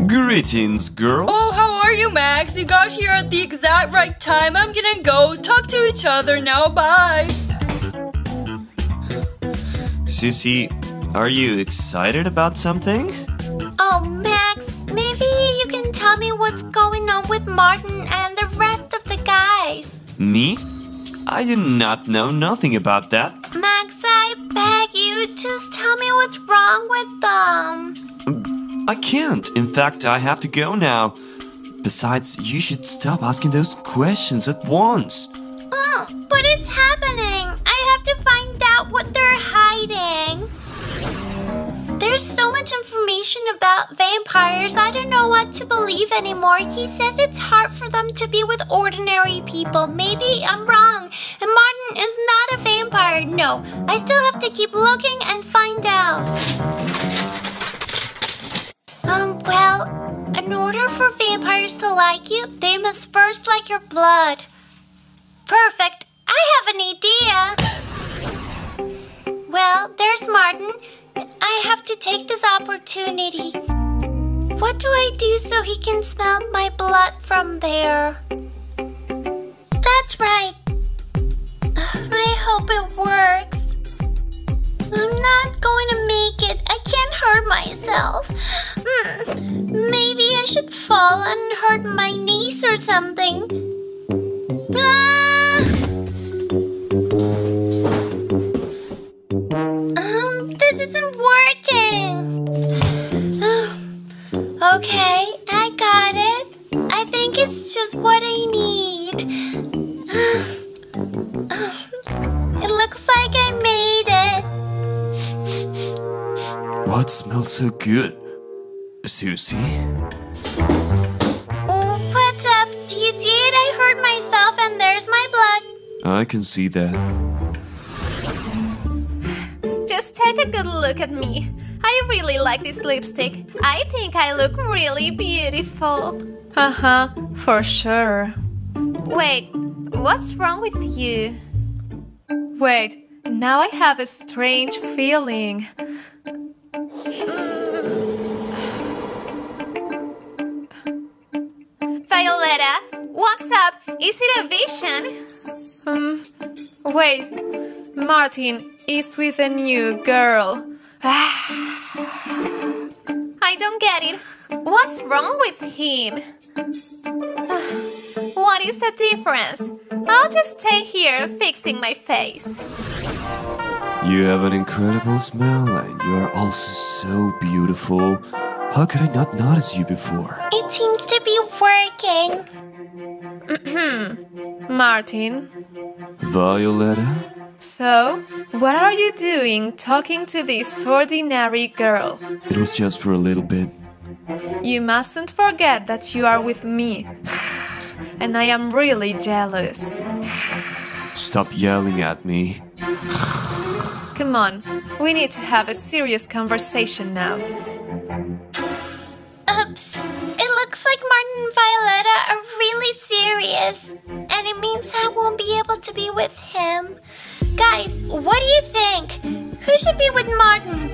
Greetings, girls. Oh, how are you, Max? You got here at the exact right time. I'm gonna go talk to each other now. Bye. Susie, are you excited about something? Oh, Max, maybe you can tell me what's going on with Martin and the rest of the guys. Me? I do not know nothing about that. Max, I beg you, just tell me what's wrong with them. I can't. In fact, I have to go now. Besides, you should stop asking those questions at once. Oh, but it's happening. I have to find out what they're hiding. There's so much information about vampires, I don't know what to believe anymore. He says it's hard for them to be with ordinary people. Maybe I'm wrong, and Martin is not a vampire. No, I still have to keep looking and find out. Um, well, in order for vampires to like you, they must first like your blood. Perfect. I have an idea. Well, there's Martin. I have to take this opportunity. What do I do so he can smell my blood from there? That's right. I hope it works. I'm not going to make it. I can't hurt myself. Mm, maybe I should fall and hurt my niece or something. Ah! Okay, I got it. I think it's just what I need. It looks like I made it. What smells so good, Susie? What's up? Do you see it? I hurt myself and there's my blood. I can see that. Just take a good look at me. I really like this lipstick. I think I look really beautiful. Uh-huh, for sure. Wait, what's wrong with you? Wait, now I have a strange feeling. Violetta, what's up? Is it a vision? Um, wait, Martin is with a new girl. I don't get it. What's wrong with him? What is the difference? I'll just stay here fixing my face. You have an incredible smell and you are also so beautiful. How could I not notice you before? It seems to be working. Martin? Violetta? So, what are you doing talking to this ordinary girl? It was just for a little bit. You mustn't forget that you are with me. And I am really jealous. Stop yelling at me. Come on, we need to have a serious conversation now. Oops, it looks like Martin and Violetta are really serious. And it means I won't be able to be with him. Guys, what do you think? Who should be with Martin?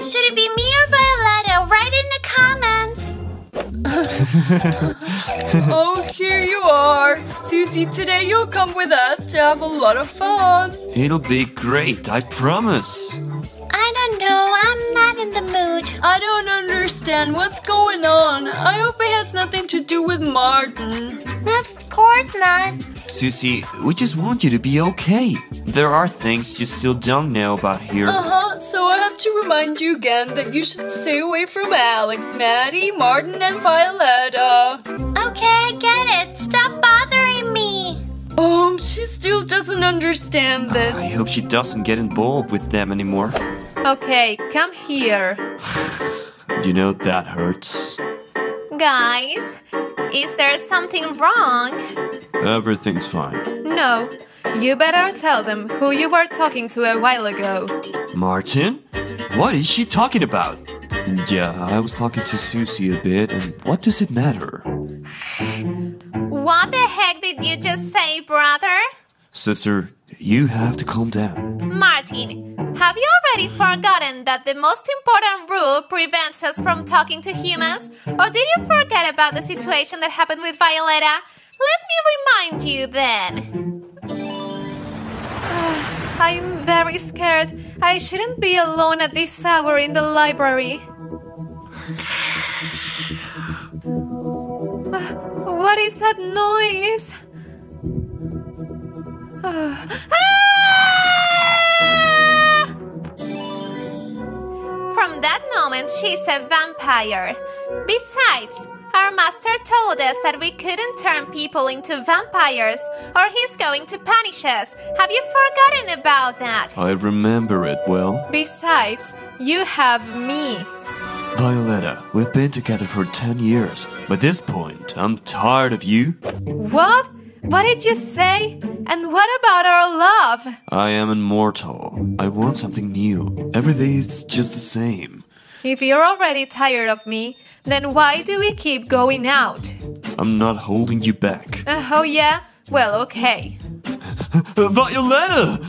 Should it be me or Violetta? Write in the comments! Oh, here you are! Susie, today you'll come with us to have a lot of fun! It'll be great, I promise! I don't know, I'm not in the mood. I don't understand what's going on. I hope it has nothing to do with Martin. Of course not. Susie, we just want you to be okay. There are things you still don't know about here. Uh-huh, so I have to remind you again that you should stay away from Alex, Maddie, Martin, and Violetta. Okay, I get it. Stop bothering me. Um, she still doesn't understand this. Uh, I hope she doesn't get involved with them anymore. Okay, come here. You know, that hurts. Guys, is there something wrong? Everything's fine. No, you better tell them who you were talking to a while ago. Martin? What is she talking about? Yeah, I was talking to Susie a bit, and what does it matter? What the heck did you just say, brother? Sister, you have to calm down. Martin, have you already forgotten that the most important rule prevents us from talking to humans? Or did you forget about the situation that happened with Violetta? Let me remind you then. Uh, I'm very scared. I shouldn't be alone at this hour in the library. Uh, what is that noise? Uh, ah! From that moment, she's a vampire. Besides, our master told us that we couldn't turn people into vampires, or he's going to punish us. Have you forgotten about that? I remember it well. Besides, you have me. Violetta, we've been together for ten years. By this point, I'm tired of you. What? What did you say? And what about our love? I am immortal. I want something new. Every day it's just the same. If you're already tired of me, then why do we keep going out? I'm not holding you back. Uh, oh yeah? Well, okay. Violetta!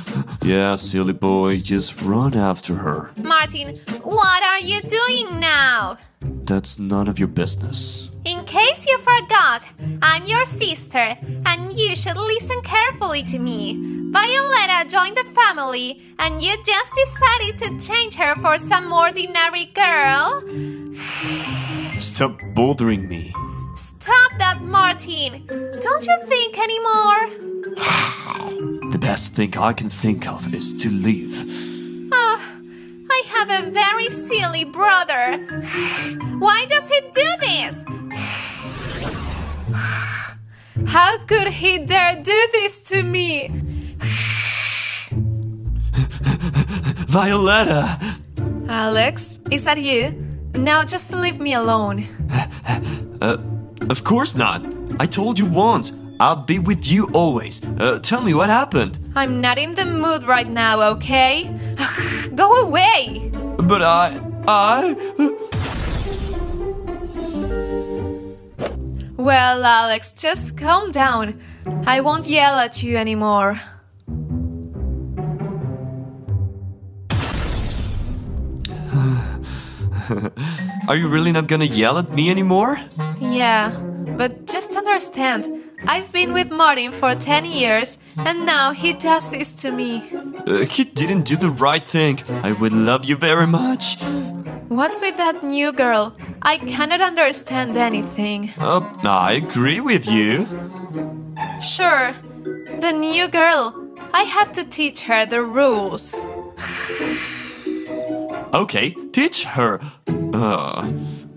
Yeah, silly boy, just run after her. Martin, what are you doing now? That's none of your business. In case you forgot, I'm your sister, and you should listen carefully to me. Violetta joined the family, and you just decided to change her for some ordinary girl? Stop bothering me. Stop that, Martin! Don't you think anymore? The best thing I can think of is to leave. Oh, I have a very silly brother. Why does he do this? How could he dare do this to me? Violetta! Alex, is that you? Now just leave me alone. Uh, of course not. I told you once. I'll be with you always. Uh, tell me what happened. I'm not in the mood right now, okay? Go away! But I... I... Well, Alex, just calm down. I won't yell at you anymore. Are you really not gonna yell at me anymore? Yeah, but just understand, I've been with Martin for ten years and now he does this to me. Uh, he didn't do the right thing. I would love you very much. What's with that new girl? I cannot understand anything. Uh, I agree with you. Sure, the new girl. I have to teach her the rules. Okay, teach her. Uh,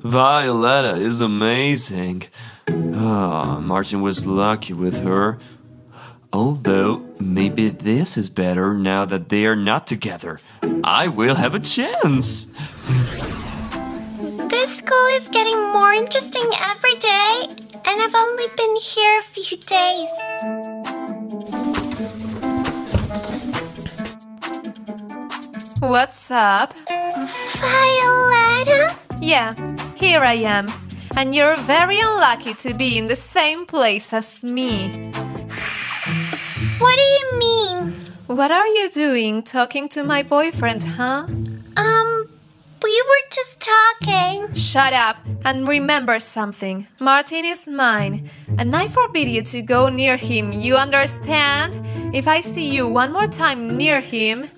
Violetta is amazing. Uh, Martin was lucky with her. Although, maybe this is better now that they are not together. I will have a chance. This school is getting more interesting every day, and I've only been here a few days. What's up? Violetta? Yeah, here I am. And you're very unlucky to be in the same place as me. What do you mean? What are you doing talking to my boyfriend, huh? Um... We were just talking. Shut up and remember something. Martin is mine, and I forbid you to go near him, you understand? If I see you one more time near him...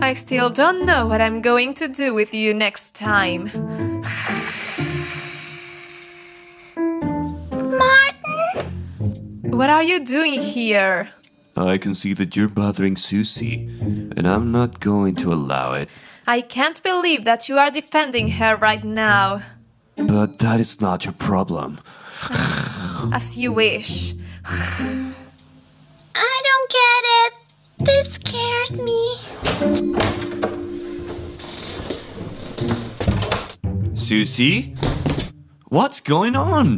I still don't know what I'm going to do with you next time. Martin? What are you doing here? I can see that you're bothering Susie, and I'm not going to allow it. I can't believe that you are defending her right now. But that is not your problem. As you wish. I don't get it. This scares me. Susie? What's going on?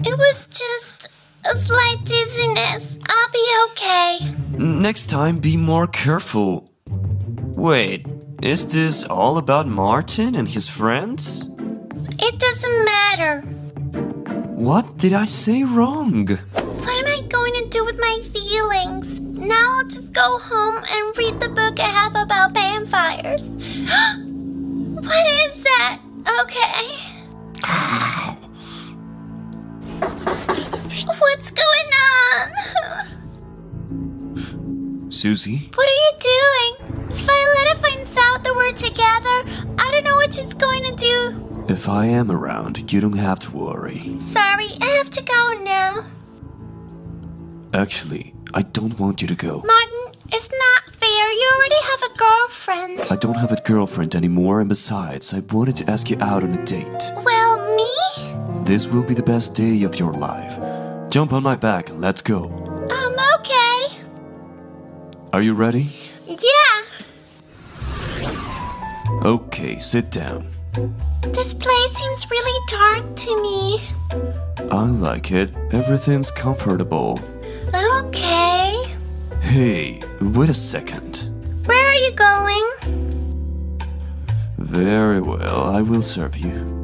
It was just... a slight dizziness. I'll be okay. Next time, be more careful. Wait, is this all about Martin and his friends? It doesn't matter. What did I say wrong? What am I going to do with my feelings? Now I'll just go home and read the book I have about vampires. What is that? Okay. What's going on? Susie? What are you doing? If Violetta finds out that we're together, I don't know what she's going to do. If I am around, you don't have to worry. Sorry, I have to go now. Actually, I don't want you to go. Martin, it's not fair. You already have a girlfriend. I don't have a girlfriend anymore, and besides, I wanted to ask you out on a date. Well, me? This will be the best day of your life. Jump on my back and let's go. Um, okay. Are you ready? Yeah. Okay, sit down. This place seems really dark to me. I like it. Everything's comfortable. Okay. Hey, wait a second. Where are you going? Very well, I will serve you.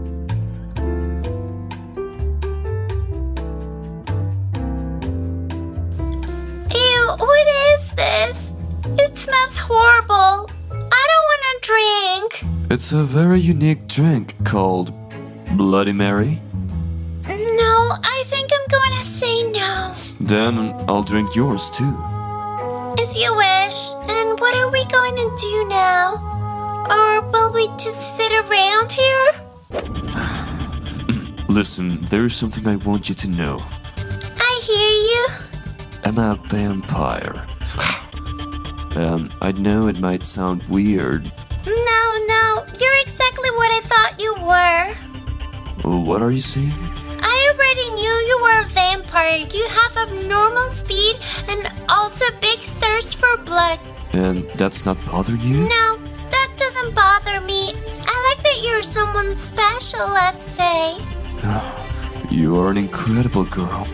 What is this? It smells horrible. I don't want to drink. It's a very unique drink called Bloody Mary. No, I think I'm going to say no. Then I'll drink yours too. As you wish. And what are we going to do now? Or will we just sit around here? Listen, there's something I want you to know. I hear you. I'm a vampire. um, I know it might sound weird. No, no, you're exactly what I thought you were. What are you saying? I already knew you were a vampire. You have abnormal speed and also big thirst for blood. And that's not bothering you? No, that doesn't bother me. I like that you're someone special, let's say. You are an incredible girl.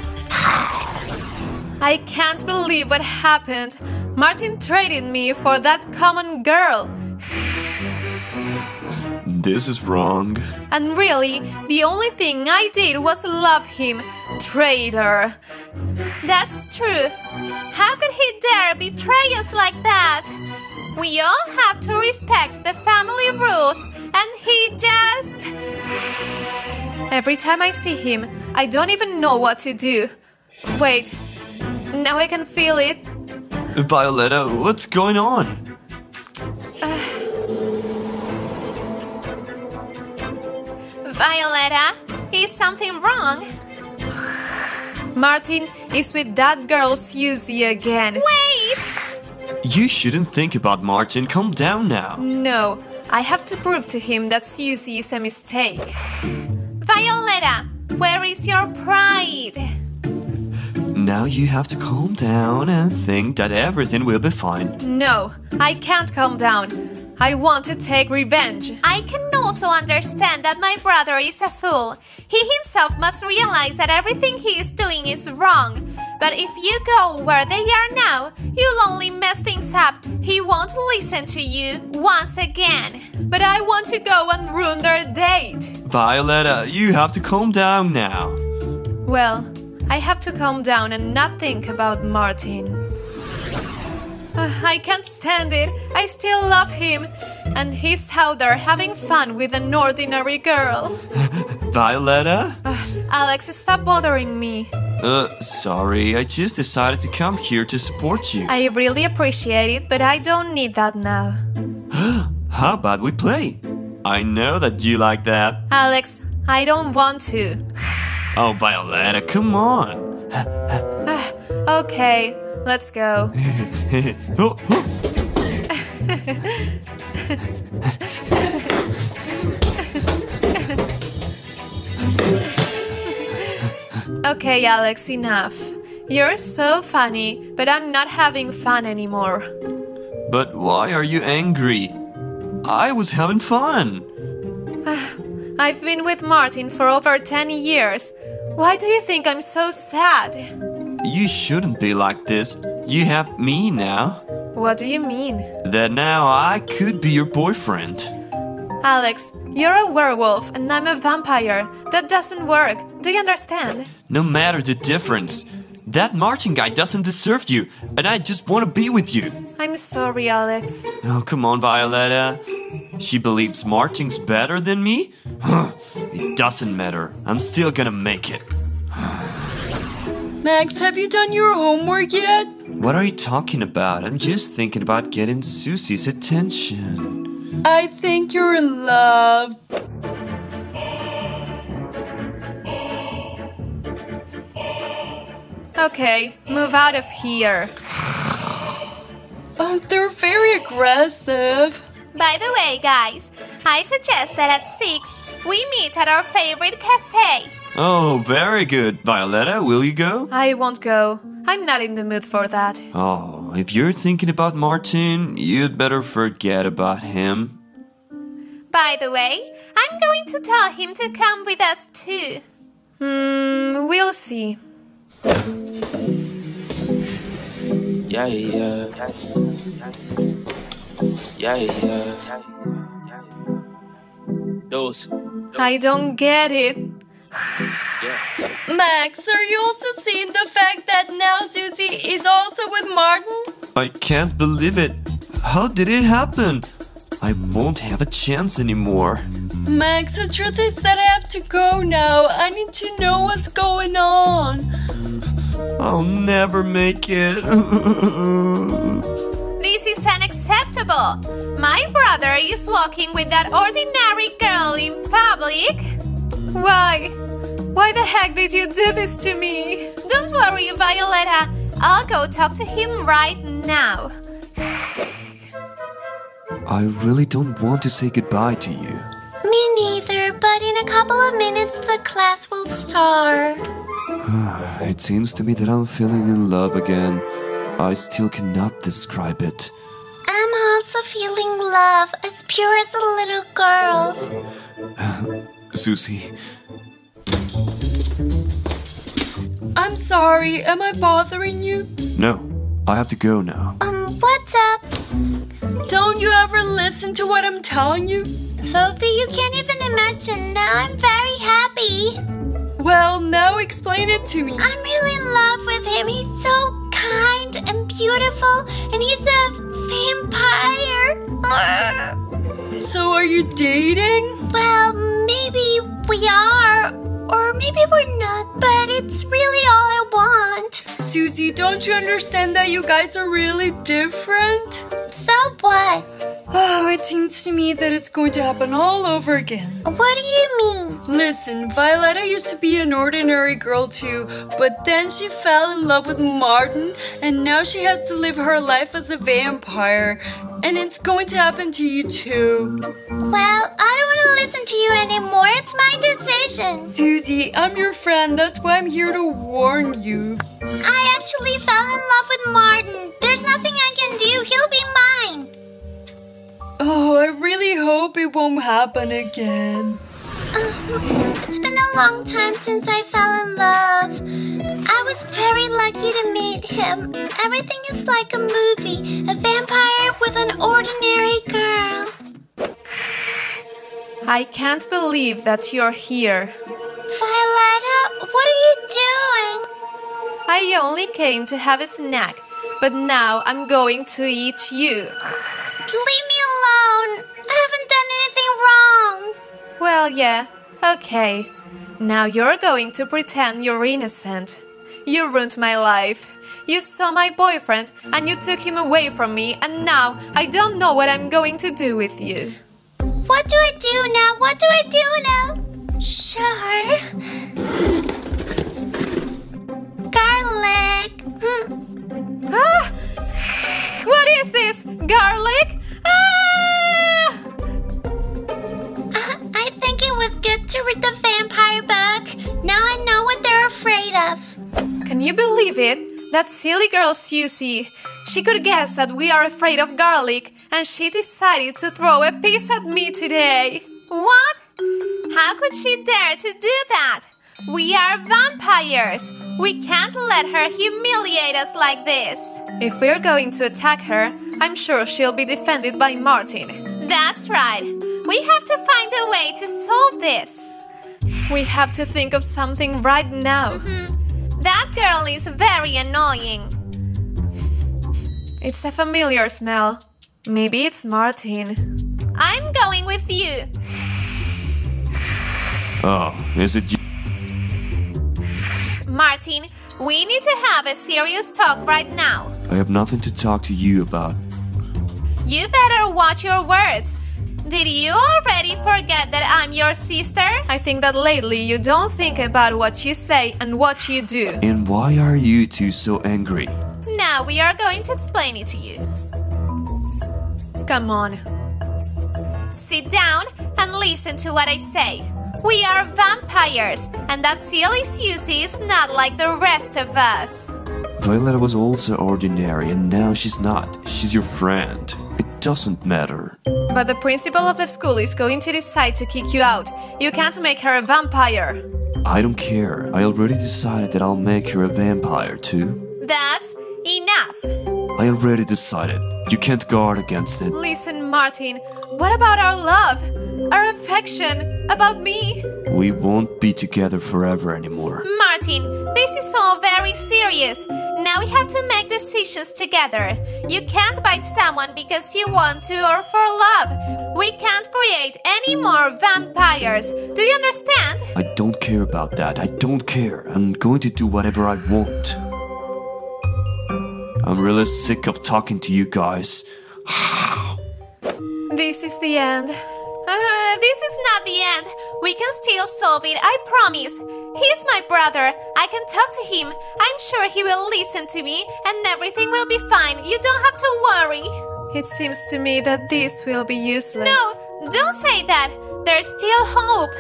I can't believe what happened. Martin traded me for that common girl. This is wrong. And really, the only thing I did was love him, traitor. That's true. How could he dare betray us like that? We all have to respect the family rules, and he just... Every time I see him, I don't even know what to do. Wait, now I can feel it. Violetta, what's going on? Uh... Violetta, is something wrong? Martin is with that girl Susie again. Wait! You shouldn't think about Martin. Calm down now. No, I have to prove to him that Susie is a mistake. Violetta, where is your pride? Now you have to calm down and think that everything will be fine. No, I can't calm down. I want to take revenge. I can also understand that my brother is a fool. He himself must realize that everything he is doing is wrong. But if you go where they are now, you'll only mess things up. He won't listen to you once again. But I want to go and ruin their date. Violetta, you have to calm down now. Well, I have to calm down and not think about Martin. Uh, I can't stand it. I still love him. And he's out there having fun with an ordinary girl. Violetta? Uh, Alex, stop bothering me. Uh, sorry. I just decided to come here to support you. I really appreciate it, but I don't need that now. How about we play? I know that you like that. Alex, I don't want to. Oh, Violetta, come on. uh, okay, let's go. Oh, oh. Okay, Alex, enough. You're so funny, but I'm not having fun anymore. But why are you angry? I was having fun. I've been with Martin for over ten years. Why do you think I'm so sad? You shouldn't be like this. You have me now. What do you mean? That now I could be your boyfriend. Alex, you're a werewolf and I'm a vampire. That doesn't work. Do you understand? No matter the difference. That Martin guy doesn't deserve you, and I just want to be with you. I'm sorry, Alex. Oh, come on, Violetta. She believes Martin's better than me? It doesn't matter. I'm still gonna make it. Max, have you done your homework yet? What are you talking about? I'm just thinking about getting Susie's attention. I think you're in love. Okay, move out of here. Oh, they're very aggressive. By the way, guys, I suggest that at six, we meet at our favorite cafe. Oh, very good. Violetta, will you go? I won't go. I'm not in the mood for that. Oh, if you're thinking about Martin, you'd better forget about him. By the way, I'm going to tell him to come with us too. Hmm, we'll see. Yeah, yeah. Yeah, yeah. Those. I don't get it. Max, are you also seeing the fact that now Susie is also with Martin? I can't believe it. How did it happen? I won't have a chance anymore. Max, the truth is that I have to go now. I need to know what's going on. I'll never make it. This is unacceptable. My brother is walking with that ordinary girl in public. Why? Why the heck did you do this to me? Don't worry, Violetta. I'll go talk to him right now. I really don't want to say goodbye to you. Me neither, but in a couple of minutes the class will start. It seems to me that I'm feeling in love again. I still cannot describe it. I'm also feeling love, as pure as a little girl's. Susie... I'm sorry, am I bothering you? No, I have to go now. Um, Um, what's up? Don't you ever listen to what I'm telling you? Sophie, you can't even imagine. Now I'm very happy. Well, now explain it to me. I'm really in love with him. He's so kind and beautiful, and he's a vampire. So are you dating? Well, maybe we are. Or maybe we're not, but it's really all I want. Susie, don't you understand that you guys are really different? So what? Oh, it seems to me that it's going to happen all over again. What do you mean? Listen, Violetta used to be an ordinary girl too, but then she fell in love with Martin, and now she has to live her life as a vampire. And it's going to happen to you too. Well, I don't want to listen to you anymore. It's my decision. Susie, I'm your friend. That's why I'm here to warn you. I actually fell in love with Martin. There's nothing I can do. He'll be mine. Oh, I really hope it won't happen again. Uh, it's been a long time since I fell in love. I was very lucky to meet him. Everything is like a movie. A vampire with an ordinary girl. I can't believe that you're here. Violetta, what are you doing? I only came to have a snack, but now I'm going to eat you. Leave me alone. I haven't done anything wrong. Well, yeah, okay. Now you're going to pretend you're innocent. You ruined my life. You saw my boyfriend and you took him away from me, and now I don't know what I'm going to do with you. What do I do now? What do I do now? Sure. Garlic. Mm. Ah! What is this? Garlic? Ah! Uh, I think it was good to read the vampire book. Now I know what they're afraid of. Can you believe it? That silly girl Susie, she could guess that we are afraid of garlic, and she decided to throw a piece at me today. What? How could she dare to do that? We are vampires. We can't let her humiliate us like this. If we're going to attack her, I'm sure she'll be defended by Martin. That's right. We have to find a way to solve this. We have to think of something right now. Mm-hmm. That girl is very annoying. It's a familiar smell. Maybe it's Martin. I'm going with you. Oh, is it you? Martin, we need to have a serious talk right now. I have nothing to talk to you about. You better watch your words. Did you already forget that I'm your sister? I think that lately you don't think about what you say and what you do. And why are you two so angry? Now we are going to explain it to you. Come on. Sit down and listen to what I say. We are vampires, and that silly Susie is not like the rest of us. Violetta was also ordinary, and now she's not. She's your friend. It doesn't matter. But the principal of the school is going to decide to kick you out. You can't make her a vampire. I don't care. I already decided that I'll make her a vampire too. That's enough. I already decided. You can't guard against it. Listen, Martin, what about our love? Our affection? About me? We won't be together forever anymore. Martin, this is all very serious. Now we have to make decisions together. You can't bite someone because you want to or for love. We can't create any more vampires. Do you understand? I don't care about that. I don't care. I'm going to do whatever I want. I'm really sick of talking to you guys. This is the end. Uh, this is not the end. We can still solve it, I promise. He's my brother. I can talk to him. I'm sure he will listen to me and everything will be fine. You don't have to worry. It seems to me that this will be useless. No, don't say that. There's still hope.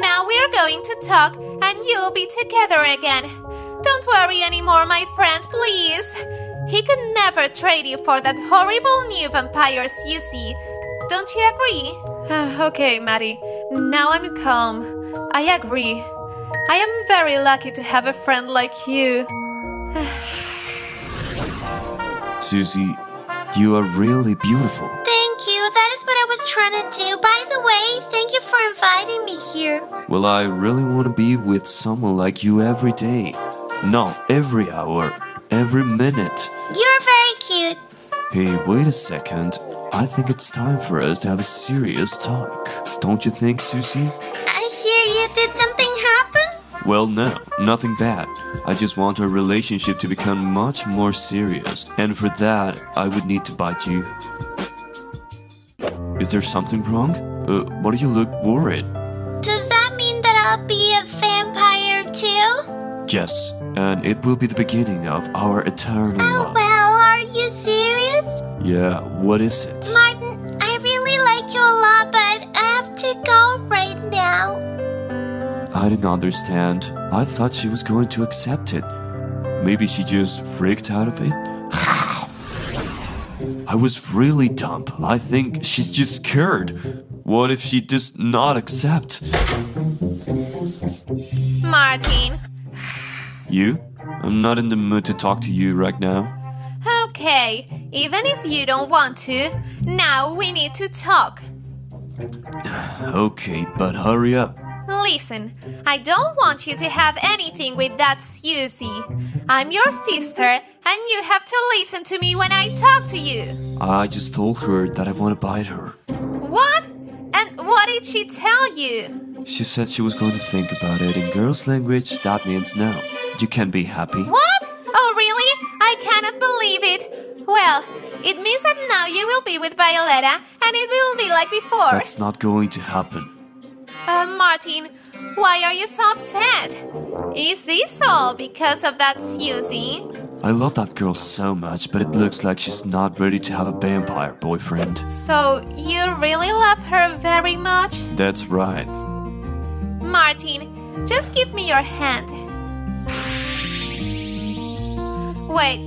Now we're going to talk and you'll be together again. Don't worry anymore, my friend, please. He could never trade you for that horrible new vampire Susie. Don't you agree? Uh, okay, Maddie. Now I'm calm. I agree. I am very lucky to have a friend like you. Susie, You are really beautiful. Thank you. That is what I was trying to do. By the way, thank you for inviting me here. Well, I really want to be with someone like you every day. No, every hour, every minute. You're very cute. Hey, wait a second. I think it's time for us to have a serious talk. Don't you think, Susie? I hear you. Did something happen? Well, no. Nothing bad. I just want our relationship to become much more serious. And for that, I would need to bite you. Is there something wrong? Uh, why do you look worried? Does that mean that I'll be a vampire too? Yes. And it will be the beginning of our eternal love. Oh, well. Are you serious? Yeah, what is it? Martin, I really like you a lot, but I have to go right now. I didn't understand. I thought she was going to accept it. Maybe she just freaked out of it. I was really dumb. I think she's just scared. What if she does not accept? Martin. You? I'm not in the mood to talk to you right now. Okay, even if you don't want to, now we need to talk. Okay, but hurry up. Listen, I don't want you to have anything with that Susie. I'm your sister, and you have to listen to me when I talk to you. I just told her that I want to bite her. What? And what did she tell you? She said she was going to think about it. In girls' language, that means no. You can't be happy. What? Oh, really? I cannot believe it. Well, it means that now you will be with Violetta, and it will be like before. That's not going to happen. Uh, Martin, why are you so upset? Is this all because of that Susie? I love that girl so much, but it looks like she's not ready to have a vampire boyfriend. So, you really love her very much? That's right. Martin, just give me your hand. Wait,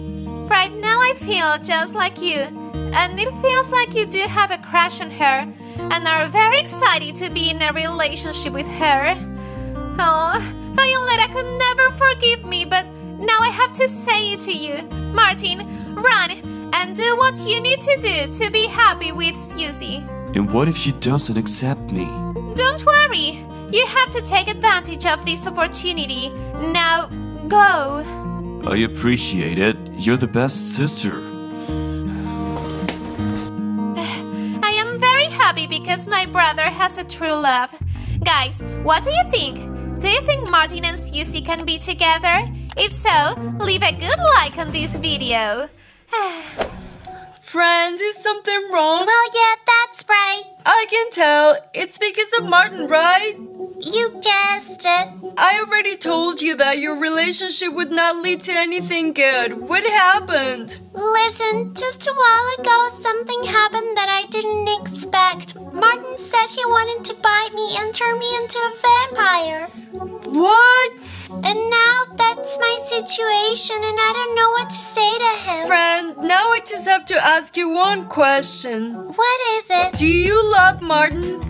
right now I feel just like you, and it feels like you do have a crush on her, and are very excited to be in a relationship with her. Oh, Violetta could never forgive me, but now I have to say it to you. Martin, run, and do what you need to do to be happy with Susie. And what if she doesn't accept me? Don't worry, you have to take advantage of this opportunity. Now, go. I appreciate it. You're the best sister. I am very happy because my brother has a true love. Guys, what do you think? Do you think Martin and Susie can be together? If so, leave a good like on this video. Friends, is something wrong? Well, yeah, that's right. I can tell. It's because of Martin, right? You guessed it. I already told you that your relationship would not lead to anything good. What happened? Listen, just a while ago, something happened that I didn't expect. Martin said he wanted to bite me and turn me into a vampire. What? And now that's my situation, and I don't know what to say to him. Friend, now I just have to ask you one question. What is it? Do you love Martin?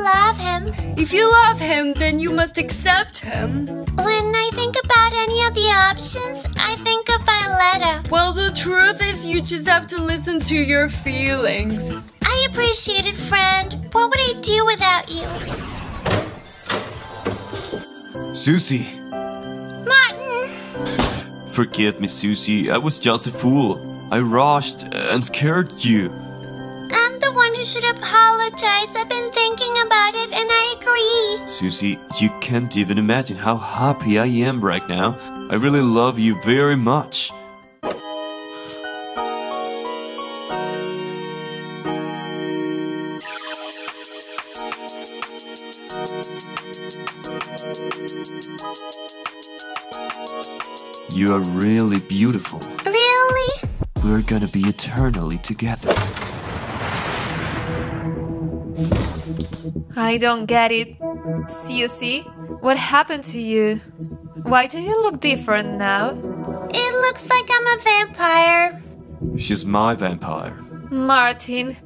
Love him. If you love him, then you must accept him. When I think about any of the options, I think of Violetta. Well, the truth is you just have to listen to your feelings. I appreciate it, friend. What would I do without you? Susie. Martin. Forgive me, Susie. I was just a fool. I rushed and scared you. I'm the one who should apologize. I've been thinking about it and I agree. Susie, you can't even imagine how happy I am right now. I really love you very much. You are really beautiful. Really? We're gonna be eternally together. I don't get it. Susie, what happened to you? Why do you look different now? It looks like I'm a vampire. She's my vampire. Martin,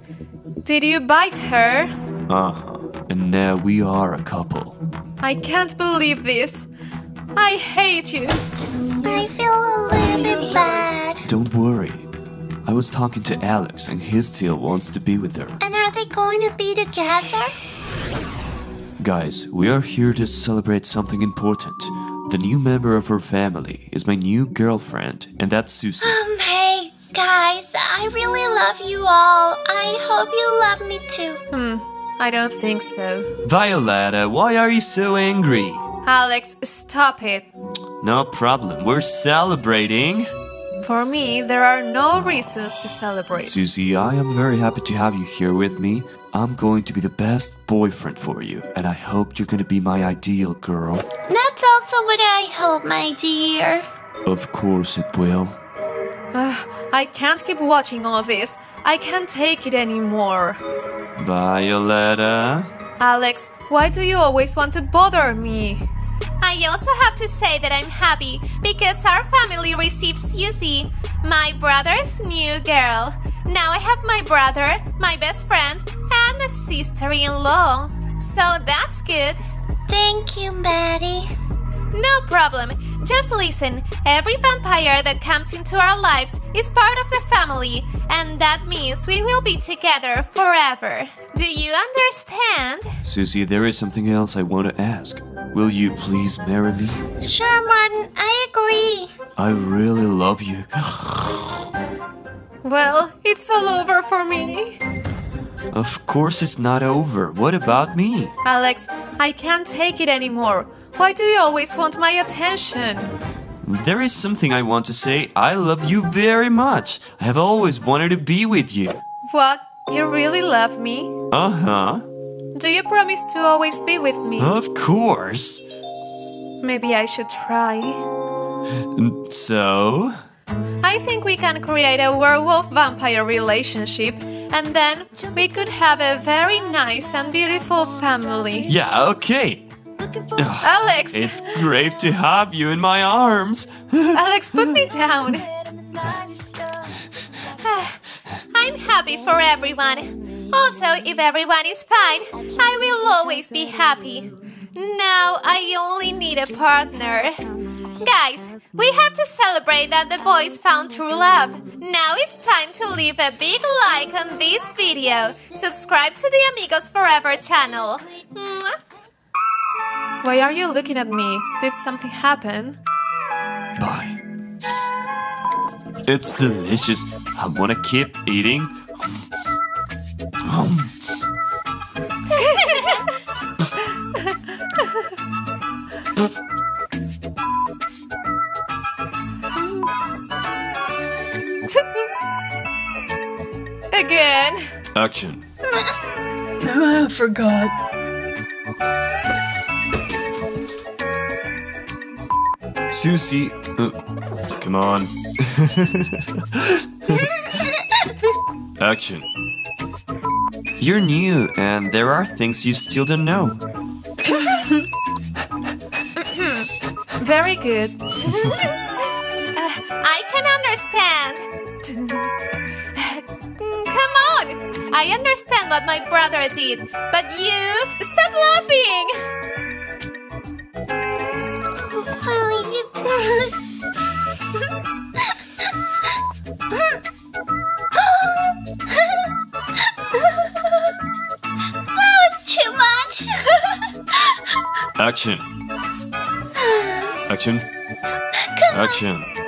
did you bite her? Uh-huh. And now we are a couple. I can't believe this. I hate you. I feel a little bit bad. Don't worry. I I was talking to Alex and he still wants to be with her. And are they going to be together? Guys, we are here to celebrate something important. The new member of her family is my new girlfriend, and that's Susie. Um, hey, guys, I really love you all. I hope you love me too. Hmm, I don't think so. Violetta, why are you so angry? Alex, stop it. No problem, we're celebrating. For me, there are no reasons to celebrate. Susie, I am very happy to have you here with me. I'm going to be the best boyfriend for you, and I hope you're going to be my ideal girl. That's also what I hope, my dear. Of course it will. Uh, I can't keep watching all this. I can't take it anymore. Violetta? Alex, why do you always want to bother me? I also have to say that I'm happy because our family received Susie, my brother's new girl. Now I have my brother, my best friend, and a sister-in-law. So that's good. Thank you, Maddie. No problem. Just listen. Every vampire that comes into our lives is part of the family, and that means we will be together forever. Do you understand? Susie, there is something else I want to ask. Will you please marry me? Sure, Martin, I agree. I really love you. Well, it's all over for me. Of course it's not over. What about me? Alex, I can't take it anymore. Why do you always want my attention? There is something I want to say. I love you very much. I have always wanted to be with you. What? You really love me? Uh-huh. Do you promise to always be with me? Of course. Maybe I should try. So? I think we can create a werewolf-vampire relationship, and then we could have a very nice and beautiful family. Yeah, okay. Alex! It's great to have you in my arms. Alex, put me down. I'm happy for everyone. Also, if everyone is fine, I will always be happy. Now I only need a partner. Guys, we have to celebrate that the boys found true love. Now it's time to leave a big like on this video. Subscribe to the Amigos Forever channel. Mwah. Why are you looking at me? Did something happen? Bye. It's delicious. I want to keep eating. Again. Action. I forgot. Susie, uh, come on. Action. You're new, and there are things you still don't know. Very good. uh, I can understand. Come on! I understand what my brother did, but you... Stop laughing! Action. Action. Action.